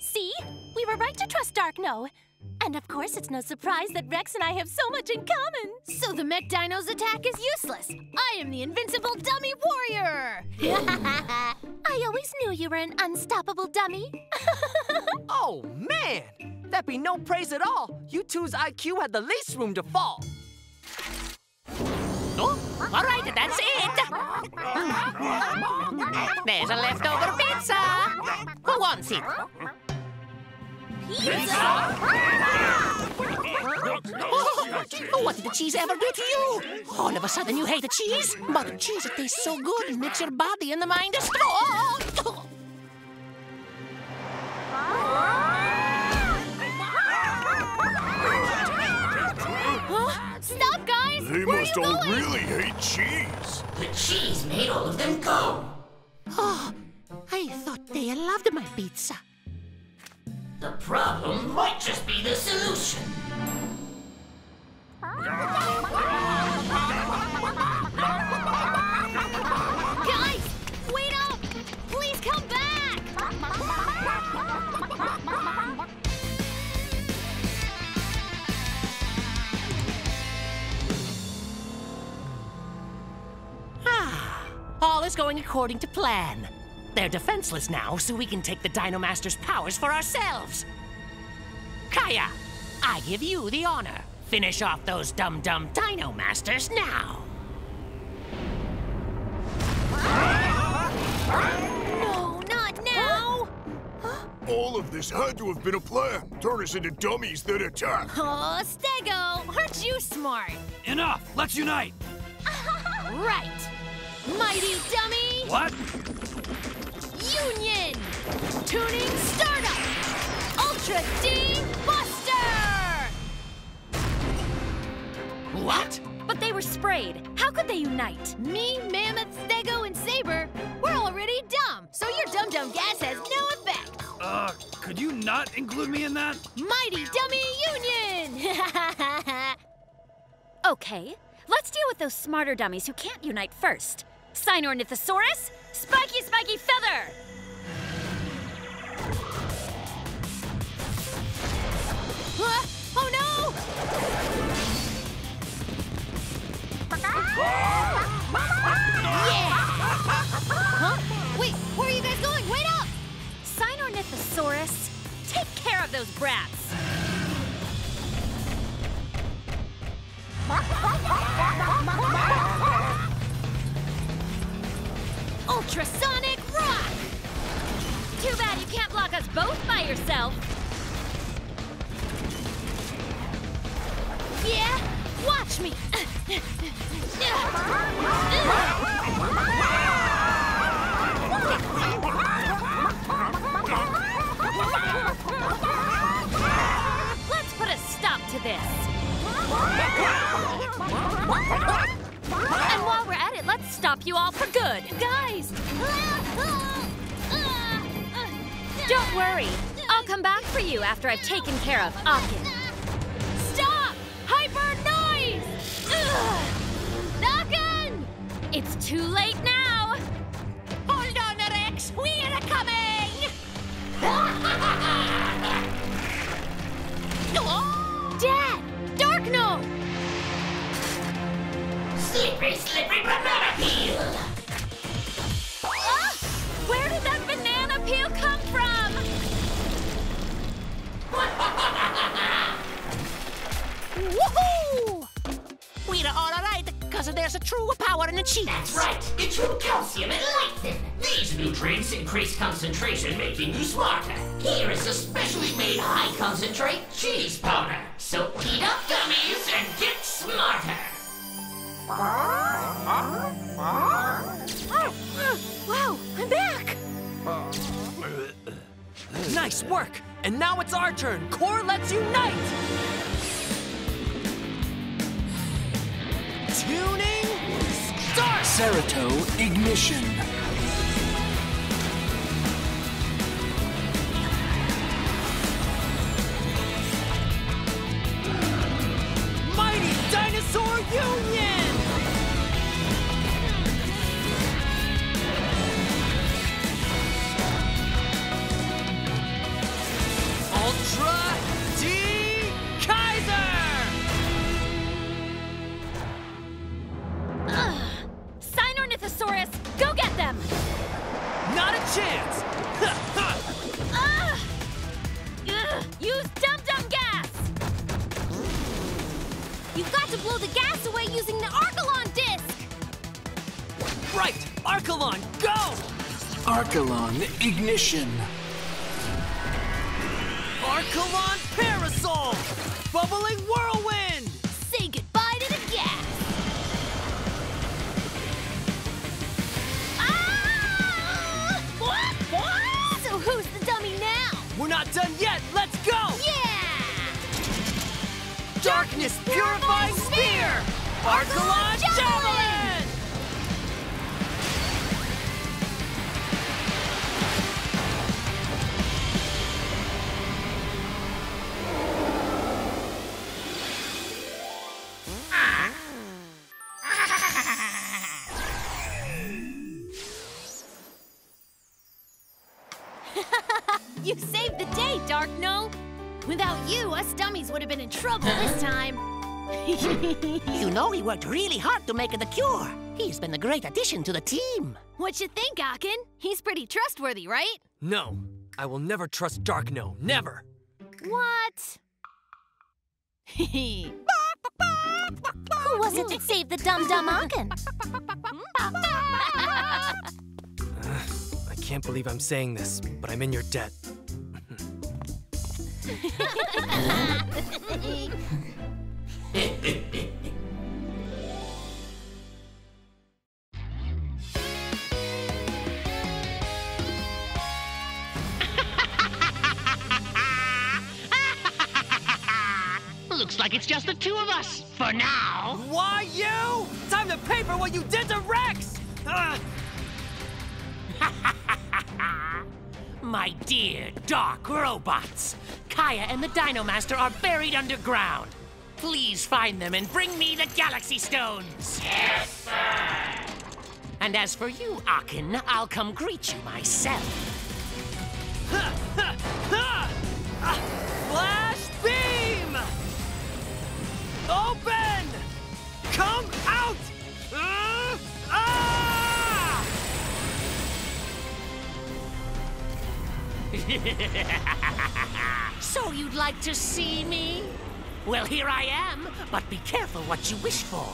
See? We were right to trust Darkno. And of course it's no surprise that Rex and I have so much in common. So the Mech Dino's attack is useless. I am the invincible dummy warrior! I always knew you were an unstoppable dummy. Oh, man! That be no praise at all. You two's IQ had the least room to fall. Oh, all right, that's it. There's a leftover pizza. Who wants it? Pizza? Oh, what did the cheese ever do to you? All of a sudden you hate the cheese? But cheese, it tastes so good, it makes your body and the mind strong. Stop, guys! They must all really hate cheese. The cheese made all of them go. Oh, I thought they loved my pizza. The problem might just be the solution. Guys, wait up! Please come back! All is going according to plan. They're defenseless now, so we can take the Dino Master's powers for ourselves. Kaya, I give you the honor. Finish off those dumb Dino Masters now. No, not now! All of this had to have been a plan. Turn us into dummies that attack. Oh, Stego, aren't you smart? Enough, let's unite. Right. Mighty Dummy! What? Union! Tuning Startup! Ultra D-Buster! What? But they were sprayed. How could they unite? Me, Mammoth, Stego, and Saber, we're already dumb, so your dum-dum gas has no effect. Could you not include me in that? Mighty Dummy Union! Okay, let's deal with those smarter dummies who can't unite first. Sinornithosaurus, spiky feather! Oh no! Wait, where are you guys going? Wait up! Sinornithosaurus, take care of those brats! Ultrasonic Rock! Too bad you can't block us both by yourself. Yeah? Watch me! Let's put a stop to this. And while we're at it, let's stop you all for good. Guys! Don't worry. I'll come back for you after I've taken care of Akin. Stop! Hyper noise! Akin! It's too late now. Hold on, requires a true power and a cheat. That's right. The true calcium and lightning. These nutrients increase concentration, making you smarter. Here is a specially made high concentrate cheese powder. So eat up, dummies, and get smarter. Wow, I'm back. Nice work. And now it's our turn. Core, let's unite. Tuning, start! Cerato ignition. Mighty Dinosaur Union! Ultra D-Kaiser! Sinornithosaurus, go get them! Not a chance! Use Dum-Dum-Gas! You've got to blow the gas away using the Archelon disc! Right! Archelon, go! Archelon ignition. Archelon parasol! Bubbling whirlwind! Say goodbye to the gas! So who's the dummy now? We're not done yet! Let's go! Yeah! Darkness purifying spear! Archelon javelin! You saved the day, Dark Gnome. Without you, us dummies would have been in trouble this time. You know, he worked really hard to make it a cure. He's been a great addition to the team. What you think, Akin? He's pretty trustworthy, right? No, I will never trust Dark Gnome, never. What? Who was it that saved the dum-dum Akin? I can't believe I'm saying this, but I'm in your debt. Looks like it's just the two of us, for now. Why you? Time to pay for what you did to Rex! My dear dark robots, Kaya and the Dino Master are buried underground. Please find them and bring me the Galaxy Stones. Yes, sir! And as for you, Akin, I'll come greet you myself. Flash Beam! Open! Come out! So you'd like to see me? Well, here I am, but be careful what you wish for.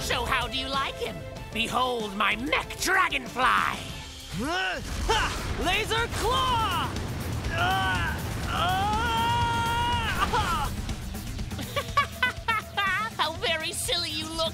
So how do you like him? Behold my mech dragonfly! Laser Claw! How very silly you look!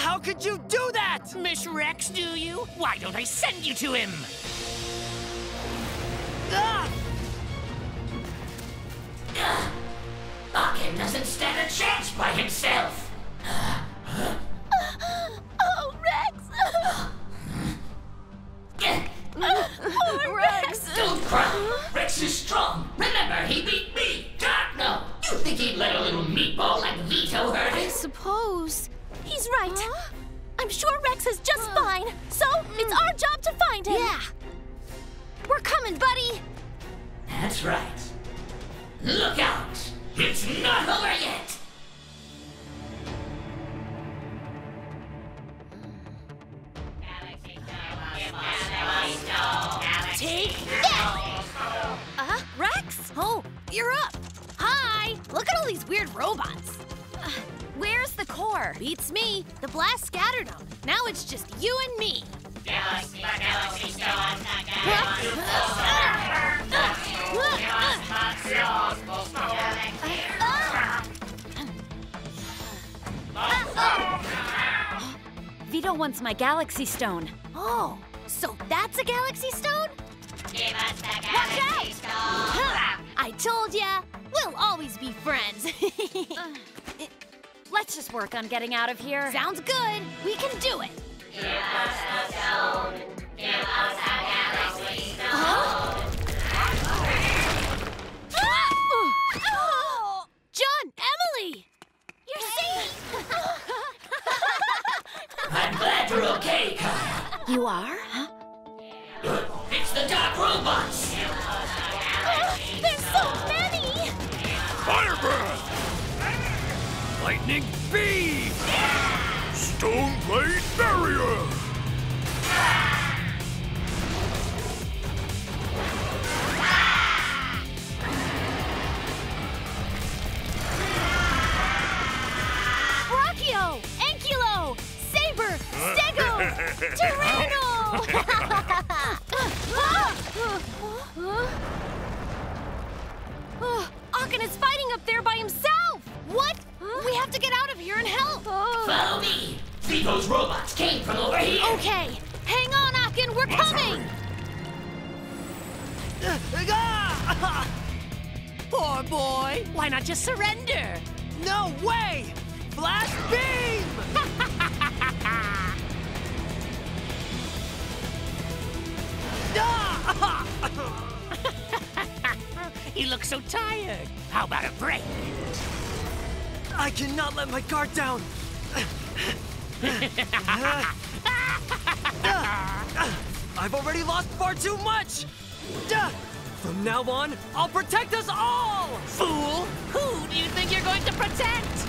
How could you do that? Miss Rex, do you? Why don't I send you to him? Akin doesn't stand a chance by himself! Oh, Rex! Poor Rex! Don't cry! Rex is strong! Remember, he beat me! God, no! You think he'd let a little meatball like Vito hurt him? I suppose. He's right. Huh? I'm sure Rex is just fine. So, it's our job to find him. Yeah. coming, buddy! That's right. Look out! It's not over yet! Take that! Rex? Oh, you're up. Hi! Look at all these weird robots. Where's the core? Beats me. The blast scattered them. Now it's just you and me. Galaxy Stone. Vito wants my Galaxy Stone. Oh, so that's a Galaxy Stone? Give us the Galaxy Stone. I told ya, we'll always be friends. Let's just work on getting out of here. Sounds good. We can do it. Give us the stone. Give us the Galaxy Stone. John, Emily! You're safe! I'm glad you're okay, Kyle. You are? Huh? It's the dark robots! There's so many! Fire breath! Lightning Beam! Stone Plate Barrier! Brachio! Ankylo! Saber! Stego! Tyranno! Aachen is fighting up there by himself! What? We have to get out of here and help! Follow me! Vito's robots came from over here! Okay! Hang on, Aachen! We're coming! Poor boy! Why not just surrender? No way! Flash Beam! You look so tired. How about a break? I cannot let my guard down. I've already lost far too much. From now on, I'll protect us all. Fool! Who do you think you're going to protect?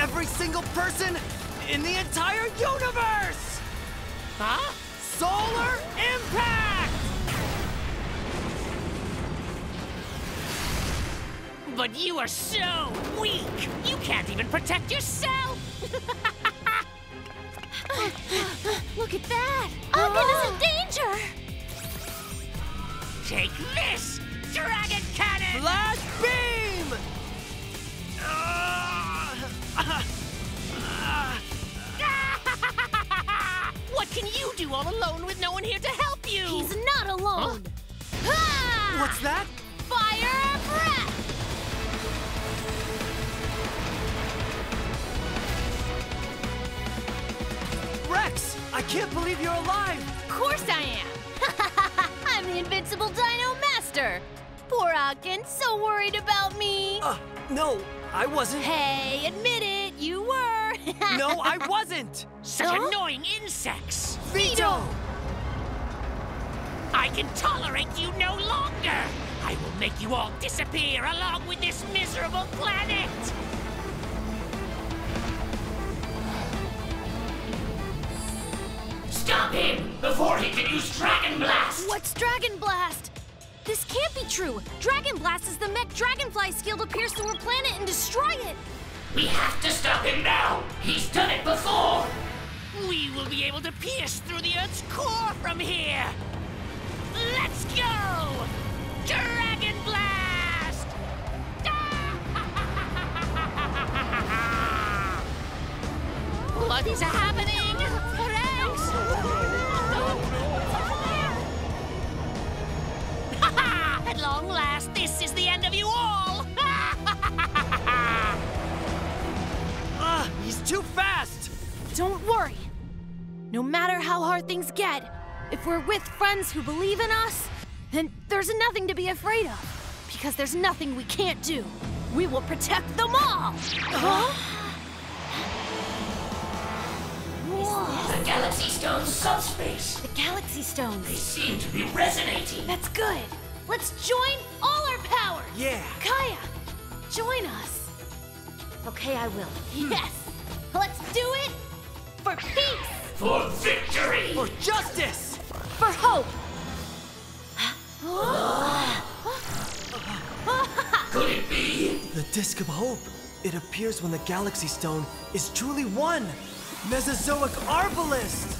Every single person in the entire universe! Huh? Solar Impact! But you are so weak! You can't even protect yourself! Look at that! Aachen is in danger! Take this! Dragon Cannon! Flash Beam! What can you do all alone with no one here to help you? He's not alone. Huh? Ah! What's that? Fire breath! Rex, I can't believe you're alive. Of course I am. I'm the invincible Dino Master. Poor Aachen, so worried about me. No, I wasn't. Hey, admit it, you were. No, I wasn't! Such annoying insects! Vito! I can tolerate you no longer! I will make you all disappear along with this miserable planet! Stop him before he can use Dragon Blast! What's Dragon Blast? This can't be true! Dragon Blast is the mech dragonfly skill to pierce through a planet and destroy it! We have to stop him now! He's done it before! We will be able to pierce through the Earth's core from here! Let's go! Dragon Blast! What is happening? Rex! Ha! At long last, this is the end of you all! He's too fast! Don't worry. No matter how hard things get, if we're with friends who believe in us, then there's nothing to be afraid of. Because there's nothing we can't do. We will protect them all! Huh? Is The Galaxy Stone's subspace. The Galaxy Stones. They seem to be resonating. That's good. Let's join all our power. Yeah. Kaya, join us. Okay, I will. Yes. Let's do it for peace. For victory. For justice. For hope. Could it be? The Disc of Hope. It appears when the Galaxy Stone is truly one. Mesozoic Arbalest!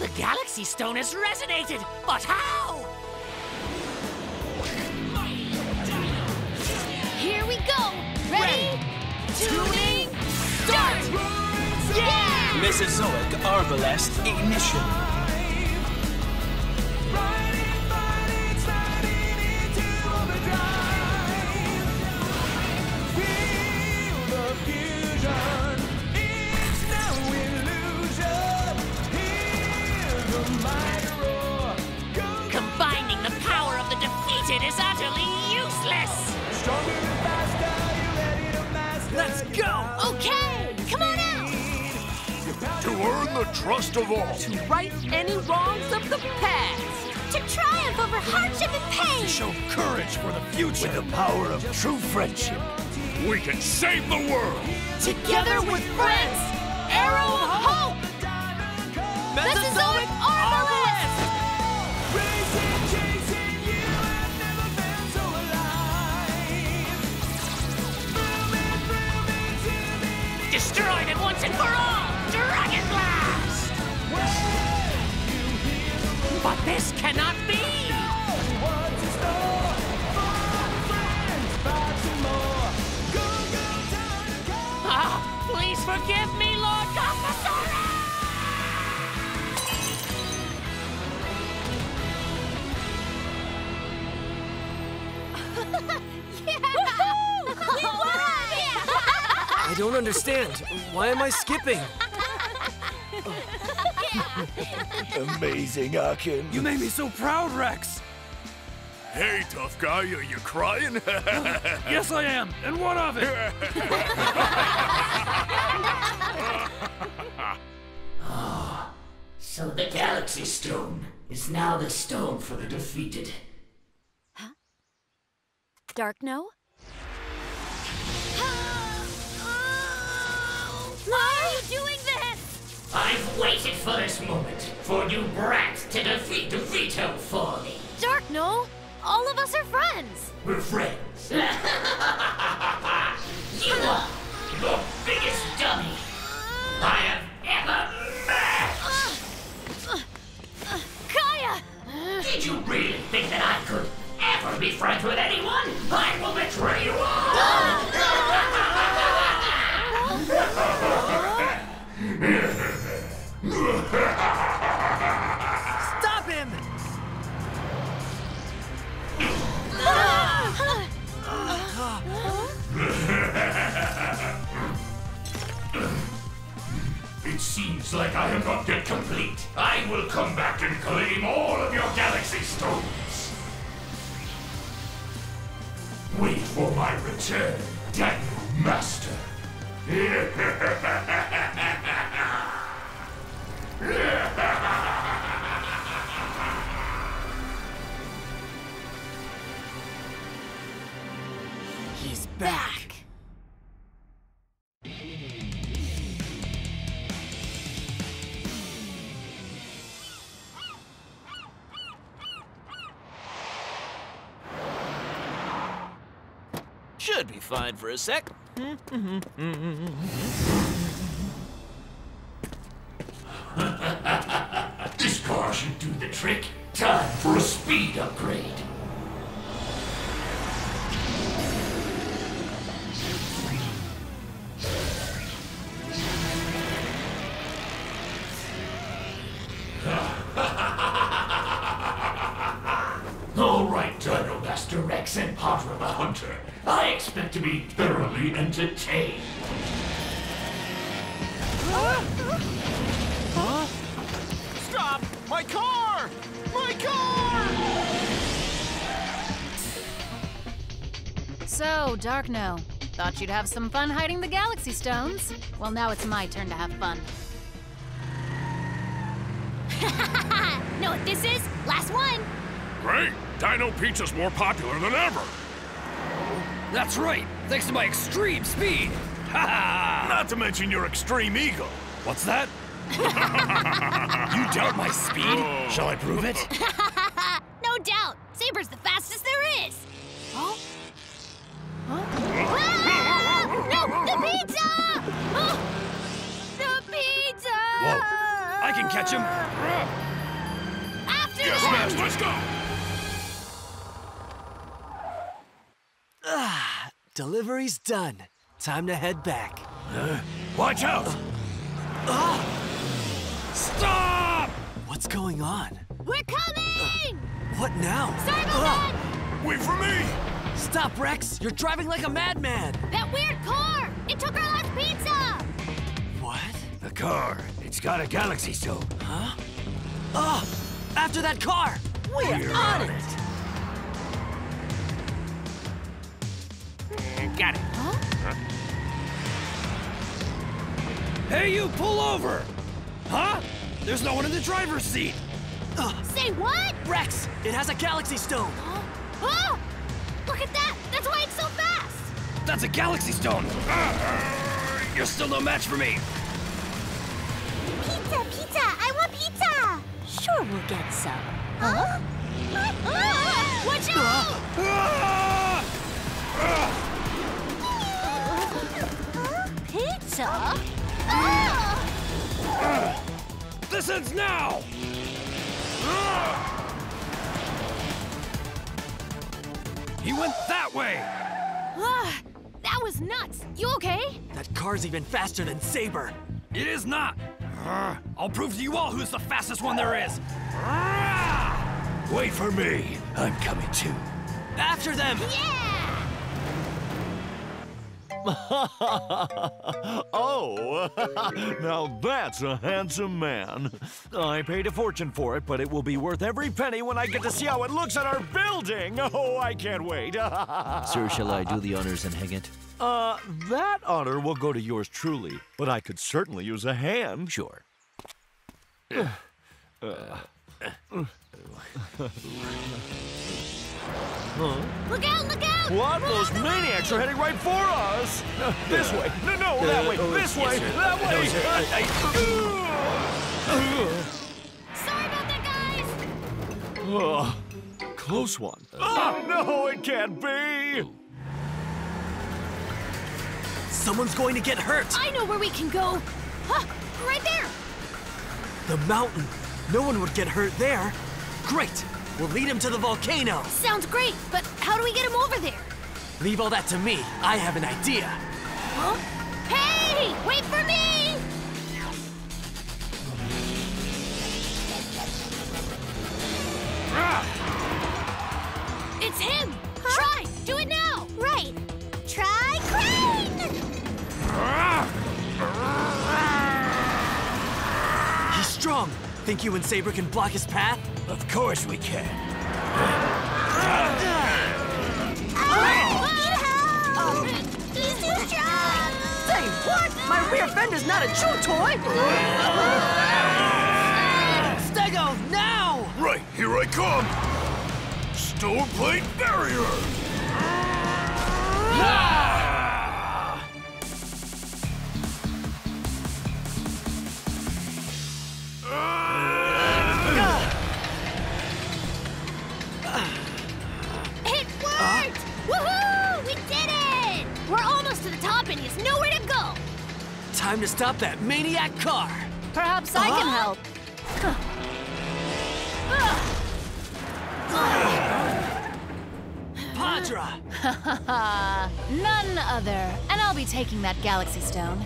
The Galaxy Stone has resonated, but how? Here we go! Ready? Tuning, start! Yeah! Mesozoic Arbalest ignition. Combining the power of the defeated is utterly useless! Stronger and faster, you're ready to master. Let's go! Okay! Come on out! To earn the trust of all! To right any wrongs of the past! To triumph over hardship and pain! To show courage for the future! With the power of true friendship, we can save the world! Together with friends! Arrow of hope! Mesozoic Arbalest! Racing, chasing you, I've never been so alive. Booming, booming to me. Destroy them once and for all! Dragon Blast! But this cannot be! What's in store for friends? Five some more. Go, go, down. Ah, please forgive me, Lord Cosmosaurus! I don't understand. Why am I skipping? Amazing, Akin. You made me so proud, Rex. Hey, tough guy, are you crying? Yes, I am. And what of it? Oh, so the Galaxy Stone is now the stone for the defeated. Huh? Dark No? Why are you doing this? I've waited for this moment for you brats to defeat the veto for me. Dark No, all of us are friends. We're friends. You are the biggest dummy I have ever met. Kaya! Did you really think that I could ever be friends with anyone? I will betray you all! Stop him! It seems like I am not yet complete. I will come back and claim all of your Galaxy Stones. Wait for my return, Dino Master. He's back. Should be fine for a sec. This car should do the trick. Time for a speed upgrade. All right, Dino Master Rex and Potter the Hunter. I expect to be thoroughly entertained. Huh? Stop! My car! My car! So, Dark No, thought you'd have some fun hiding the Galaxy Stones. Well, now it's my turn to have fun. Know what this is? Last one. Great. Dino Pizza's more popular than ever. That's right. Thanks to my extreme speed. Ha! Not to mention your extreme ego. What's that? You doubt my speed? Oh. Shall I prove it? No doubt. Saber's the fastest there is. Oh? Huh? Ah! No! The pizza! Oh! The pizza! Whoa! I can catch him. After yes, that! Yes, let's go! Ah! Delivery's done. Time to head back. Watch out! Stop! What's going on? We're coming! What now? Cyberman! Wait for me! Stop, Rex! You're driving like a madman! That weird car! It took our last pizza! What? The car. It's got a Galaxy Stone. Huh? After that car! We're on it! Got it. Huh? Hey, you, pull over! Huh? There's no one in the driver's seat! Say what? Rex, it has a Galaxy Stone! Huh? Oh! Look at that! That's why it's so fast! That's a Galaxy Stone! You're still no match for me! Pizza, pizza! I want pizza! Sure, we'll get some. Huh? Watch out! Pizza? This ends now! He went that way! That was nuts! You okay? That car's even faster than Saber! It is not! I'll prove to you all who's the fastest one there is! Wait for me! I'm coming too! After them! Yeah! Oh, now that's a handsome man. I paid a fortune for it, but it will be worth every penny when I get to see how it looks at our building. Oh, I can't wait. Sir, shall I do the honors and hang it? That honor will go to yours truly, but I could certainly use a hand. Sure. Look out, look out! What? Those maniacs are heading right for us! This way! No, that way! This way! That way! Sorry about that, guys! Close one. No, it can't be! Someone's going to get hurt! I know where we can go! Right there! The mountain! No one would get hurt there! Great! We'll lead him to the volcano! Sounds great, but how do we get him over there? Leave all that to me. I have an idea. Huh? Hey! Wait for me! It's him! Huh? Try! Do it now! Right! Try Crane! He's strong! Think you and Saber can block his path? Of course we can. He's too strong! Say what? My rear fender's not a chew toy! Stego, now! Right, here I come! Stone Plate Barrier! Time to stop that maniac car! Perhaps I can help. Padra! None other. And I'll be taking that Galaxy Stone.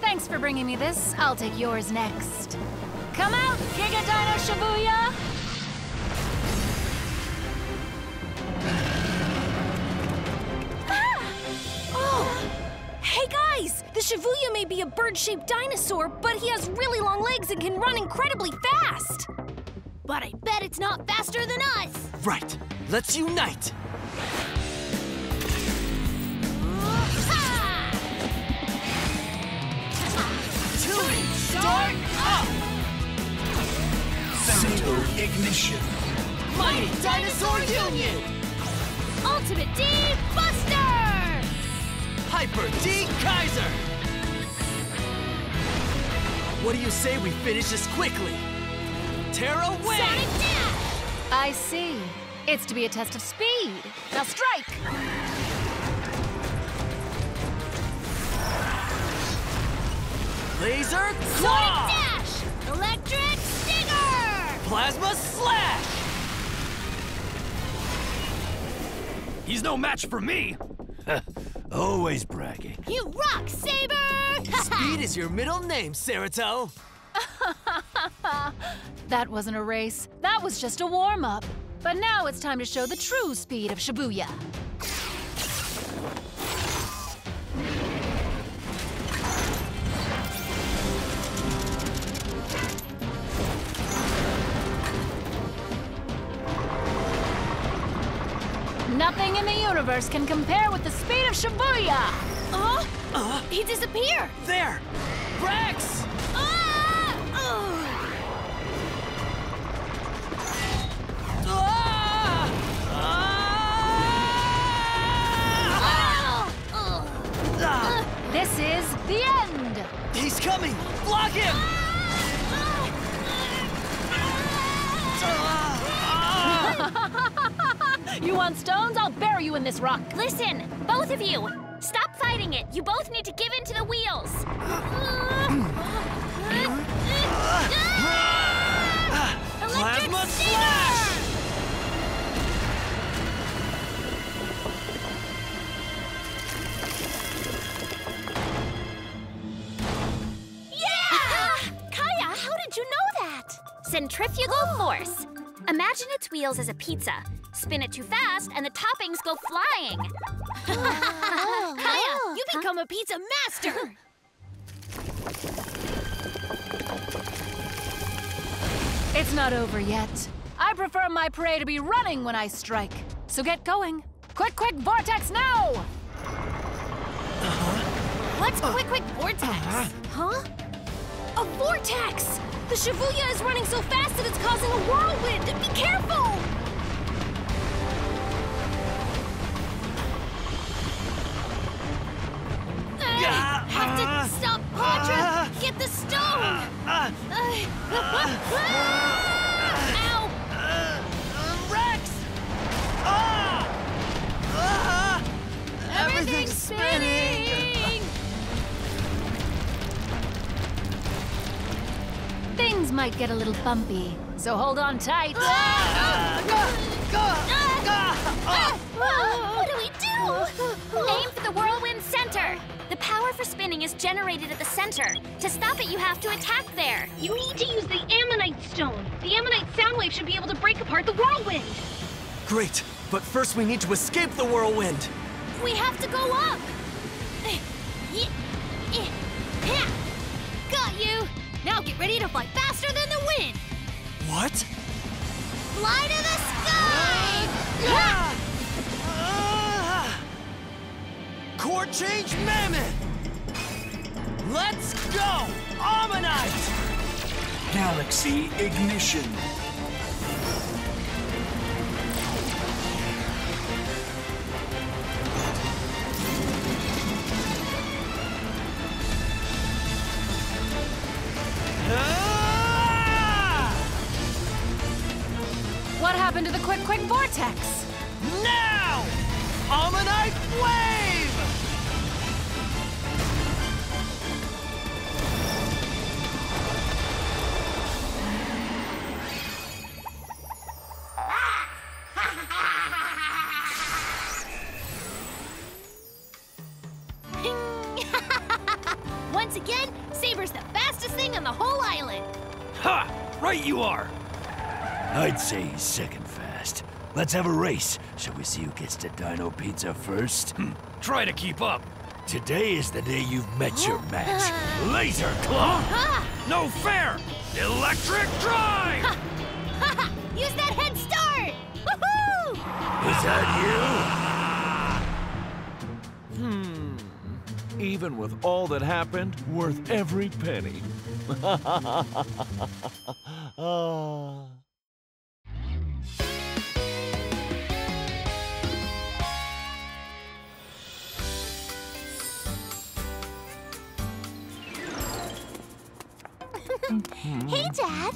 Thanks for bringing me this. I'll take yours next. Come out, Giga Dino Shibuya! Hey guys! The Shibuya may be a bird-shaped dinosaur, but he has really long legs and can run incredibly fast! But I bet it's not faster than us! Right! Let's unite! Building start up! Saber ignition. Mighty Dinosaur Union! Ultimate D-Buster! Hyper D-Kaiser! What do you say we finish this quickly? Tear away! Sonic Dash! I see. It's to be a test of speed. Now strike! Laser Claw! Sonic Dash! Electric Stinger! Plasma Slash! He's no match for me! Always bragging. You rock, Saber! Speed is your middle name, Sarato. That wasn't a race. That was just a warm-up. But now it's time to show the true speed of Shibuya. Nothing in the universe can compare with the speed of Shibuya! Huh? He disappeared! There! Rex! This is the end! He's coming! Block him! You want stones? I'll bury you in this rock! Listen, both of you! Stop fighting it! You both need to give in to the wheels! Plasma Slash! Centrifugal force. Imagine its wheels as a pizza. Spin it too fast and the toppings go flying. Kaya, you become a pizza master! It's not over yet. I prefer my prey to be running when I strike. So get going. Quick Quick Vortex now! What's Quick Quick Vortex? Huh? A vortex! The Shibuya is running so fast that it's causing a whirlwind! Be careful! Have to stop Patra! Get the stone! Ow! Rex! Everything's spinning! Things might get a little bumpy, so hold on tight. What do we do? Aim for the whirlwind center. The power for spinning is generated at the center. To stop it, you have to attack there. You need to use the Ammonite Stone. The Ammonite sound wave should be able to break apart the whirlwind. Great, but first we need to escape the whirlwind. We have to go up. Got you. Now get ready to fly faster than the wind! What? Fly to the sky! Core change mammoth! Let's go! Ammonite! Galaxy ignition. What happened to the Quick Quick Vortex? Now! Ammonite Wave! Once again, Saber's the fastest thing on the whole island. Ha! Right you are! I'd say he's second fast. Let's have a race, so we see who gets to Dino Pizza first. Try to keep up. Today is the day you've met your match. Laser Claw! No fair! Electric Drive! Use that head start! Woohoo! Is that you? even with all that happened, worth every penny. Hey, Dad!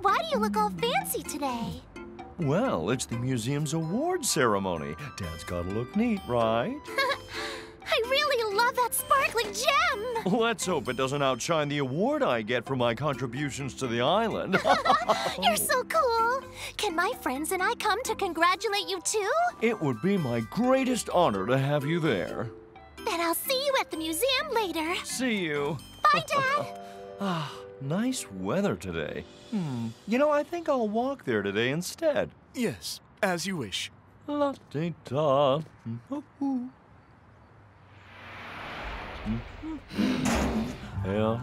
Why do you look all fancy today? Well, it's the museum's award ceremony. Dad's gotta look neat, right? I really love that sparkling gem! Let's hope it doesn't outshine the award I get for my contributions to the island. You're so cool! Can my friends and I come to congratulate you too? It would be my greatest honor to have you there. Then I'll see you at the museum later. See you. Bye, Dad! Ah, nice weather today. You know, I think I'll walk there today instead. Yes, as you wish. La-dee-da. Mm-hmm. Yeah.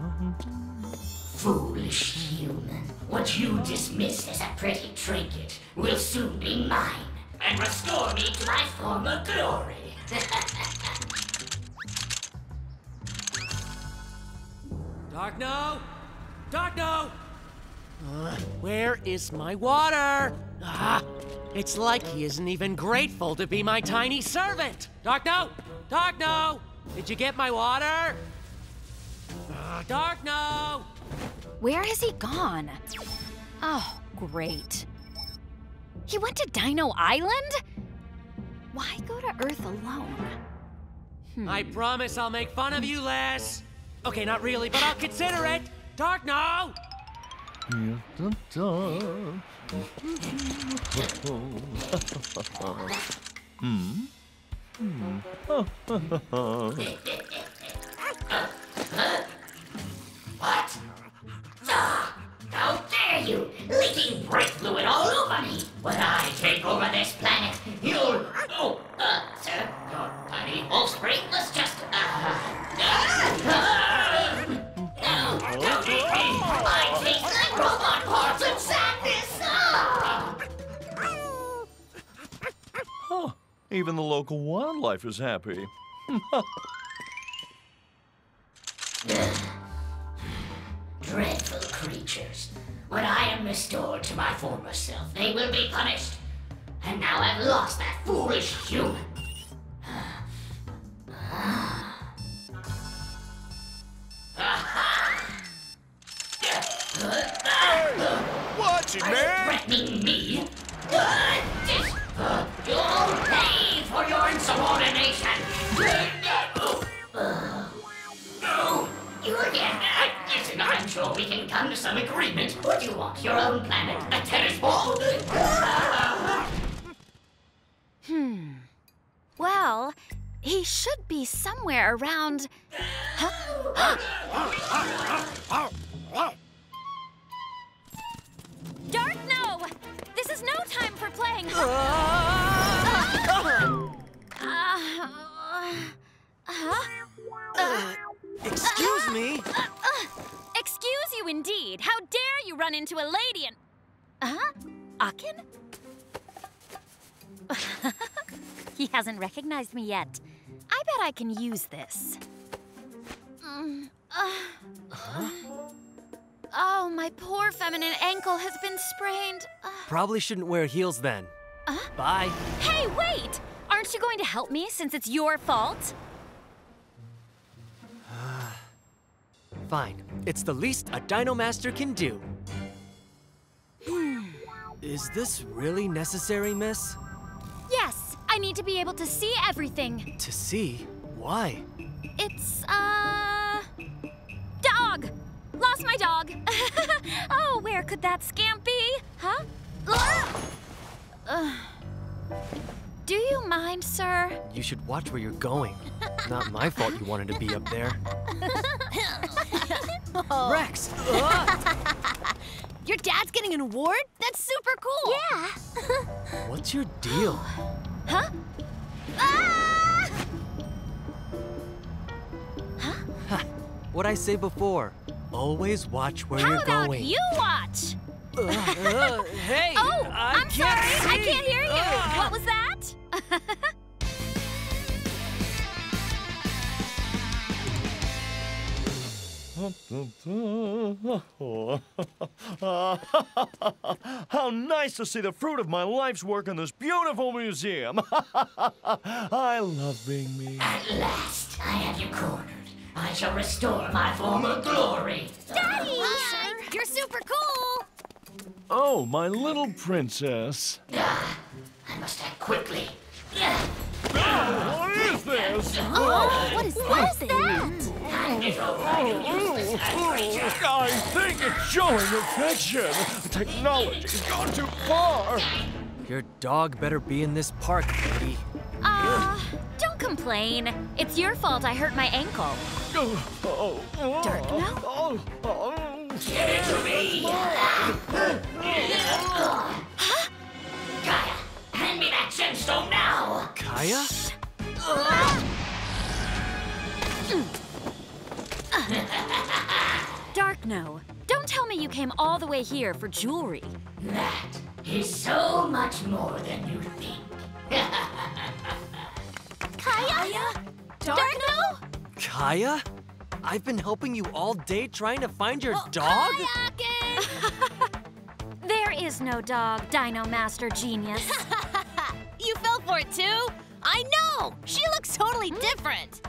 Foolish human. What you dismissed as a pretty trinket will soon be mine and restore me to my former glory. Darkno! Darkno! Where is my water? It's like he isn't even grateful to be my tiny servant! Darkno! Darkno! Did you get my water? Darkno! Where has he gone? Oh, great. He went to Dino Island? Why go to Earth alone? I promise I'll make fun of you less. Okay, not really, but I'll consider it. Darkno! What? How dare you! Leaking brake fluid all over me! When I take over this planet, you'll... Oh, sir, your tiny offspring was just... No, don't eat me! I taste like robot parts of sadness! Oh, even the local wildlife is happy. Dreadful creatures. When I am restored to my former self, they will be punished. And now I've lost that foolish human. Watch it, man! Are you threatening me? You'll pay for your insubordination! No! You again! Listen, I'm sure we can come to some agreement. What do you want? Your own planet? A tennis ball? Well, he should be somewhere around... Huh? Darkno! This is no time for playing! Excuse me? Excuse you indeed! How dare you run into a lady and... Akin? He hasn't recognized me yet. I bet I can use this. Oh, my poor feminine ankle has been sprained. Probably shouldn't wear heels then. Bye. Hey, wait! Aren't you going to help me since it's your fault? Fine. It's the least a Dino Master can do. Is this really necessary, miss? Yes, I need to be able to see everything. To see? Why? It's, dog! Lost my dog. Oh, where could that scamp be? Huh? Do you mind, sir? You should watch where you're going. Not my fault you wanted to be up there. Rex! Your dad's getting an award? That's super cool. Yeah. What's your deal? Huh? Ah! Huh? Ha, what'd I say before? Always watch where you're going. How about you watch? Hey! Oh, I'm sorry. See. I can't hear you. What was that? How nice to see the fruit of my life's work in this beautiful museum. I love being me. At last, I have you cornered. I shall restore my former glory. Daddy! Hi. You're super cool! Oh, my little princess. I must act quickly. What is this? Oh, what is that? I think it's showing affection. Technology's gone too far. Your dog better be in this park, lady. Don't complain. It's your fault I hurt my ankle. Dark now? Get it to me! Huh? Kaya, hand me that gemstone now! Kaya? Darkno, don't tell me you came all the way here for jewelry. That is so much more than you think. Kaya? Darkno? Kaya? I've been helping you all day trying to find your dog? There is no dog, Dino Master Genius. You fell for it too? I know! She looks totally different!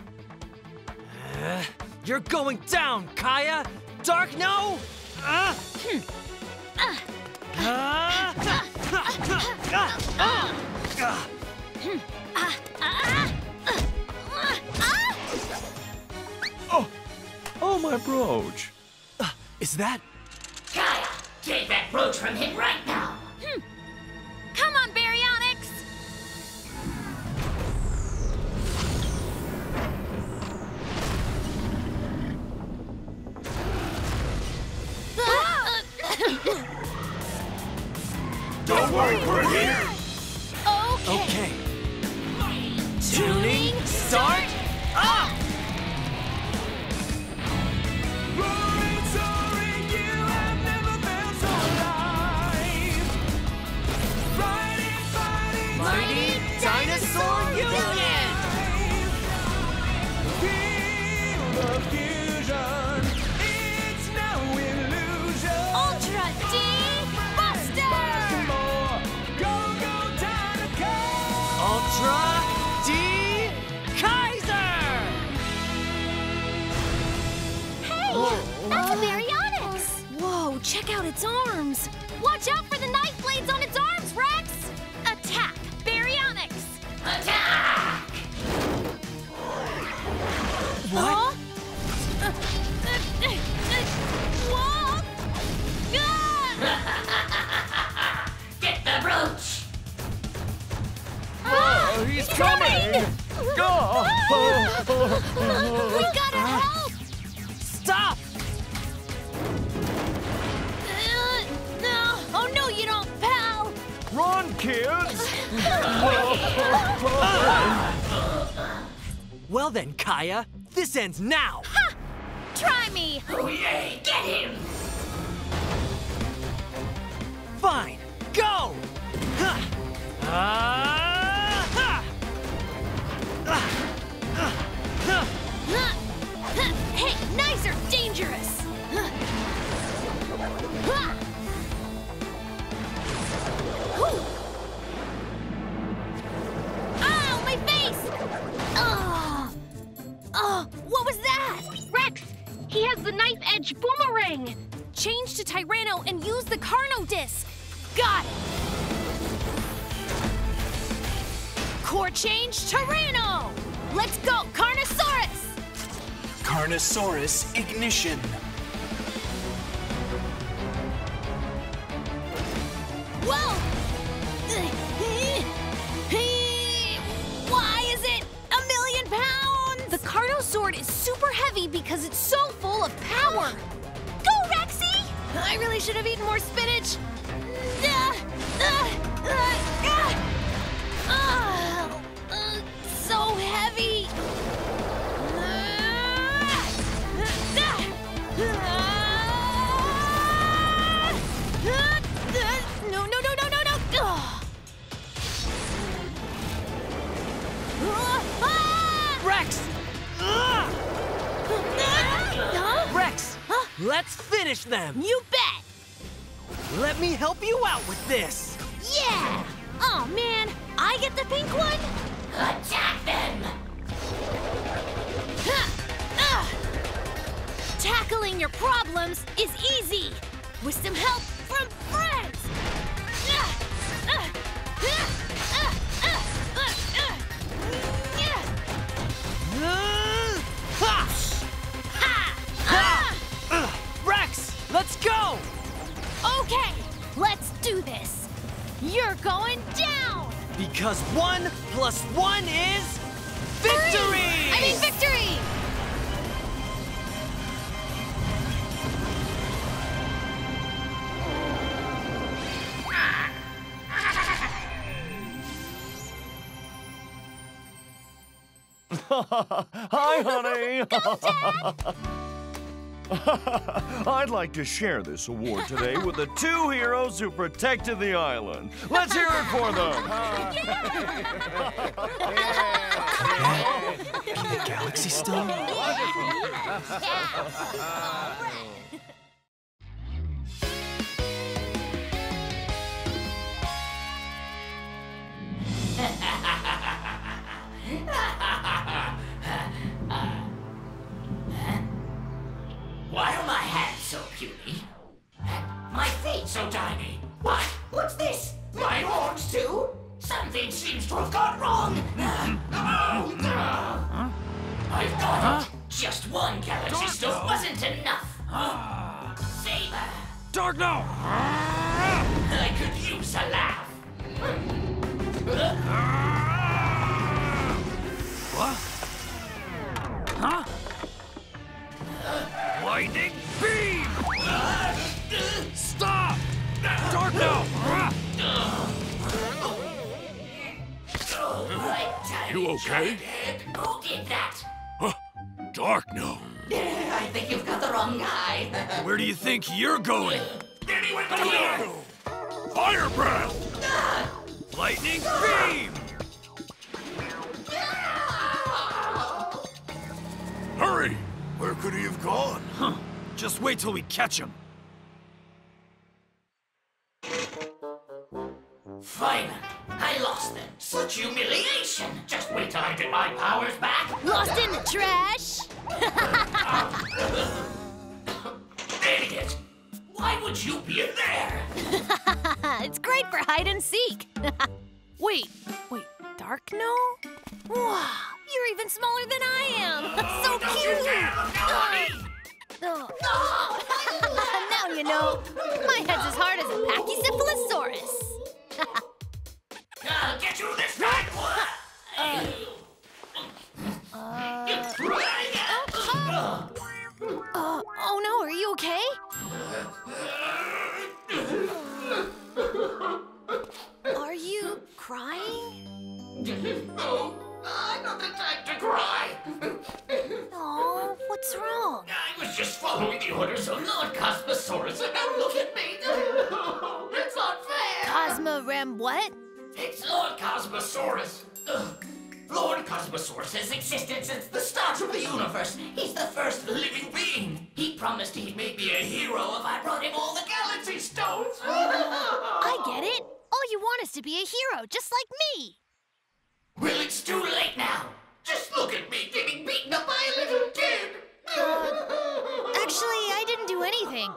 You're going down, Kaya! Darkno! Oh, my brooch! Is that... Kaya! Take that brooch from him right now! Come on, Baryonyx! Don't worry, we're here! Okay. Tuning, start, up! Mighty Dinosaur Union! It's no illusion! Ultra D-Buster! Go, go, Dino Core! Ultra D-Kaiser! Hey! Whoa. That's a Baryonyx! Whoa, check out its arms! Watch out for the knife blades on its arms, Rex! Attack! Attack! What? Get the brooch! Oh, he's coming! Go! We gotta help! Stop! No! Oh no, you don't, pal! Run, kids! Well then, Kaya, this ends now! Ha! Try me! Oh yay, get him! Fine, go! Hey, knives are dangerous! Ow, my face! What was that? Rex, he has the knife edge boomerang. Change to Tyranno and use the Carno disc. Got it. Core change, Tyranno. Let's go, Carnosaurus. Carnosaurus ignition. Whoa! Why is it £1,000,000? The Carno sword is super heavy because it's so full of power. Go, Rexy! I really should have eaten more spinach. So heavy. No. Rex! Rex! Let's finish them! You bet! Let me help you out with this! Yeah! Oh man, I get the pink one? Attack them! Tackling your problems is easy! With some help from friends! Rex, let's go! Okay, let's do this. You're going down! Because 1 plus 1 is victory! I mean victory! Hi, honey! Go, Dad! I'd like to share this award today with the two heroes who protected the island. Let's hear it for them! Yeah. Can the Galaxy Stone? Why are my hands so puny? My feet so tiny? What? What's this? My horns too? Something seems to have gone wrong! I've got it! Just one Galaxy Stone wasn't enough! Saber! Dark, no! I could use a laugh! What? Huh? Lightning Beam! Stop! Dark now! You okay? Who did that? Huh? Dark now. I think you've got the wrong guy. Where do you think you're going? Anyway, but here! Fire breath! Lightning Beam! Hurry! Where could he have gone? Huh. Just wait till we catch him. Fine. I lost them. Such humiliation. Just wait till I get my powers back. Lost in the trash? Idiot! Why would you be in there? It's great for hide and seek. Wait. Dark no? Wow, you're even smaller than I am. Oh, so cute. Now you know. My head's as hard as a pachycephalosaurus. I'll get you this time. Oh no, are you okay? Are you crying? No, I'm not the type to cry. Oh, what's wrong? I was just following the orders of Lord Cosmosaurus, and now look at me. It's unfair. Cosmo-Ram what? It's Lord Cosmosaurus. Ugh. Lord Cosmosaurus has existed since the start of the universe. He's the first living being. He promised he'd make me a hero if I brought him all the Galaxy Stones. I get it. All you want is to be a hero, just like me. Well, it's too late now. Just look at me getting beaten up by a little kid. Actually, I didn't do anything.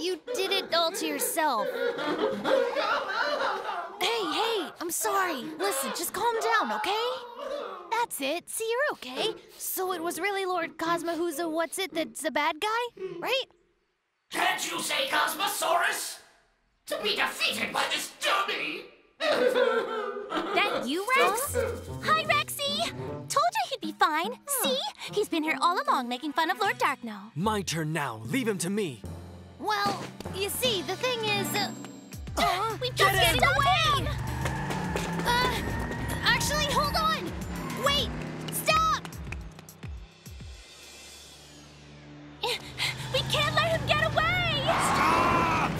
You did it all to yourself. Hey, I'm sorry. Listen, just calm down, okay? That's it. See, you're okay. So it was really Lord Cosmo who's a what's-it that's a bad guy, right? Can't you say Cosmosaurus? To be defeated by this dummy! That you, Rex? Hi, Rexy! Told you he'd be fine. See? He's been here all along making fun of Lord Darkno. My turn now. Leave him to me. Well, you see, the thing is... we keep getting away! Actually, hold on! Wait! Stop! We can't let him get away! Stop!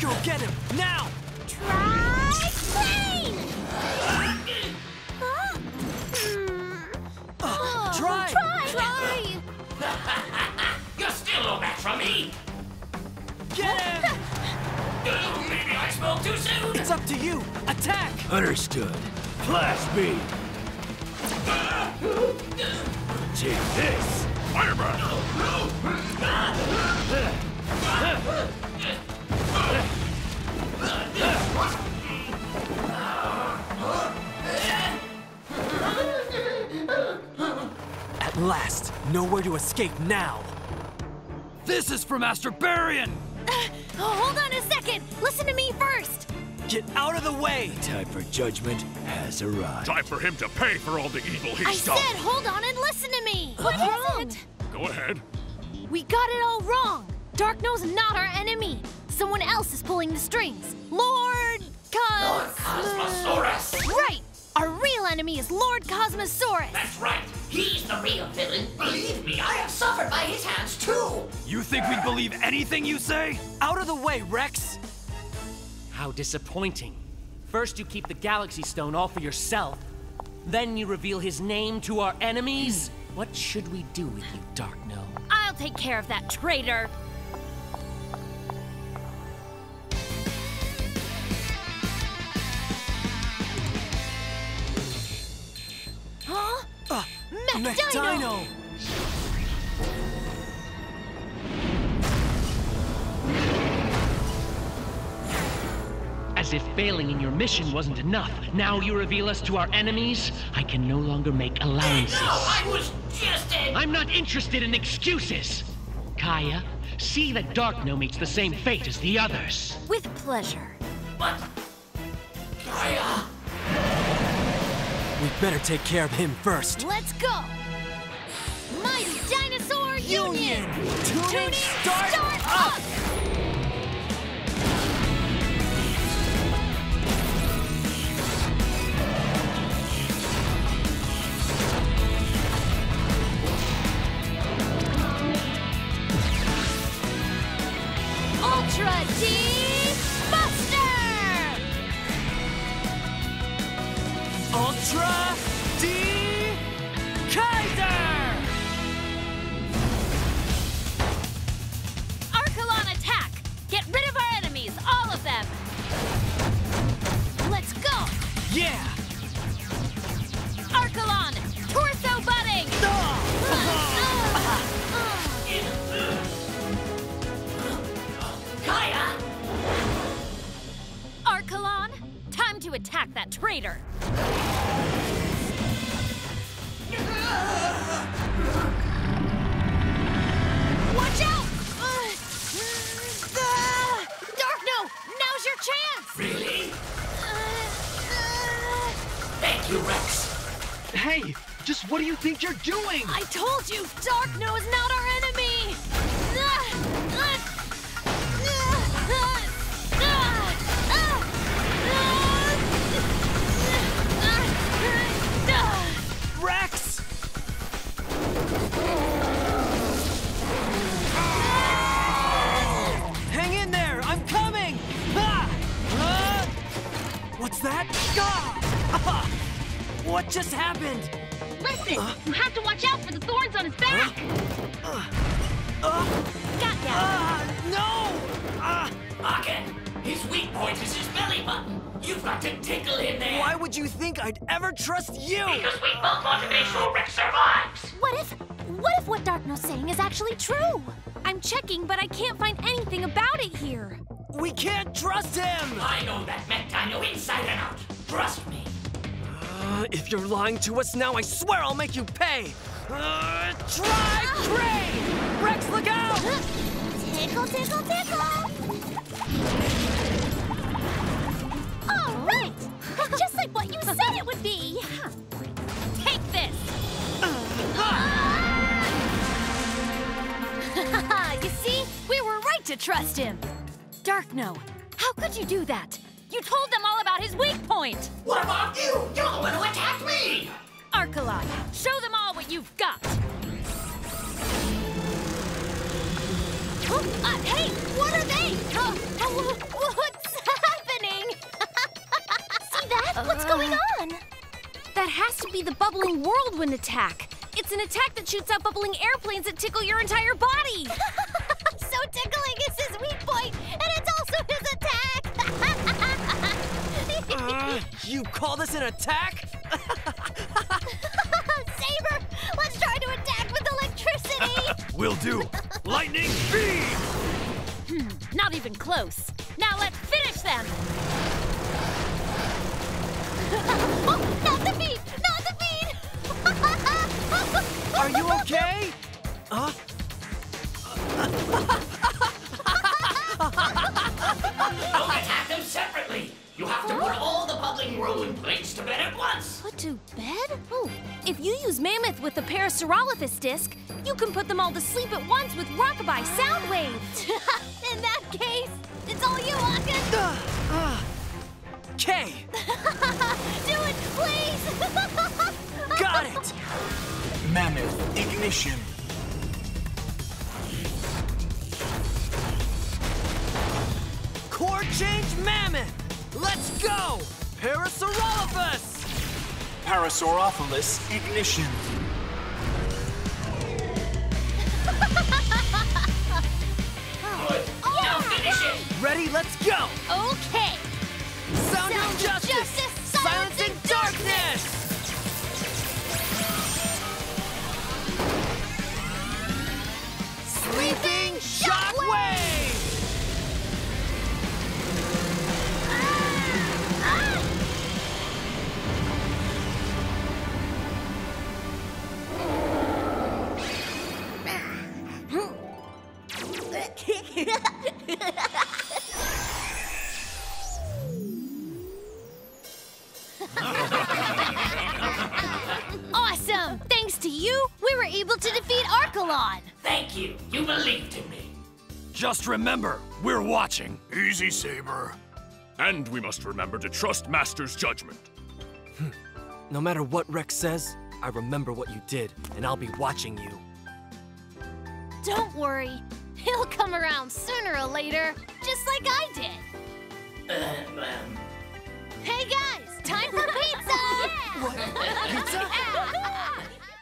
Go get him, now! Try plane! Try! from me! Get him! Ooh, maybe I spoke too soon! It's up to you! Attack! Understood. Flash Beam! Take this! Fireball! At last, nowhere to escape now! This is for Master Barian! Hold on a second! Listen to me first! Get out of the way! Time for judgment has arrived. Time for him to pay for all the evil he's done. I said hold on and listen to me! What's wrong? Go ahead. We got it all wrong! Darkno's not our enemy! Someone else is pulling the strings. Lord Cosmosaurus! Right! Our real enemy is Lord Cosmosaurus! That's right! He's the real villain! Believe me, I have suffered by his hands too! You think we'd believe anything you say? Out of the way, Rex! How disappointing. First you keep the Galaxy Stone all for yourself, then you reveal his name to our enemies. What should we do with you, Darkno? I'll take care of that traitor. Huh? Mech Dino! As if failing in your mission wasn't enough, now you reveal us to our enemies? I can no longer make allowances. No, I was just in... I'm not interested in excuses! Kaya, see that Darkno meets the same fate as the others. With pleasure. But... Kaya... We'd better take care of him first. Let's go! Mighty Dinosaur Union! Tuning start up! Ultra D-Buster! Ultra D-Kaiser! Archelon attack! Get rid of our enemies, all of them! Let's go! Yeah! Archelon, torso butting! Kaya! Archelon, time to attack that traitor! Watch out! Darkno, now's your chance! Really? Thank you, Rex. Hey, just what do you think you're doing? I told you, Darkno is not our enemy! Rex! Hang in there! I'm coming! What's that? What just happened? Listen! You have to watch out for the thorns on his back! Got ya! No! Again, his weak point is his belly button! You've got to tickle him there! Why would you think I'd ever trust you? Because we both want to make sure Rex survives! What if what Darkno's saying is actually true? I'm checking, but I can't find anything about it here. We can't trust him! I know that Mech Dino inside and out. Trust me. If you're lying to us now, I swear I'll make you pay! Try Crane! Rex, look out! Tickle, tickle, tickle! All right! Just like what you said it would be! Take this! You see? We were right to trust him! Darkno, how could you do that? You told them all about his weak point! What about you? You're the one who attacked me! Archelon, show them all what you've got! Hey, what are they? What's happening? That? What's going on? That has to be the bubbling whirlwind attack. It's an attack that shoots out bubbling airplanes that tickle your entire body. You call this an attack? Saber, let's try to attack with electricity. Will do. Lightning Beam! Not even close. Now let's finish them. Oh, not the beam! Not the beam! Are you okay? Huh? Don't attack them separately. You have to put all the bubbling ruin plates to bed at once. Put to bed? Oh, if you use Mammoth with the Parasaurolophus disc, you can put them all to sleep at once with Rockabye Sound Wave. In that case, it's all you, Akin. K. Do it, please. Got it. Mammoth ignition. Core change Mammoth! Let's go! Parasaurolophus! Parasaurolophus ignition. Good. Now finish it! Ready? Let's go! Okay! Sound of justice! Silencing darkness! Sleeping shockwave! Awesome! Thanks to you, we were able to defeat Archelon. Thank you. You believed in me. Just remember, we're watching. Easy, Saber. And we must remember to trust Master's judgment. No matter what Rex says, I remember what you did, and I'll be watching you. Don't worry. He'll come around sooner or later, just like I did. Hey guys, time for